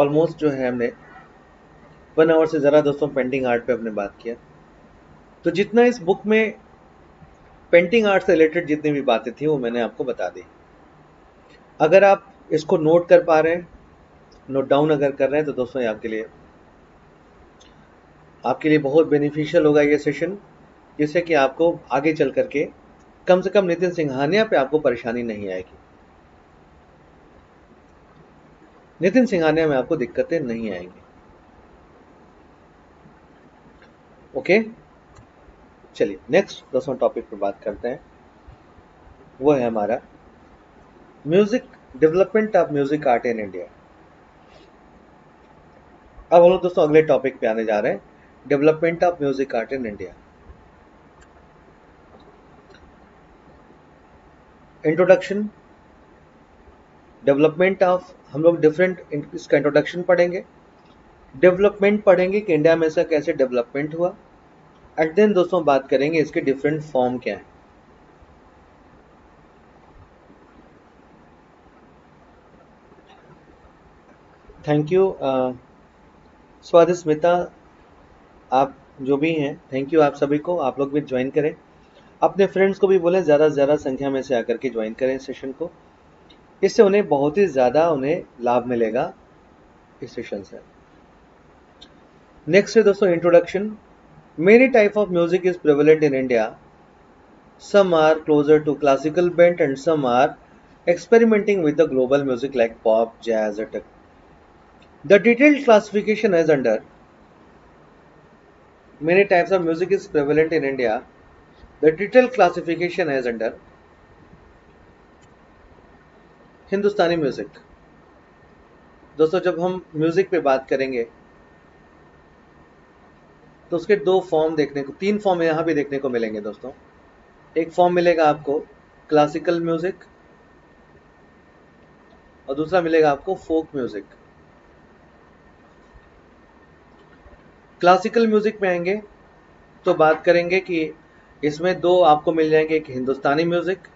ऑलमोस्ट जो है हमने 1 आवर से ज़रा दोस्तों पेंटिंग आर्ट पे हमने बात किया। तो जितना इस बुक में पेंटिंग आर्ट से रिलेटेड जितनी भी बातें थी वो मैंने आपको बता दी। अगर आप इसको नोट कर पा रहे हैं, नोट डाउन अगर कर रहे हैं, तो दोस्तों ये आपके लिए बहुत बेनिफिशियल होगा ये सेशन, जिससे कि आपको आगे चल करके कम से कम नितिन सिंघानिया पे आपको परेशानी नहीं आएगी, नितिन सिंघानिया में आपको दिक्कतें नहीं आएंगी। ओके, चलिए नेक्स्ट दोस्तों टॉपिक पर बात करते हैं, वो है हमारा music development of music art in India. अब हम लोग दोस्तों अगले टॉपिक पे आने जा रहे हैं, development of music art in India. Introduction, development of, हम लोग डिफरेंट इसका इंट्रोडक्शन पढ़ेंगे, डेवलपमेंट पढ़ेंगे कि इंडिया में इसका कैसे डेवलपमेंट हुआ, एंड देन दोस्तों बात करेंगे इसके डिफरेंट फॉर्म क्या हैं। थैंक यू स्वादिस्मिता, आप जो भी हैं, थैंक यू आप सभी को। आप लोग भी ज्वाइन करें, अपने फ्रेंड्स को भी बोलें ज़्यादा से ज़्यादा संख्या में से आकर के ज्वाइन करें सेशन को, इससे उन्हें बहुत ही ज़्यादा लाभ मिलेगा इस सेशन से। नेक्स्ट है दोस्तों introduction. Many type of music is prevalent in India, some are closer to classical band and some are experimenting with the global music like pop, jazz, etc. The detailed classification is under many types of music is prevalent in India. The detailed classification is under Hindustani music. दोस्तों जब हम music पे बात करेंगे तो उसके 2 form देखने को, 3 फॉर्म यहाँ भी देखने को मिलेंगे दोस्तों। एक फॉर्म मिलेगा आपको क्लासिकल म्यूजिक और दूसरा मिलेगा आपको फोक म्यूजिक। क्लासिकल म्यूज़िक में आएंगे तो बात करेंगे कि इसमें 2 आपको मिल जाएंगे, एक हिंदुस्तानी म्यूज़िक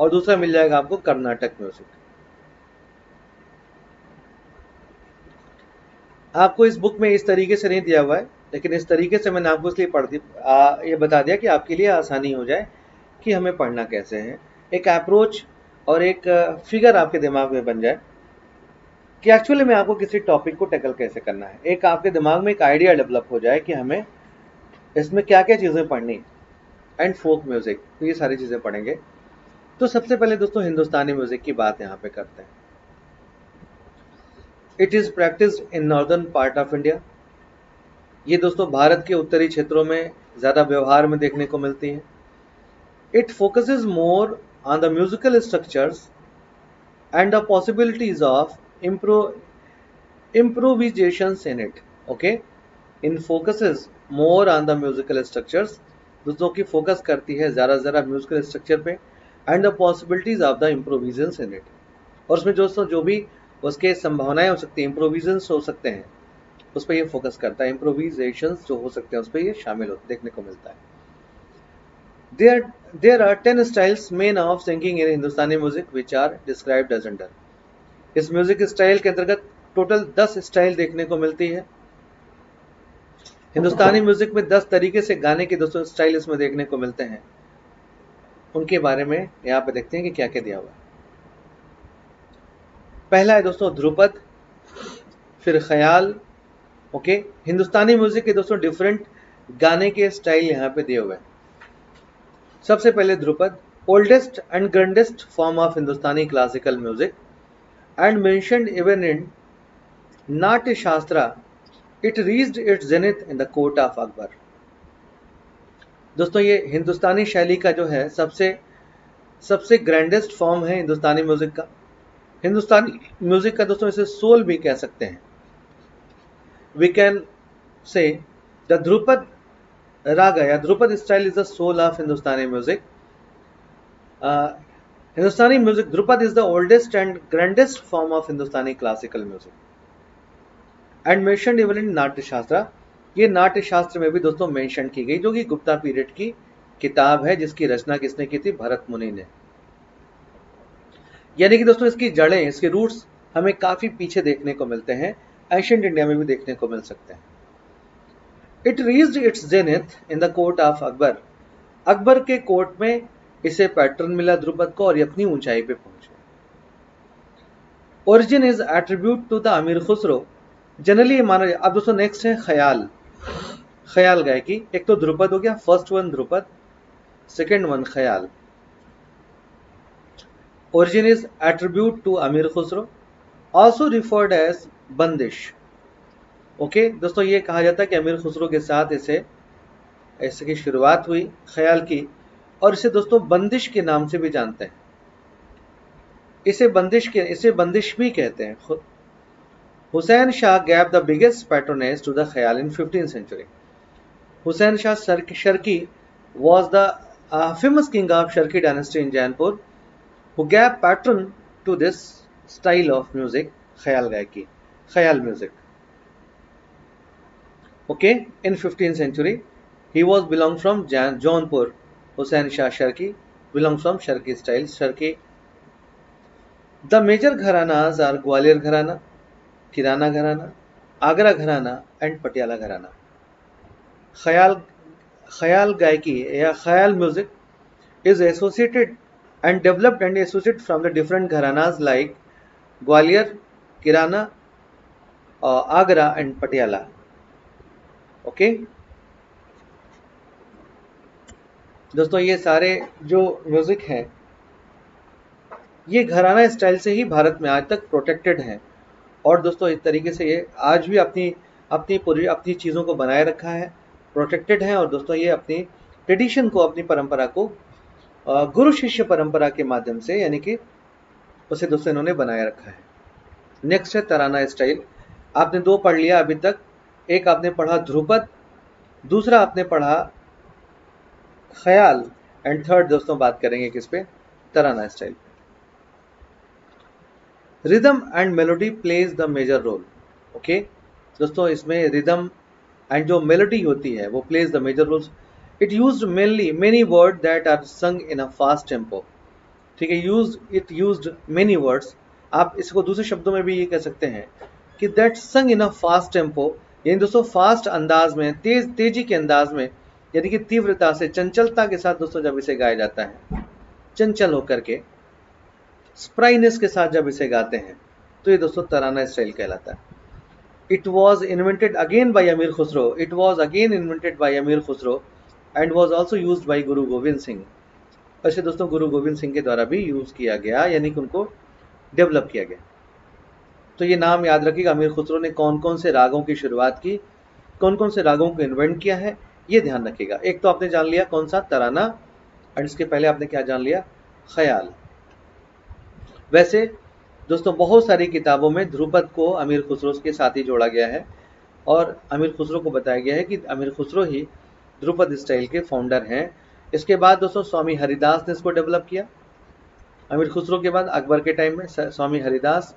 और दूसरा मिल जाएगा आपको कर्नाटक म्यूज़िक। आपको इस बुक में इस तरीके से नहीं दिया हुआ है, लेकिन इस तरीके से मैंने आपको इसलिए ये बता दिया कि आपके लिए आसानी हो जाए कि हमें पढ़ना कैसे है, एक अप्रोच और एक फिगर आपके दिमाग में बन जाए कि एक्चुअली में आपको किसी टॉपिक को टैकल कैसे करना है। एक आपके दिमाग में एक आइडिया डेवलप हो जाए कि हमें इसमें क्या क्या चीज़ें पढ़नी। एंड फोक म्यूज़िक, तो ये सारी चीज़ें पढ़ेंगे। तो सबसे पहले दोस्तों हिंदुस्तानी म्यूज़िक की बात यहाँ पे करते हैं। It is practised in northern part of India. ये दोस्तों भारत के उत्तरी क्षेत्रों में ज़्यादा व्यवहार में देखने को मिलती है। It focuses more on the musical structures and the possibilities of improvisations in it. Okay, in focuses more on the musical structures. दोस्तों की फोकस करती है ज़्यादा से ज़्यादा म्यूजिकल स्ट्रक्चर पे and the possibilities of the improvisations in it. और उसमें दोस्तों जो भी उसके संभावनाएं हो सकती हैं, इम्प्रोविजन्स हो सकते हैं, उस पर ये फोकस करता है। इम्प्रोविजेशंस जो हो सकते हैं उस पर ये शामिल होते देखने को मिलता है। There are 10 styles main of singing in Hindustani music which are described as under. इस म्यूजिक स्टाइल के अंतर्गत टोटल 10 स्टाइल देखने को मिलती है। हिंदुस्तानी म्यूजिक में 10 तरीके से गाने के दोस्तों स्टाइल इसमें देखने को मिलते हैं। उनके बारे में यहाँ पे देखते हैं कि क्या क्या दिया हुआ है। पहला है दोस्तों ध्रुपद, फिर ख्याल। ओके, हिंदुस्तानी म्यूजिक के दोस्तों डिफरेंट गाने के स्टाइल यहाँ पे दिए हुए हैं। सबसे पहले Dhrupad, oldest and grandest form of Hindustani classical music and mentioned even in Natya Shastra, it reached its zenith in the court of Akbar. दोस्तों ये हिंदुस्तानी शैली का जो है सबसे ग्रैंडेस्ट फॉर्म है हिंदुस्तानी म्यूजिक का। दोस्तों इसे सोल भी कह सकते हैं। we can say the Dhrupad raga ya Dhrupad style is the soul of Hindustani music. Hindustani music, Dhrupad is the oldest and grandest form of Hindustani classical music and mentioned even in Natya Shastra. ये नाट्य शास्त्र में भी दोस्तों mention की गई, जो कि गुप्ता पीरियड की किताब है, जिसकी रचना किसने की थी? भरत मुनि ने। यानी कि दोस्तों इसकी जड़ें, इसके रूट्स हमें काफी पीछे देखने को मिलते हैं, एंशिएंट इंडिया में भी देखने को मिल सकते हैं। It reached its zenith in the court of Akbar. Akbar के कोर्ट में इसे पैटर्न मिला ध्रुपद को और ये अपनी ऊंचाई पे पहुंचे। Origin is attribute to the Amir Khusro, generally माना। अब दोस्तों नेक्स्ट है ख्याल, ख्याल गायकी। एक तो ध्रुपद हो गया, first one Dhrupad, second one ख्याल। Origin is attribute to Amir Khusro, also referred as bandish. Okay दोस्तों ये कहा जाता है कि अमीर खुसरो के साथ इसे ऐसे की शुरुआत हुई ख्याल की, और इसे दोस्तों बंदिश के नाम से भी जानते हैं। इसे बंदिश भी कहते हैं। खुद Hussain Shah gave the biggest patronage to the khayal in 15th century। Hussain Shah Sharqi was the famous king of Sharqi dynasty in Jaunpur who gave patron to this style of music, khayal gayaki, khayal music. Okay in 15th century he was belong from Jaunpur. Hussain Shah Sharqi belong from Sharqi style, Sharqi. The major gharanas are Gwalior gharana, Kirana gharana, Agra gharana and Patiala घराना। ख्याल गायकी या khayal music is associated and developed and associate from the different gharanas like Gwalior, Kirana, Agra and Patiala. Okay दोस्तों ये सारे जो music हैं ये घराना स्टाइल से ही भारत में आज तक प्रोटेक्टेड हैं, और दोस्तों इस तरीके से ये आज भी अपनी चीज़ों को बनाए रखा है, प्रोटेक्टेड है। और दोस्तों ये अपनी ट्रेडिशन को, अपनी परंपरा को गुरु शिष्य परंपरा के माध्यम से, यानी कि उसे दोस्तों इन्होंने बनाए रखा है। नेक्स्ट है तराना स्टाइल। आपने दो पढ़ लिया अभी तक, एक आपने पढ़ा ध्रुपद, दूसरा आपने पढ़ा ख्याल, एंड थर्ड दोस्तों बात करेंगे किस पे? Tarana style. Rhythm and melody plays the major role. Okay दोस्तों इसमें रिदम एंड जो मेलोडी होती है वो plays the major role. It used mainly many word that are sung in a fast tempo. ठीक है, इट यूज्ड मेनी वर्ड्स, आप इसको दूसरे शब्दों में भी ये कह सकते हैं कि दैट संग इन अ फास्ट टेम्पो, यानी दोस्तों फास्ट अंदाज में, तेजी के अंदाज में, यानी कि तीव्रता से, चंचलता के साथ दोस्तों जब इसे गाया जाता है, चंचल होकर के, स्प्राइनेस के साथ जब इसे गाते हैं, तो ये दोस्तों तराना स्टाइल कहलाता है। It was invented again by Amir Khusro, it was again invented by Amir Khusro and was also use by Guru Gobind Singh. ऐसे दोस्तों गुरु गोविंद सिंह के द्वारा भी यूज किया गया, यानी कि उनको डेवलप किया गया। तो ये नाम याद रखिएगा, अमीर खुसरो ने कौन कौन से रागों की शुरुआत की, कौन कौन से रागों को इन्वेंट किया है, ये ध्यान रखिएगा। एक तो आपने जान लिया कौन सा? तराना, एंड इसके पहले आपने क्या जान लिया? ख्याल। वैसे दोस्तों बहुत सारी किताबों में ध्रुपद को अमीर खुसरो के साथ ही जोड़ा गया है, और अमीर खुसरो को बताया गया है कि अमीर खुसरो ही ध्रुपद स्टाइल के फाउंडर हैं। इसके बाद दोस्तों स्वामी हरिदास ने इसको डेवलप किया। अमीर खुसरो के बाद अकबर के टाइम में स्वामी हरिदास,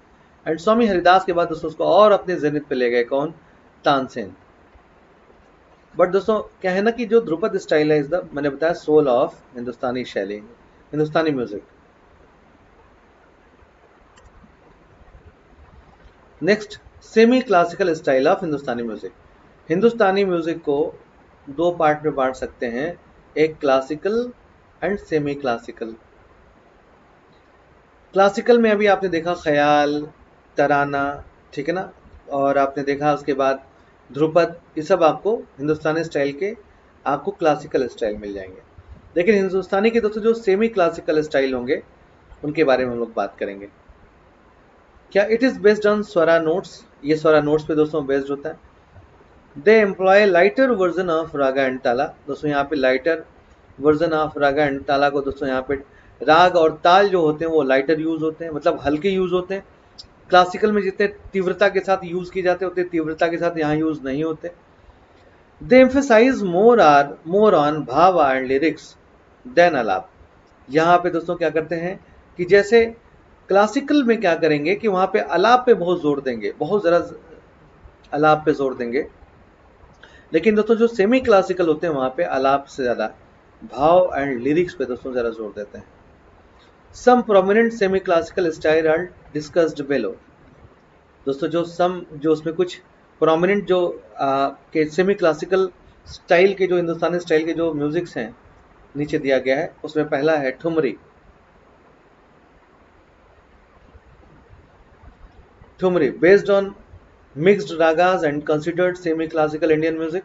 एंड स्वामी हरिदास के बाद दोस्तों उसको और अपने जेनिथ पे ले गए कौन? तानसेन। बट दोस्तों क्या है ना कि जो ध्रुपद स्टाइल है इज द, मैंने बताया, सोल ऑफ हिंदुस्तानी शैली, Hindustani music. Next semi classical style of Hindustani music. Hindustani music को दो पार्ट में बांट सकते हैं, एक classical and semi classical. Classical में अभी आपने देखा ख्याल, तराना, ठीक है ना, और आपने देखा उसके बाद ध्रुपद, ये सब आपको हिंदुस्तानी स्टाइल के, आपको क्लासिकल स्टाइल मिल जाएंगे। लेकिन हिंदुस्तानी के दोस्तों जो सेमी क्लासिकल स्टाइल होंगे उनके बारे में हम लोग बात करेंगे। क्या it is based on swara notes? ये स्वरा नोट्स पे दोस्तों बेस्ड होता है। They employ lighter version of raga and tala. दोस्तों यहाँ पे lighter version of raga and tala को दोस्तों यहाँ पे राग और ताल जो होते हैं वो लाइटर यूज होते हैं, मतलब हल्के यूज होते हैं, क्लासिकल में जितने तीव्रता के साथ यूज किए जाते उतने तीव्रता के साथ यहाँ यूज नहीं होते. They emphasise more on bhav and lyrics than alap. यहाँ पे दोस्तों क्या करते हैं कि जैसे क्लासिकल में क्या करेंगे कि वहाँ पे अलाप पे बहुत जोर देंगे, बहुत ज़रा अलाप पे जोर देंगे, लेकिन दोस्तों जो सेमी क्लासिकल होते हैं वहाँ पे अलाप से ज़्यादा भाव एंड लिरिक्स पे दोस्तों ज़रा जोर देते हैं. Some prominent semi classical style are discussed below. दोस्तों जो उसमें कुछ प्रोमिनेंट जो के सेमी क्लासिकल स्टाइल के जो हिंदुस्तानी स्टाइल के जो म्यूजिक्स हैं नीचे दिया गया है. उसमें पहला है thumri. Thumri based on mixed ragas and considered semi classical Indian music.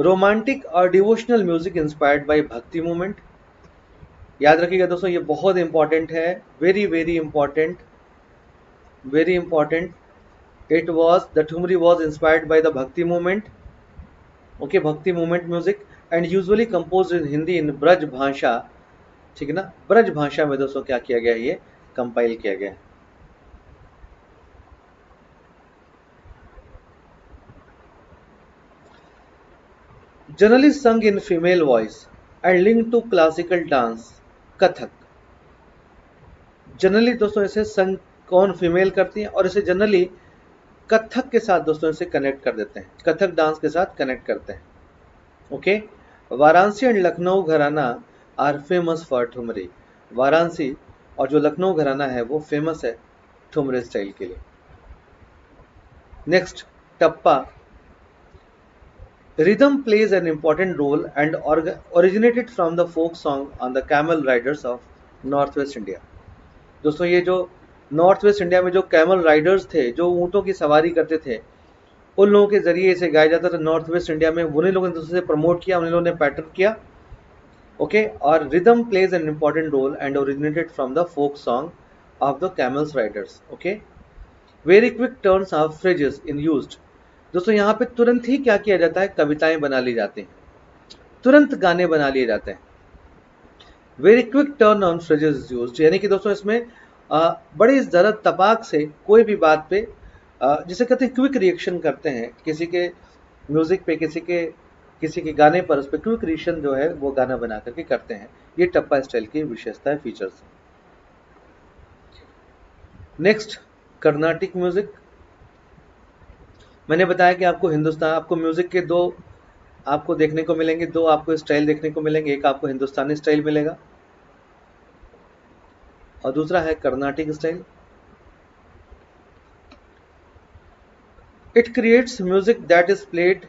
Romantic और devotional music inspired by bhakti movement. याद रखिएगा दोस्तों ये बहुत इंपॉर्टेंट है, very very important, very important. It was the thumri was inspired by the bhakti movement. Okay, bhakti movement music and usually compose in Hindi in Braj Bhasha. ठीक है ना, ब्रज भाषा में दोस्तों क्या किया गया है, ये कंपाइल किया गया है. Generally sung in female voice and link to classical dance Kathak. Generally दोस्तों इसे संग कौन फीमेल करती हैं और इसे जनरली कथक के साथ दोस्तों इसे कनेक्ट कर देते हैं, कथक डांस के साथ कनेक्ट करते हैं. Okay, Varanasi and Lucknow gharana are famous for thumri. Varanasi और जो लखनऊ घराना है वो फेमस है ठुमरे स्टाइल के लिए. Next tappa. Rhythm plays an important role and originated from the folk song on the camel riders of Northwest India. दोस्तों ये जो Northwest India में जो camel riders थे, जो ऊँटों की सवारी करते थे, उन लोगों के जरिए इसे गाया जाता था. Northwest India में उन्हीं लोगों ने दोस्तों से प्रमोट किया, उन लोगों ने पैटर्न किया. ओके, और rhythm plays an important role and originated from the folk song of the camel riders. Okay, very quick turns of phrases in used. दोस्तों यहाँ पे तुरंत ही क्या किया जाता है, कविताएं बना ली जाती हैं, तुरंत गाने बना लिए जाते हैं. Very quick turn on phrases used, यानी कि दोस्तों इसमें बड़ी ज़रा तपाक से कोई भी बात पे जिसे कहते हैं क्विक रिएक्शन करते हैं, किसी के म्यूजिक पे, किसी के गाने पर, उस पर क्विक रिएक्शन जो है वो गाना बना करके करते हैं. ये टप्पा स्टाइल की विशेषता है, फीचर्स. Next Carnatic music. मैंने बताया कि आपको हिंदुस्तान, आपको म्यूज़िक के दो आपको देखने को मिलेंगे, दो आपको स्टाइल देखने को मिलेंगे. एक आपको हिंदुस्तानी स्टाइल मिलेगा और दूसरा है Carnatic style. It creates music that is played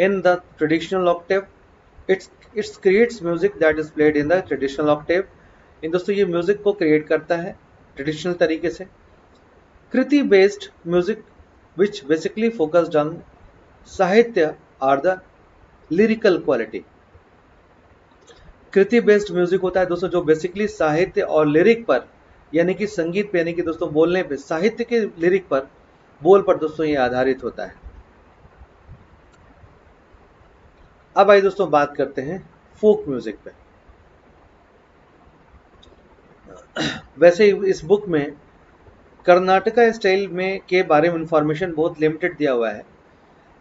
in the traditional octave. Its creates music that is played in the traditional octave. In दोस्तों ये म्यूजिक को क्रिएट करता है ट्रेडिशनल तरीके से. Kriti based music which basically focused on sahitya or the lyrical quality. Kriti based music होता है दोस्तों जो बेसिकली साहित्य और लिरिक पर, यानी कि संगीत पे, यानी कि दोस्तों बोलने पे, साहित्य के लिरिक पर, बोल पर दोस्तों ये आधारित होता है. अब आइए दोस्तों बात करते हैं फोक म्यूजिक पे. वैसे इस बुक में कर्नाटका स्टाइल में के बारे में इंफॉर्मेशन बहुत लिमिटेड दिया हुआ है.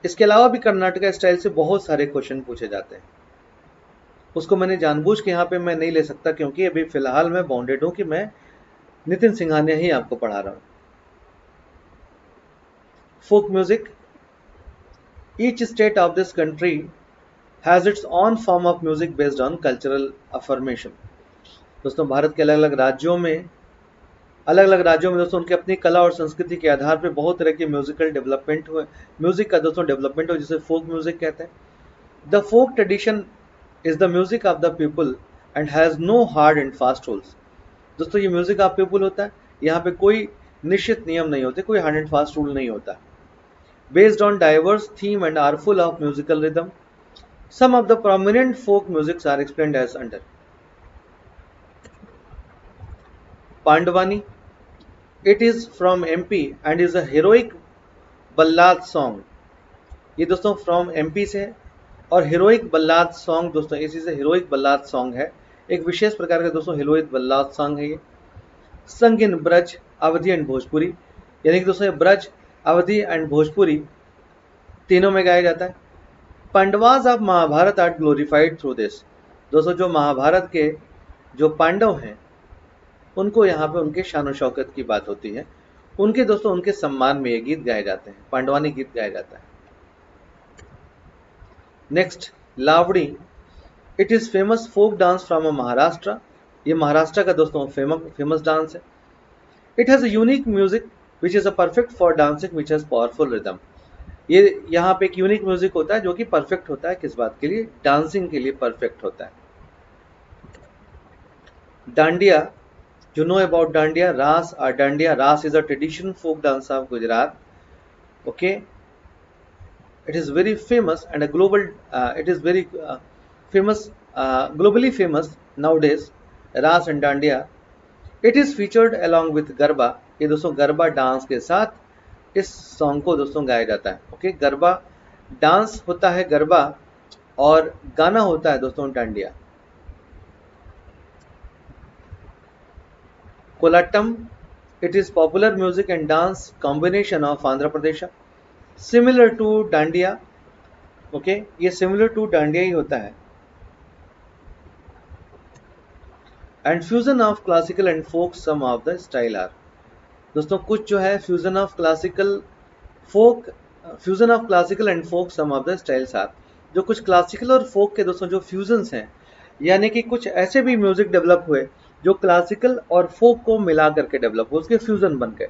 इसके अलावा भी कर्नाटका स्टाइल से बहुत सारे क्वेश्चन पूछे जाते हैं. उसको मैंने जानबूझ के यहाँ पे मैं नहीं ले सकता क्योंकि अभी फिलहाल मैं बाउंडेड हूँ कि मैं नितिन सिंघानिया ही आपको पढ़ा रहा हूँ. Folk music. Each state of this country has its own form of music based on cultural affirmation. दोस्तों भारत के अलग अलग राज्यों में दोस्तों उनकी अपनी कला और संस्कृति के आधार पर बहुत तरह के म्यूजिकल डेवलपमेंट हुए, म्यूजिक का दोस्तों डेवलपमेंट हो, जिसे फोक म्यूजिक कहते हैं. The folk tradition is the music of the people and has no hard and fast rules. दोस्तों ये म्यूजिक ऑफ पीपल होता है, यहाँ पे कोई निश्चित नियम नहीं होते, कोई हार्ड एंड फास्ट रूल नहीं होता. Based on diverse theme and are full of musical rhythm. Some of the prominent folk musics are explained as under. Pandavani. It is from MP and is a heroic ballad song. ये दोस्तों from MP से है और heroic ballad song दोस्तों इसी से heroic ballad song है, एक विशेष प्रकार का दोस्तों heroic ballad song है ये. Sung in Braj Awadhi and Bhojpuri, यानी कि दोस्तों ब्रज, अवधी एंड भोजपुरी तीनों में गाया जाता है। Pandavas of Mahabharata are glorified through this, दोस्तों जो महाभारत के जो पांडव हैं उनको यहाँ पे उनके शान शौकत की बात होती है, उनके दोस्तों उनके सम्मान में ये गीत गाए जाते हैं, पांडवानी गीत गाया जाता है। Next Lavani, it is famous folk dance from a Maharashtra, ये महाराष्ट्र का दोस्तों फेमस डांस है। It has a unique music which is a perfect for dancing which has powerful rhythm, ये यहाँ पे एक यूनिक म्यूजिक होता है जो कि परफेक्ट होता है किस बात के लिए, डांसिंग के लिए परफेक्ट होता है। Dandiya, you know about dandiya, रास और डांडिया, रास is a traditional folk dance of Gujarat, okay. It is very famous and a global. It is very famous, globally famous nowadays. Ras and Dandiya. It is featured along with Garba. ये दोस्तों garba dance के साथ इस song को दोस्तों गाया जाता है, ओके। गरबा डांस होता है गरबा और गाना होता है दोस्तों dandiya. Kolattam, it is popular music and dance combination of Andhra Pradesh. Similar to dandiya, okay, ये सिमिलर टू डांडिया ही होता है। And fusion of classical and folk some of the style are, दोस्तों कुछ जो है fusion of classical folk, fusion of classical and folk some of the styles are, जो कुछ क्लासिकल और फोक के दोस्तों जो फ्यूजन्स हैं, यानी कि कुछ ऐसे भी म्यूजिक डेवलप हुए जो क्लासिकल और फोक को मिला करके डेवलप हुए, उसके फ्यूजन बन गए।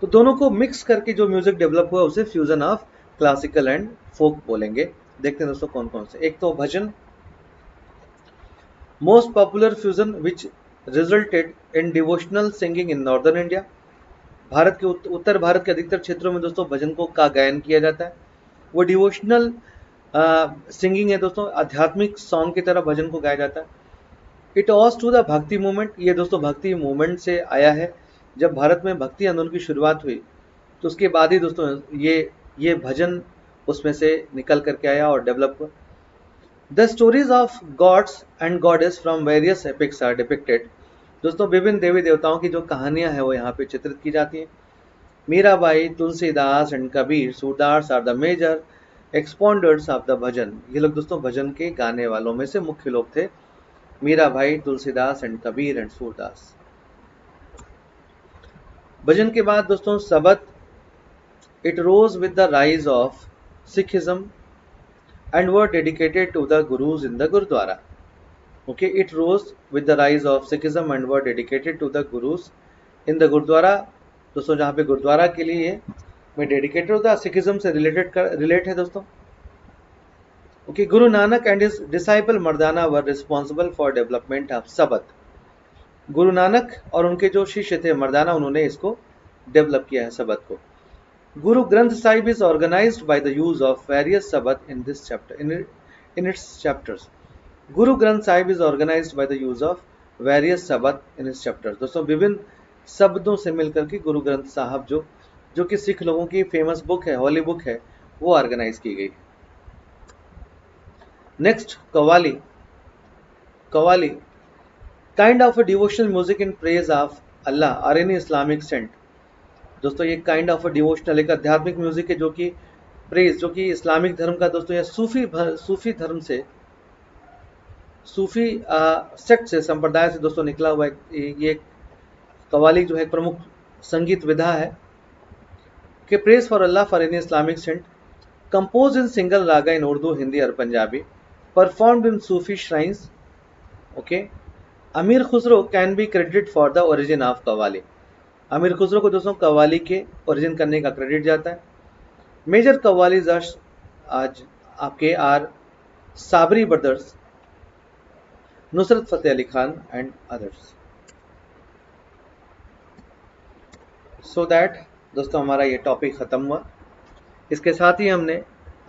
तो दोनों को मिक्स करके जो म्यूजिक डेवलप हुआ उसे fusion of classical and folk बोलेंगे। देखते हैं दोस्तों कौन कौन से। एक तो bhajan, most popular fusion which resulted in devotional singing in northern India, Bharat के उत्तर भारत के अधिकतर क्षेत्रों में दोस्तों भजन को का गायन किया जाता है। वो डिवोशनल सिंगिंग है दोस्तों, आध्यात्मिक सॉन्ग की तरह भजन को गाया जाता है। It owes to the bhakti movement, ये दोस्तों भक्ति मूवमेंट से आया है। जब भारत में भक्ति आंदोलन की शुरुआत हुई तो उसके बाद ही दोस्तों ये भजन उसमें से निकल करके आया और डेवलप हुआ। The stories of gods and goddess from various epics are depicted, दोस्तों विभिन्न देवी देवताओं की जो कहानियां हैं वो यहाँ पे चित्रित की जाती हैं। Mirabai, Tulsidas and Kabir, Surdas are the major एक्सपॉन्डर्स of the bhajan, ये लोग दोस्तों भजन के गाने वालों में से मुख्य लोग थे, मीराबाई, तुलसीदास एंड कबीर एंड सूरदास। भजन के बाद दोस्तों सबत, it rose with the rise of Sikhism and were dedicated to the gurus in the gurudwara, okay. It rose with the rise of Sikhism and were dedicated to the gurus in the gurudwara, दोस्तों जहाँ पे गुरुद्वारा के लिए में डेडिकेटेड होता है, सिखिज्म से relate है दोस्तों, okay. Guru Nanak and his disciple Mardana were responsible for development of Shabad, Guru Nanak और उनके जो शिष्य थे मर्दाना उन्होंने इसको डेवलप किया है सबद को। Guru Granth Sahib is organized by the use of various Shabad in this chapter in its chapters, Guru Granth Sahib is organized by the use of various Shabad in its chapters, दोस्तों विभिन्न शब्दों से मिलकर के गुरु ग्रंथ साहब जो कि सिख लोगों की फेमस बुक है, होली बुक है, वो ऑर्गेनाइज की गई। Next qawwali, qawwali kind of a devotional music in praise of Allah or any Islamic saint, दोस्तों ये काइंड ऑफ अ डिवोशनल एक आध्यात्मिक म्यूजिक है जो कि प्रेज, जो कि इस्लामिक धर्म का दोस्तों या सूफी धर्म से, सूफी सेक्ट से, संप्रदाय से दोस्तों निकला हुआ ये कव्वाली जो है प्रमुख संगीत विधा है कि praise for Allah for any Islamic saint, compose in single raga in Urdu, Hindi और Punjabi, performed in Sufi shrines, okay. Amir Khusro can be credit for the origin of qawwali, Amir Khusro को दोस्तों कव्वाली के ओरिजिन करने का क्रेडिट जाता है। मेजर कव्वाली आज आपके are Sabri brothers, Nusrat Fateh Ali Khan and others. So that दोस्तों हमारा ये टॉपिक ख़त्म हुआ। इसके साथ ही हमने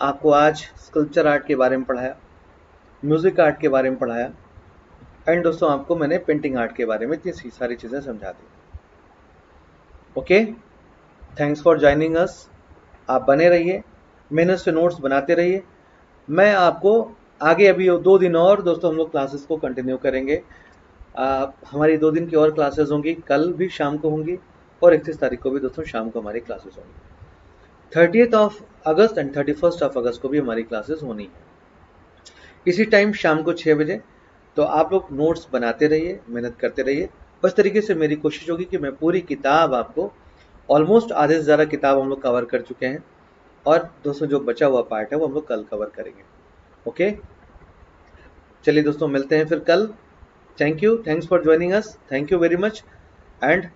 आपको आज स्कल्पचर आर्ट के बारे में पढ़ाया, म्यूज़िक आर्ट के बारे में पढ़ाया एंड दोस्तों आपको मैंने पेंटिंग आर्ट के बारे में इतनी सारी चीज़ें समझा दी, okay. Thanks for joining us, आप बने रहिए, मेहनत से नोट्स बनाते रहिए। मैं आपको आगे अभी 2 दिन और दोस्तों हम लोग क्लासेस को कंटिन्यू करेंगे, हमारी 2 दिन की और क्लासेस होंगी, कल भी शाम को होंगी और 31 तारीख को भी दोस्तों शाम को हमारी क्लासेस होंगी। 30th of August and 31st of August को भी हमारी क्लासेस होनी है इसी टाइम शाम को 6 बजे। तो आप लोग नोट्स बनाते रहिए, मेहनत करते रहिए। बस तरीके से मेरी कोशिश होगी कि मैं पूरी किताब आपको ऑलमोस्ट आधे से ज़्यादा किताब हम लोग कवर कर चुके हैं और दोस्तों जो बचा हुआ पार्ट है वो हम लोग कल कवर करेंगे। ओके चलिए दोस्तों मिलते हैं फिर कल। Thank you, thanks for joining us, thank you very much and